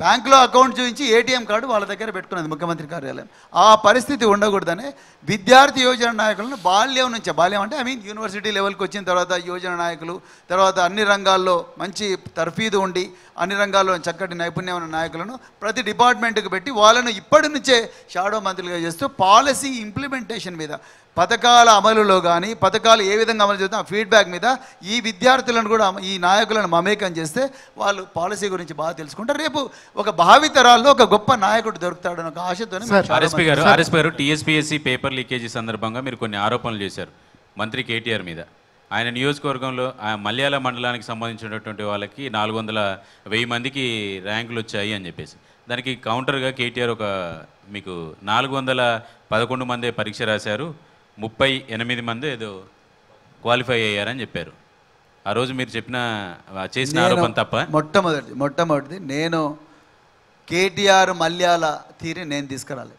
బ్యాంకులో అకౌంట్ చూపించి ఏటీఎం కార్డు వాళ్ళ దగ్గర పెట్టుకున్నది ముఖ్యమంత్రి కార్యాలయం. ఆ పరిస్థితి ఉండకూడదని విద్యార్థి యోజన నాయకులను బాల్యం నుంచి, బాల్యం అంటే ఐ మీన్ యూనివర్సిటీ లెవెల్కి వచ్చిన తర్వాత యోజన నాయకులు, తర్వాత అన్ని రంగాల్లో మంచి తర్ఫీదు ఉండి అన్ని రంగాల్లో చక్కటి నైపుణ్యం ఉన్న నాయకులను ప్రతి డిపార్ట్మెంట్కి పెట్టి వాళ్ళను ఇప్పటి నుంచే షాడో మంత్రులుగా చేస్తూ పాలసీ ఇంప్లిమెంటేషన్ మీద, పథకాల అమలులో కానీ పథకాలు ఏ విధంగా అమలు చేస్తాం ఫీడ్బ్యాక్ మీద ఈ విద్యార్థులను కూడా ఈ నాయకులను మమేకం చేస్తే వాళ్ళు పాలసీ గురించి బాగా తెలుసుకుంటారు. రేపు ఒక భావితరాల్లో ఒక గొప్ప నాయకుడు దొరుకుతాడని ఒక ఆశతో. టీఎస్పీఎస్సీ పేపర్ లీకేజీ సందర్భంగా మీరు కొన్ని ఆరోపణలు చేశారు మంత్రి కేటీఆర్ మీద. ఆయన నియోజకవర్గంలో మలయాళ మండలానికి సంబంధించినటువంటి వాళ్ళకి 400,000 మందికి ర్యాంకులు వచ్చాయి అని చెప్పేసి, దానికి కౌంటర్గా కేటీఆర్ ఒక మీకు 411 మందే పరీక్ష రాశారు, 38 మంది ఏదో క్వాలిఫై అయ్యారని చెప్పారు. ఆ రోజు మీరు చేసిన ఆరోపణ తప్ప? మొట్టమొదటిది నేను కేటీఆర్ మల్యాల తీరి నేను తీసుకురాలి,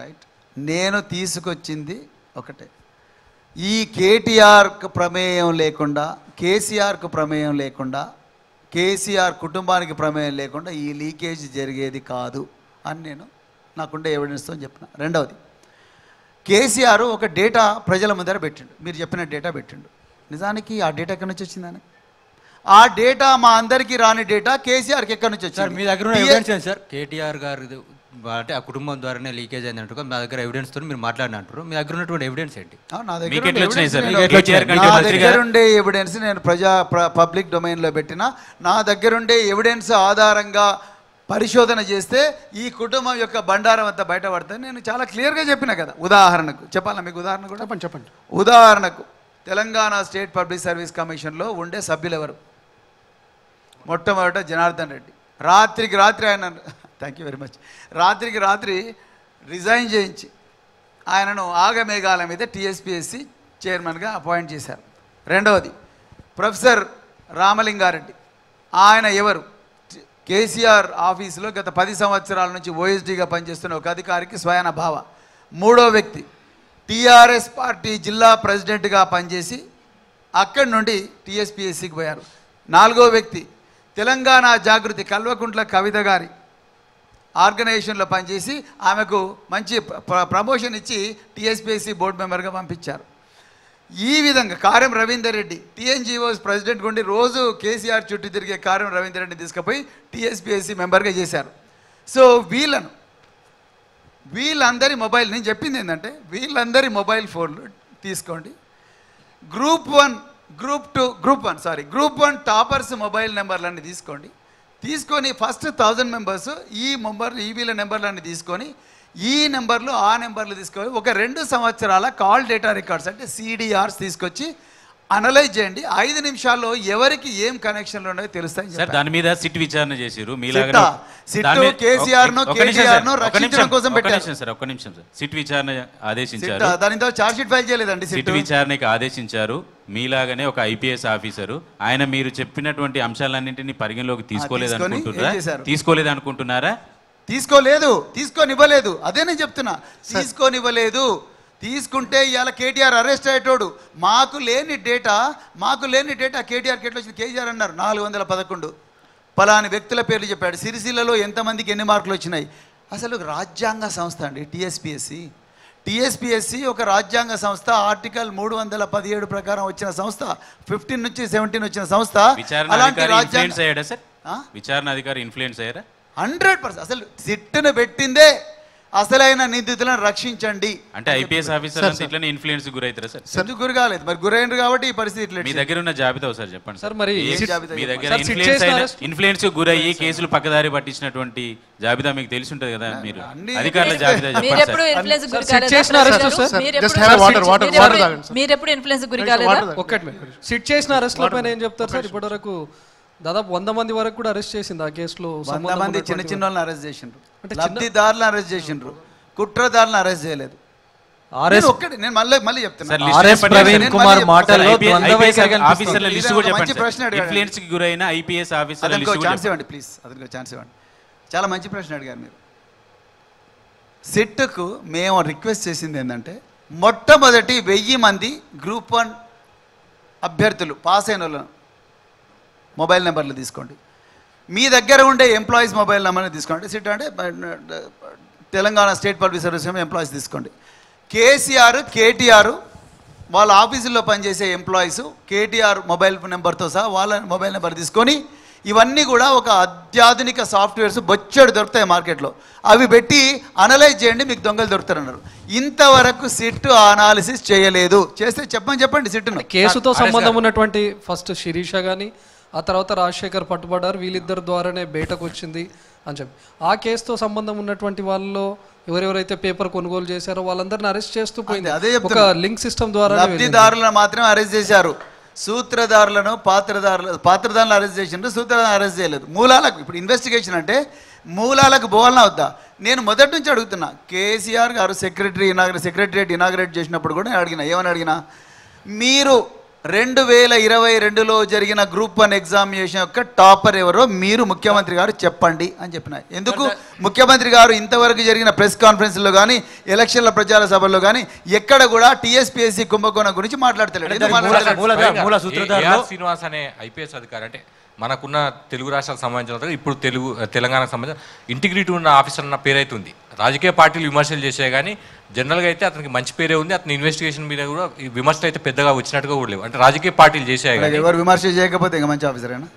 రైట్. నేను తీసుకొచ్చింది ఒకటే, ఈ కేటీఆర్కు ప్రమేయం లేకుండా, కేసీఆర్కు ప్రమేయం లేకుండా, కేసీఆర్ కుటుంబానికి ప్రమేయం లేకుండా ఈ లీకేజ్ జరిగేది కాదు అని నేను నాకుండే ఎవిడెన్స్తో చెప్పిన. రెండవది, కేసీఆర్ ఒక డేటా ప్రజల ముందర పెట్టిండు, మీరు చెప్పిన డేటా పెట్టిండు. నిజానికి ఆ డేటా ఎక్కడి నుంచి వచ్చిందని, ఆ డేటా మా అందరికీ రాని డేటా కేసీఆర్కి ఎక్కడి నుంచి వచ్చింది? మీ దగ్గర ఎవిడెన్స్ ఏంటి సార్? కేటీఆర్ గారు అంటే ఆ కుటుంబం ద్వారానే లీకేజ్ అయినట్టుగా మా దగ్గర ఎవిడెన్స్ తో మీరు మాట్లాడినట్టు, మీ దగ్గర ఉన్నటువంటి ఎవిడెన్స్ ఏంటి? నా దగ్గర ఉండే ఎవిడెన్స్ నేను పబ్లిక్ డొమైన్లో పెట్టిన, నా దగ్గరుండే ఎవిడెన్స్ ఆధారంగా పరిశోధన చేస్తే ఈ కుటుంబం యొక్క బండారం అంతా బయటపడతాను నేను చాలా క్లియర్గా చెప్పిన కదా. ఉదాహరణకు చెప్పాలా మీకు? ఉదాహరణ కూడా చెప్పండి. ఉదాహరణకు తెలంగాణ స్టేట్ పబ్లిక్ సర్వీస్ కమిషన్లో ఉండే సభ్యులు ఎవరు? మొట్టమొదట జనార్దన్ రెడ్డి. రాత్రికి రాత్రి ఆయన, థ్యాంక్ యూ వెరీ మచ్, రాత్రికి రాత్రి రిజైన్ చేయించి ఆయనను ఆగమేఘాల మీద టీఎస్పీఎస్సీ చైర్మన్గా అపాయింట్ చేశారు. రెండవది, ప్రొఫెసర్ రామలింగారెడ్డి. ఆయన ఎవరు? కేసీఆర్ ఆఫీసులో గత 10 సంవత్సరాల నుంచి ఓఎస్డీగా పనిచేస్తున్న ఒక అధికారికి స్వయాన భావ. మూడో వ్యక్తి, టీఆర్ఎస్ పార్టీ జిల్లా ప్రెసిడెంట్గా పనిచేసి అక్కడి నుండి టీఎస్పీఎస్సీకి పోయారు. నాలుగో వ్యక్తి, తెలంగాణ జాగృతి కల్వకుంట్ల కవిత గారి ఆర్గనైజేషన్లో పనిచేసి ఆమెకు మంచి ప్రమోషన్ ఇచ్చి టీఎస్పీఎస్సీ బోర్డు మెంబర్గా పంపించారు. ఈ విధంగా కార్యం రవీందర్ రెడ్డి, టీఎన్జిఓస్ ప్రెసిడెంట్ ఉండి రోజు కేసీఆర్ చుట్టూ తిరిగే కార్యం రవీందర్ రెడ్డిని తీసుకుపోయి టీఎస్పీఎస్సీ మెంబర్గా చేశారు. సో వీళ్ళందరి మొబైల్, నేను చెప్పింది ఏంటంటే వీళ్ళందరి మొబైల్ ఫోన్లు తీసుకోండి, గ్రూప్ వన్ టాపర్స్ మొబైల్ నెంబర్లన్నీ తీసుకోండి. తీసుకొని ఫస్ట్ 1000 మెంబర్స్ ఈ వీళ్ళ నెంబర్లన్నీ తీసుకొని ఈ నెంబర్లు ఆ నెంబర్లు తీసుకొని ఒక 2 సంవత్సరాల కాల్ డేటా రికార్డ్స్ అంటే CDRs తీసుకొచ్చి అనలైజ్ చేయండి. 5 నిమిషాల్లో ఎవరికి ఏం కనెక్షన్లు ఉన్నాయో తెలుస్తాయి. దాని మీద సిట్ విచారణ చేశారు. మీలాగానే ఒక IPS ఆఫీసరు, ఆయన మీరు చెప్పినటువంటి అంశాలన్నింటినీ పరిగణలోకి తీసుకోలేదనుకుంటున్నారా? తీసుకోనివ్వలేదు. అదే నేను చెప్తున్నా, తీసుకోనివ్వలేదు. తీసుకుంటే ఇవాళ కేటీఆర్ అరెస్ట్ అయ్యేటోడు. మాకు లేని డేటా కేటీఆర్కి ఎట్లా వచ్చింది? కేసీఆర్ అన్నారు 411 పలాని వ్యక్తుల పేర్లు చెప్పాడు, సిరిసిల్లలో ఎంతమందికి ఎన్ని మార్కులు వచ్చినాయి. అసలు రాజ్యాంగ సంస్థ అండి టీఎస్పీఎస్సీ. టీఎస్పీఎస్సీ ఒక రాజ్యాంగ సంస్థ, ఆర్టికల్ 317 ప్రకారం వచ్చిన సంస్థ, 15 నుంచి 17 వచ్చిన సంస్థ. అలాంటి విచారణ అధికారి ఇన్ఫ్లుయెన్స్ అయ్యారా? 100%. అసలు సిట్టును పెట్టిందే అసలైన నిందితులను రక్షించండి అంటే IPS ఆఫీసర్స్ ఇట్లనే ఇన్ఫ్లుయెన్స్ గురైతారా సార్? సందు గురి కాలేదు, మరి గురైండ్రు కాబట్టి ఈ పరిస్థితి ఇట్లా. మీ దగ్గర ఉన్న జాబితా ఒకసారి చెప్పండి సార్. మరి మీ దగ్గర ఇన్ఫ్లుయెన్స్ గురయ్యి కేసులు పక్కదారి పట్టించినటువంటి జాబితా మీకు తెలిసి ఉంటది కదా. మీరు అధికారుల జాబితా చెప్పండి సార్. మీరు ఎప్పుడు ఇన్ఫ్లుయెన్స్ గురి కాలేదా? ఒక్కటి మీరు సిట్ చేసిన అరెస్ట్ పైన ఏం చెప్తారు సార్? ఇప్పటివరకు దాదాపు 100 మంది వరకు కూడా అరెస్ట్ చేసింది ఆ కేసులో. మంది చిన్న వాళ్ళని అరెస్ట్ చేసిండ్రు, లబ్ధిదారులను అరెస్ట్ చేసిండ్రు, కుట్రదారులను అరెస్ట్ చేయలేదు. నేను మళ్ళీ చెప్తాను, ప్లీజ్ అతనికి ఛాన్స్ ఇవ్వండి. చాలా మంచి ప్రశ్న అడిగారు మీరు. సిట్కు మేము రిక్వెస్ట్ చేసింది ఏంటంటే మొట్టమొదటి 1000 మంది గ్రూప్ 1 అభ్యర్థులు పాస్ అయిన వాళ్ళను మొబైల్ నెంబర్లు తీసుకోండి. మీ దగ్గర ఉండే ఎంప్లాయీస్ మొబైల్ నెంబర్ని తీసుకోండి. సిట్ అంటే Telangana state public service employees తీసుకోండి. కేసీఆర్ కేటీఆర్ వాళ్ళ ఆఫీసుల్లో పనిచేసే ఎంప్లాయీస్ కేటీఆర్ మొబైల్ నెంబర్తో సహా వాళ్ళ మొబైల్ నెంబర్ తీసుకొని ఇవన్నీ కూడా ఒక అత్యాధునిక సాఫ్ట్వేర్స్ బొచ్చెడు దొరుకుతాయి మార్కెట్లో, అవి పెట్టి అనలైజ్ చేయండి, మీకు దొంగలు దొరుకుతారన్నారు. ఇంతవరకు సిట్ అనాలిసిస్ చేయలేదు. చేస్తే చెప్పమని చెప్పండి సిట్ను. కేసుతో సంబంధం ఉన్నటువంటి ఫస్ట్ శిరీష కానీ ఆ తర్వాత రాజశేఖర్ పట్టుబడ్డారు, వీళ్ళిద్దరి ద్వారానే బయటకు వచ్చింది అని చెప్పి ఆ కేసుతో సంబంధం ఉన్నటువంటి వాళ్ళలో ఎవరెవరైతే పేపర్ కొనుగోలు చేశారో వాళ్ళందరిని అరెస్ట్ చేస్తూ పోయింది. అదే ఒక లింక్ సిస్టమ్ ద్వారా లబ్ధిదారులను మాత్రమే అరెస్ట్ చేశారు, సూత్రధారులను పాత్రధారులను అరెస్ట్ చేసినట్టు సూత్రధారులను అరెస్ట్ చేయలేదు. మూలాలకు ఇప్పుడు ఇన్వెస్టిగేషన్ అంటే మూలాలకు పోవాలన్నా వద్దా? నేను మొదటి నుంచి అడుగుతున్నా. కేసీఆర్ గారు సెక్రటరేట్ ఇనాగ్రేట్ చేసినప్పుడు కూడా నేను అడిగినా, ఏమని అడిగినా, మీరు 2022లో జరిగిన గ్రూప్ 1 ఎగ్జామినేషన్ యొక్క టాపర్ ఎవరో మీరు ముఖ్యమంత్రి గారు చెప్పండి అని చెప్పిన. ఎందుకు ముఖ్యమంత్రి గారు ఇంతవరకు జరిగిన ప్రెస్ కాన్ఫరెన్స్లో కానీ ఎలక్షన్ల ప్రచార సభల్లో కానీ ఎక్కడ కూడా టీఎస్పీఎస్సీ కుంభకోణం గురించి మాట్లాడతలేడు. శ్రీనివాస్ అనే ఐపీఎస్ అధికారి, అంటే మనకున్న తెలుగు రాష్ట్రాలకు సంబంధించిన ఇప్పుడు తెలంగాణకు సంబంధించిన ఇంటిగ్రిటీ ఉన్న ఆఫీసర్ అన్న పేరైతుంది. రాజకీయ పార్టీలు విమర్శలు చేసే కానీ జనరల్గా అయితే అతనికి మంచి పేరే ఉంది. అతని ఇన్వెస్టిగేషన్ మీద కూడా విమర్శలు అయితే పెద్దగా వచ్చినట్టుగా కూడా లేవు. అంటే రాజకీయ పార్టీలు చేసే కానీ ఎవరు విమర్శ చేయకపోతే ఇంకా మంచి ఆఫీసరేనా?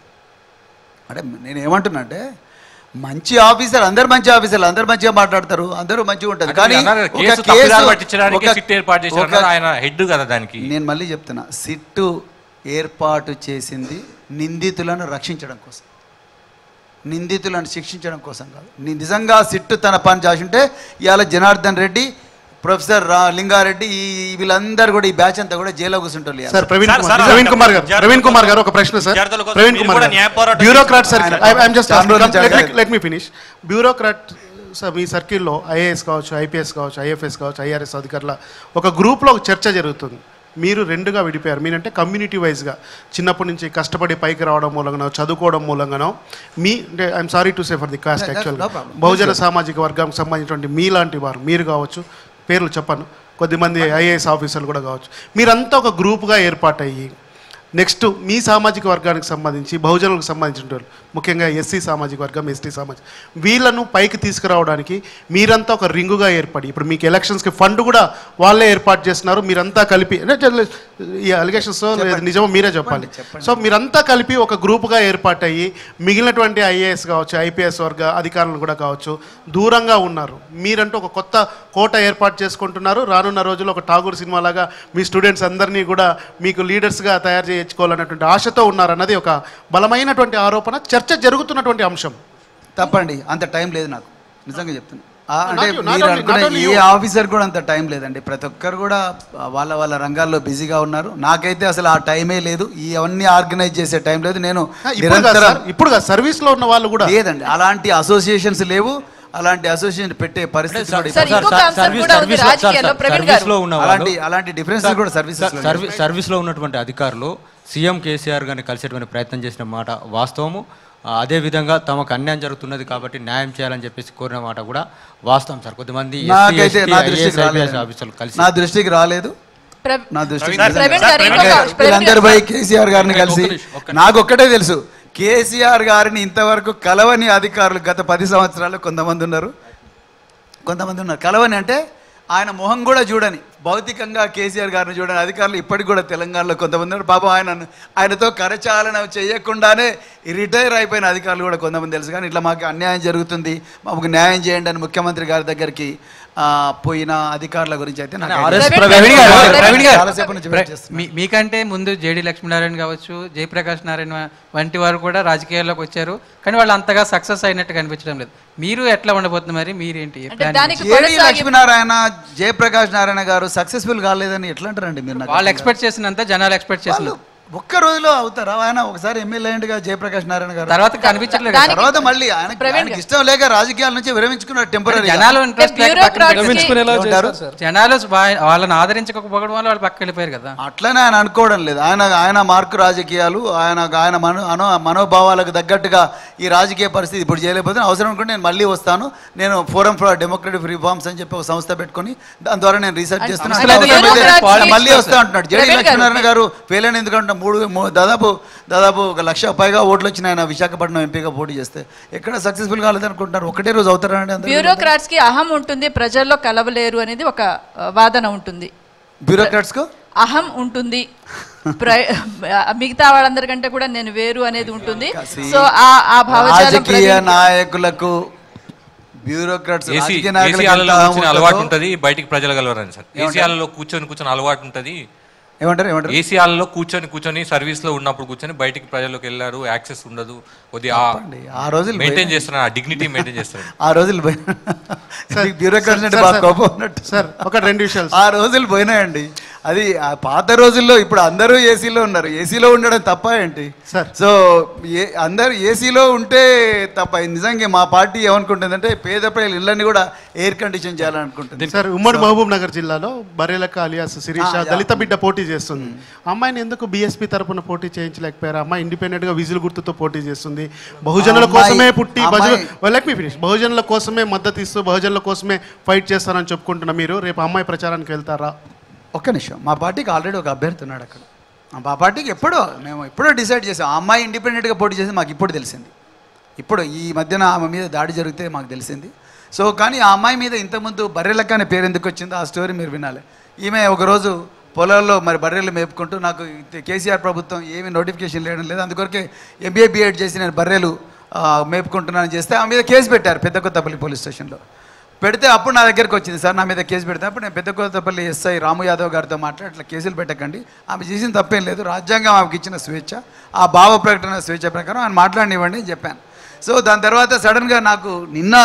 అంటే నేను ఏమంటున్నా అంటే మంచి ఆఫీసర్, అందరు మంచి ఆఫీసర్లు, అందరు మంచిగా మాట్లాడతారు, అందరూ మంచిగా ఉంటారు. కానీ ఆయన హెడ్ కదా దానికి. నేను మళ్ళీ చెప్తున్నా, సిట్టు ఏర్పాటు చేసింది నిందితులను రక్షించడం కోసం, నిందితులను శిక్షించడం కోసం కాదు. నిజంగా సిట్టు తన పని చేస్తుంటే ఇవాళ జనార్దన్ రెడ్డి, ప్రొఫెసర్ లింగారెడ్డి, ఈ వీళ్ళందరూ కూడా ఈ బ్యాచ్ అంతా కూడా జైల్లో కూర్చుంటారు. సార్ ప్రవీణ్ కుమార్ గారు ఒక ప్రశ్న sir. Praveen Kumar bureaucrat circle, I'm just let me finish. Bureaucrat sir, మీ సర్కిల్లో ఐఏఎస్ కావచ్చు, ఐపీఎస్ కావచ్చు, ఐఎఫ్ఎస్ కావచ్చు, ఐఆర్ఎస్ అధికారుల ఒక గ్రూప్లో ఒక చర్చ జరుగుతుంది. మీరు రెండుగా విడిపోయారు. మీరంటే కమ్యూనిటీ వైజ్గా చిన్నప్పటి నుంచి కష్టపడి పైకి రావడం మూలంగానో, చదువుకోవడం మూలంగానో, మీ అంటే I'm sorry to say for the caste, యాక్చువల్గా బహుజన సామాజిక వర్గానికి సంబంధించినటువంటి మీలాంటి వారు, మీరు కావచ్చు, పేర్లు చెప్పాను, కొద్దిమంది ఐఏఎస్ ఆఫీసర్లు కూడా కావచ్చు, మీరంతా ఒక గ్రూప్గా ఏర్పాటయ్యి నెక్స్ట్ మీ సామాజిక వర్గానికి సంబంధించి బహుజనులకు సంబంధించిన వాళ్ళు, ముఖ్యంగా ఎస్సీ సామాజిక వర్గం, ఎస్టీ సామాజిక, వీళ్ళను పైకి తీసుకురావడానికి మీరంతా ఒక రింగుగా ఏర్పడి ఇప్పుడు మీకు ఎలక్షన్స్కి ఫండ్ కూడా వాళ్ళే ఏర్పాటు చేస్తున్నారు. మీరంతా కలిపి, ఈ అలిగేషన్స్ నిజమో మీరే చెప్పాలి. సో మీరంతా కలిపి ఒక గ్రూప్గా ఏర్పాటయ్యి మిగిలినటువంటి ఐఏఎస్ కావచ్చు, ఐపీఎస్ వర్గ అధికారులు కూడా కావచ్చు దూరంగా ఉన్నారు. మీరంటూ ఒక కొత్త కోట ఏర్పాటు చేసుకుంటున్నారు. రానున్న రోజుల్లో ఒక ఠాగూర్ సినిమాలాగా మీ స్టూడెంట్స్ అందరినీ కూడా మీకు లీడర్స్గా తయారు చేయాలి తెచ్చుకోవాలన్నటువంటి ఆశతో ఉన్నారన్నది ఒక బలమైనటువంటి ఆరోపణ, చర్చ జరుగుతున్నటువంటి అంశం. తప్పండి, అంత టైం లేదు నాకు, నిజంగా చెప్తున్నా. అంటే ఏ ఆఫీసర్ కూడా అంత టైం లేదండి. ప్రతి ఒక్కరు కూడా వాళ్ళ వాళ్ళ రంగాల్లో బిజీగా ఉన్నారు. నాకైతే అసలు ఆ టైమే లేదు, ఇవన్నీ ఆర్గనైజ్ చేసే టైం లేదు. నేను ఇప్పుడు సర్వీస్లో ఉన్న వాళ్ళు కూడా లేదండి, అలాంటి అసోసియేషన్స్ లేవు, అలాంటి అసోసియేషన్ పెట్టే పరిస్థితి. సర్వీస్లో ఉన్నటువంటి అధికారులు సీఎం కేసీఆర్ గారిని కలిసేటువంటి ప్రయత్నం చేసిన మాట వాస్తవము. అదేవిధంగా తమకు అన్యాయం జరుగుతున్నది కాబట్టి న్యాయం చేయాలని చెప్పేసి కోరిన మాట కూడా వాస్తవం సార్. కొద్దిమంది నా దృష్టికి రాలేదు. కేసీఆర్ గారిని కలిసి నాకు ఒక్కటే తెలుసు, కేసీఆర్ గారిని ఇంతవరకు కలవని అధికారులు గత 10 సంవత్సరాలు కొంతమంది ఉన్నారు. కలవని అంటే ఆయన మొహం కూడా చూడని, భౌతికంగా కేసీఆర్ గారిని చూడని అధికారులు ఇప్పటికి కూడా తెలంగాణలో కొంతమంది ఉన్నారు. పాపం ఆయనతో కరచాలన చేయకుండానే రిటైర్ అయిపోయిన అధికారులు కూడా కొంతమంది తెలుసు. కానీ ఇట్లా మాకు అన్యాయం జరుగుతుంది, మాకు న్యాయం చేయండి అని ముఖ్యమంత్రి గారి దగ్గరికి పోయిన అధికారుల గురించి అయితే మీకంటే ముందు జేడీ లక్ష్మీనారాయణ కావచ్చు, జయప్రకాష్ నారాయణ వంటి వారు కూడా రాజకీయాల్లోకి వచ్చారు, కానీ వాళ్ళు అంతగా సక్సెస్ అయినట్టు కనిపించడం లేదు. మీరు ఎట్లా ఉండబోతున్నారు మరి? మీరేంటి? జేడీ లక్ష్మీనారాయణ, జయప్రకాష్ నారాయణ గారు సక్సెస్ఫుల్ కాలేదని ఎట్లా అంటారండి మీరు? వాళ్ళు ఎక్స్పెక్ట్ చేసినంత జనాలు ఎక్స్పెక్ట్ చేస్తున్నారు. ఒక్క రోజులో అవుతారా? ఆయన ఒకసారి ఎమ్మెల్యేగా జయప్రకాష్ నారాయణ గారు, తర్వాత కనిపించట్లేదు, తర్వాత మళ్ళీ ఆయనకి ఇష్టం లేక రాజకీయాల నుంచి విరమించుకున్నారు టెంపరరీ. జనాలు వాళ్ళని ఆదరించకపోవడం వల్ల వాళ్ళు పక్క వెళ్ళిపోయారు కదా. అట్లనే ఆయన అనుకోవడం లేదు. ఆయన మార్కు రాజకీయాలు, ఆయన మనోభావాలకు తగ్గట్టుగా ఈ రాజకీయ పరిస్థితి ఇప్పుడు చేయలేకపోతున్నా, అవసరం అనుకుంటే నేను మళ్ళీ వస్తాను. నేను ఫోరం ఫర్ డెమోక్రటిక్ రిఫార్మ్స్ అని చెప్పి ఒక సంస్థ పెట్టుకొని దాని ద్వారా నేను రీసెర్చ్ చేస్తున్నాను, మళ్ళీ వస్తా అంటున్నాడు. జేడీ లక్ష్మీనారాయణ గారు ఫెయిల్ అయిన ఎందుకంటే దాదాపు 1 లక్ష పైగా ఓట్లు వచ్చిన ఆయన విశాఖపట్నం ఎంపీగా పోటీ చేస్తే ఎక్కడ సక్సెస్ఫుల్ కాలేదు అనుకుంటున్నారు. ఒకటే రోజు అవుతారని బ్యూరోక్రాట్స్ కి అహం ఉంటుంది, ప్రజల్లో కలవలేరు అనేది ఒక వాదన ఉంటుంది. బ్యూరోక్రాట్స్ కు అహం ఉంటుంది, మిగతా వాళ్ళందరికంటే కూడా నేను వేరు అనేది ఉంటుంది. సో ఆ భావజాల నాయకులకు బ్యూరోక్రాట్స్ అలవాటు ఉంటుంది, బయటికి ప్రజలు కలవరని సార్. ఏసీఆర్లో కూర్చొని అలవాటు ఉంటుంది, ఏమంటారు ఏసీఆర్లో కూర్చొని సర్వీస్ లో ఉన్నప్పుడు కూర్చొని బయటికి ప్రజల్లోకి వెళ్ళారు, యాక్సెస్ ఉండదు, ఆ రోజులు మెయింటైన్ చేస్తున్నారు, ఆ డిగ్నిటీ మెయింటైన్ చేస్తున్నారు. ఆ రోజులు ఒక 2 విషయాలు ఆ రోజులు పోయినాయండి. అది ఆ పాత రోజుల్లో ఇప్పుడు అందరూ ఏసీలో ఉన్నారు, ఏసీలో ఉండడం తప్ప ఏంటి సార్? సో అందరు ఏసీలో ఉంటే తప్ప నిజంగా మా పార్టీ ఏమనుకుంటుందంటే పేద ప్రజలు ఇళ్ళని కూడా ఎయిర్ కండిషన్ చేయాలనుకుంటుంది సార్. ఉమ్మడి మహబూబ్ నగర్ జిల్లాలో బరేలక అలియాస్ శిరీష దళిత బిడ్డ పోటీ చేస్తుంది. అమ్మాయిని ఎందుకు బీఎస్పీ తరఫున పోటీ చేయించలేకపోయారు? అమ్మాయి ఇండిపెండెంట్ గా విజిల్ గుర్తుతో పోటీ చేస్తుంది, బహుజనుల కోసమే పుట్టి బహుజనుల కోసమే మద్దతు ఇస్తూ బహుజనుల కోసమే ఫైట్ చేస్తారని చెప్పుకుంటున్నా. మీరు రేపు అమ్మాయి ప్రచారానికి వెళ్తారా? ఒక్క నిమిషం, మా పార్టీకి ఆల్రెడీ ఒక అభ్యర్థి ఉన్నాడు అక్కడ. మా పార్టీకి మేము ఎప్పుడో డిసైడ్ చేసాం. ఆ అమ్మాయి ఇండిపెండెంట్గా పోటీ చేసి మాకు ఇప్పుడు తెలిసింది, ఇప్పుడు ఈ మధ్యన ఆమె మీద దాడి జరిగితే మాకు తెలిసింది. సో కానీ ఆ అమ్మాయి మీద ఇంతకుముందు బర్రెలక్క అనే పేరు ఎందుకు వచ్చిందో ఆ స్టోరీ మీరు వినాలి. ఈమె ఒకరోజు పొలాల్లో మరి బర్రెలు మేపుకుంటూ, నాకు కేసీఆర్ ప్రభుత్వం ఏమి నోటిఫికేషన్ లేడం లేదు, అందుకొరకే ఎంబీఏ బీఎడ్ చేసి నేను బర్రెలు మేపుకుంటున్నానని చేస్తే ఆమె మీద కేసు పెట్టారు పెద్ద కొత్తపల్లి పోలీస్ స్టేషన్లో. పెడితే అప్పుడు నా దగ్గరికి వచ్చింది, సార్ నా మీద కేసు పెడితే అప్పుడు నేను పెద్దకోతపల్లి ఎస్ఐ రాము యాదవ్ గారితో మాట్లాడి అట్లా కేసులు పెట్టకండి, ఆమె చేసిన తప్పేం లేదు, రాజ్యాంగం ఆమెకి ఇచ్చిన స్వేచ్ఛ, ఆ భావ ప్రకటన స్వేచ్ఛ ప్రకారం ఆయన మాట్లాడినివ్వండి అని చెప్పాను. సో దాని తర్వాత సడన్గా నాకు నిన్న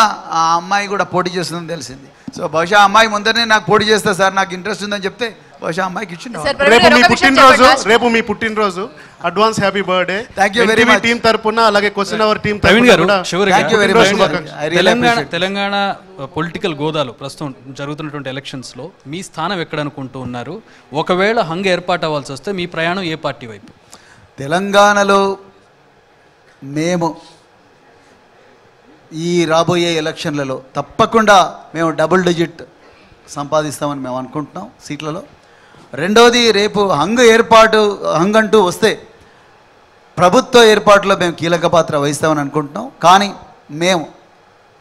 ఆ అమ్మాయి కూడా పోటీ చేస్తుందని తెలిసింది. సో బహుశా ఆ అమ్మాయి ముందరనే నాకు పోటీ చేస్తా సార్ నాకు ఇంట్రెస్ట్ ఉందని చెప్తే బహుశా అమ్మాయికి ఇచ్చింది. రేపు మీ పుట్టినరోజు, advance happy birthday. Thank you very much team తరపున, అలాగే క్వశ్చన్ అవర్ టీం తరపున. Thank you very much. Telangana political గోదాలు ప్రస్తుతం జరుగుతున్నటువంటి ఎలక్షన్స్ లో మీ స్థానం ఎక్కడ అనుకుంటూ ఉన్నారు? ఒకవేళ హంగ్ ఏర్పాటు అవ్వాల్సి వస్తే మీ ప్రయాణం ఏ పార్టీ వైపు? తెలంగాణలో మేము ఈ రాబోయే ఎలక్షన్లలో తప్పకుండా మేము డబుల్-డిజిట్ సంపాదిస్తామని మేము అనుకుంటున్నాం సీట్లలో. రెండవది, రేపు హంగ్ అంటూ వస్తే ప్రభుత్వ ఏర్పాటులో మేము కీలక పాత్ర వహిస్తామని అనుకుంటున్నాం. కానీ మేము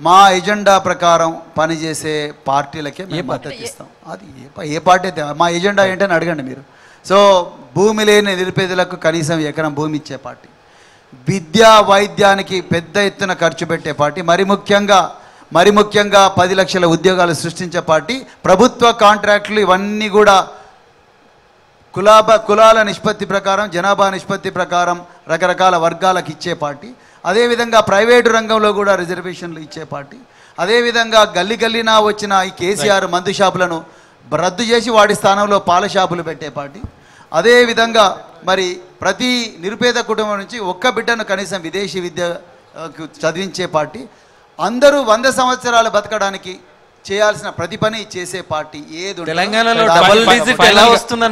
మా ఎజెండా ప్రకారం పనిచేసే పార్టీలకే మేము మద్దతు ఇస్తాం. అది ఏ పార్టీ అయితే మా ఎజెండా ఏంటని అడగండి మీరు. సో భూమి లేని నిరుపేదలకు కనీసం ఎకరం భూమి ఇచ్చే పార్టీ, విద్యా వైద్యానికి పెద్ద ఎత్తున ఖర్చు పెట్టే పార్టీ, మరి ముఖ్యంగా 10 లక్షల ఉద్యోగాలు సృష్టించే పార్టీ, ప్రభుత్వ కాంట్రాక్టులు ఇవన్నీ కూడా కులాల నిష్పత్తి ప్రకారం, జనాభా నిష్పత్తి ప్రకారం రకరకాల వర్గాలకు ఇచ్చే పార్టీ, అదేవిధంగా ప్రైవేటు రంగంలో కూడా రిజర్వేషన్లు ఇచ్చే పార్టీ, అదేవిధంగా గల్లి గల్లినా వచ్చిన ఈ కేసీఆర్ మందు షాపులను రద్దు చేసి వాటి స్థానంలో పాల షాపులు పెట్టే పార్టీ, అదేవిధంగా మరి ప్రతి నిరుపేద కుటుంబం నుంచి ఒక్క బిడ్డను కనీసం విదేశీ విద్యకు చదివించే పార్టీ, అందరూ 100 సంవత్సరాలు బతకడానికి చేయాల్సిన ప్రతి పని చేసే పార్టీ. ఏది తెలంగాణలో డబుల్ డిజిట్ ఎలా వస్తుంది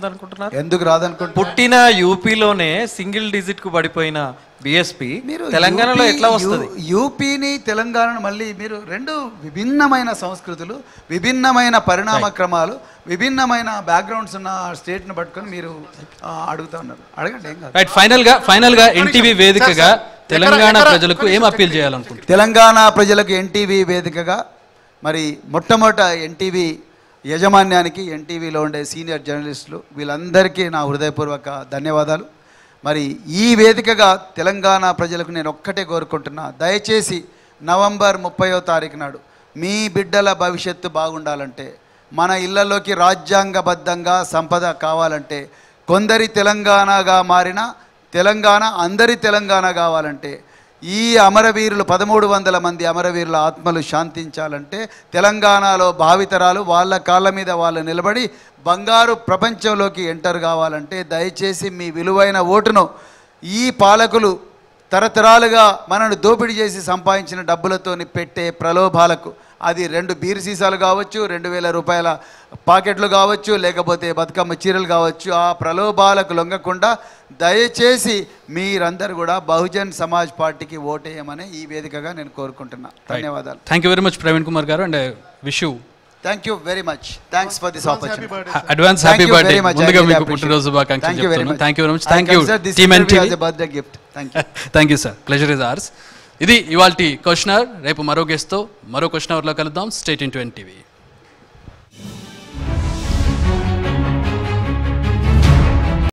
అనుకుంటున్నారు? ఎందుకు రాదనుకుంటున్నారు? పుట్టిన యూపీలోనే సింగిల్ డిజిట్ కు పడిపోయిన బీఎస్పీ తెలంగాణలో ఎట్లా వస్తుంది? యూపీని తెలంగాణను మళ్ళీ మీరు రెండు విభిన్నమైన సంస్కృతులు, విభిన్నమైన పరిణామ క్రమాలు, విభిన్నమైన బ్యాక్గ్రౌండ్స్ ఉన్న స్టేట్ను పట్టుకొని మీరు అడుగుతా ఉన్నారు. అడగండి. ఫైనల్గా ఎన్టీవీ వేదికగా తెలంగాణ ప్రజలకు ఏం అప్పీల్ చేయాలనుకుంటున్నారు? తెలంగాణ ప్రజలకు ఎన్టీవీ వేదికగా మరి మొట్టమొదట ఎన్టీవీ యజమాన్యానికి, ఎన్టీవీలో ఉండే సీనియర్ జర్నలిస్టులు వీళ్ళందరికీ నా హృదయపూర్వక ధన్యవాదాలు. మరి ఈ వేదికగా తెలంగాణ ప్రజలకు నేను ఒక్కటే కోరుకుంటున్నా, దయచేసి నవంబర్ 30వ తారీఖు నాడు మీ బిడ్డల భవిష్యత్తు బాగుండాలంటే, మన ఇళ్లలోకి రాజ్యాంగబద్ధంగా సంపద కావాలంటే, కొందరి తెలంగాణగా మారిన తెలంగాణ అందరి తెలంగాణ కావాలంటే, ఈ అమరవీరులు 1300 మంది అమరవీరుల ఆత్మలు శాంతించాలంటే, తెలంగాణలో భావితరాలు వాళ్ళ కాళ్ళ మీద వాళ్ళు నిలబడి బంగారు ప్రపంచంలోకి ఎంటర్ కావాలంటే, దయచేసి మీ విలువైన ఓటును ఈ పాలకులు తరతరాలుగా మనను దోపిడీ చేసి సంపాదించిన డబ్బులతో పెట్టే ప్రలోభాలకు, అది రెండు బీర్ సీసాలు కావచ్చు, 2000 రూపాయల పాకెట్లు కావచ్చు, లేకపోతే బతుకమ్మ చీరలు కావచ్చు. ఆ ప్రలోభాలకు లొంగకుండా దయచేసి మీరందరూ కూడా బహుజన్ సమాజ్ పార్టీకి ఓటేయమని ఈ వేదికగా నేను కోరుకుంటున్నా. ధన్యవాదాలు. Thank you very much Praveen Kumar garu and wish you. Thank you very much. Thanks for this opportunity. Advance happy birthday. ముందుగా మీకు పుట్టినరోజు శుభాకాంక్షలు చెప్తున్నాను. Thank you very much. Thank you team NTV as a birthday gift. Thank you. Thank you sir. Pleasure is ours. ఇది ఇవాల్టి questioner. రేపు మరో గెస్ట్తో మరో క్వశ్చనర్లో కలుద్దాం. State in NTV.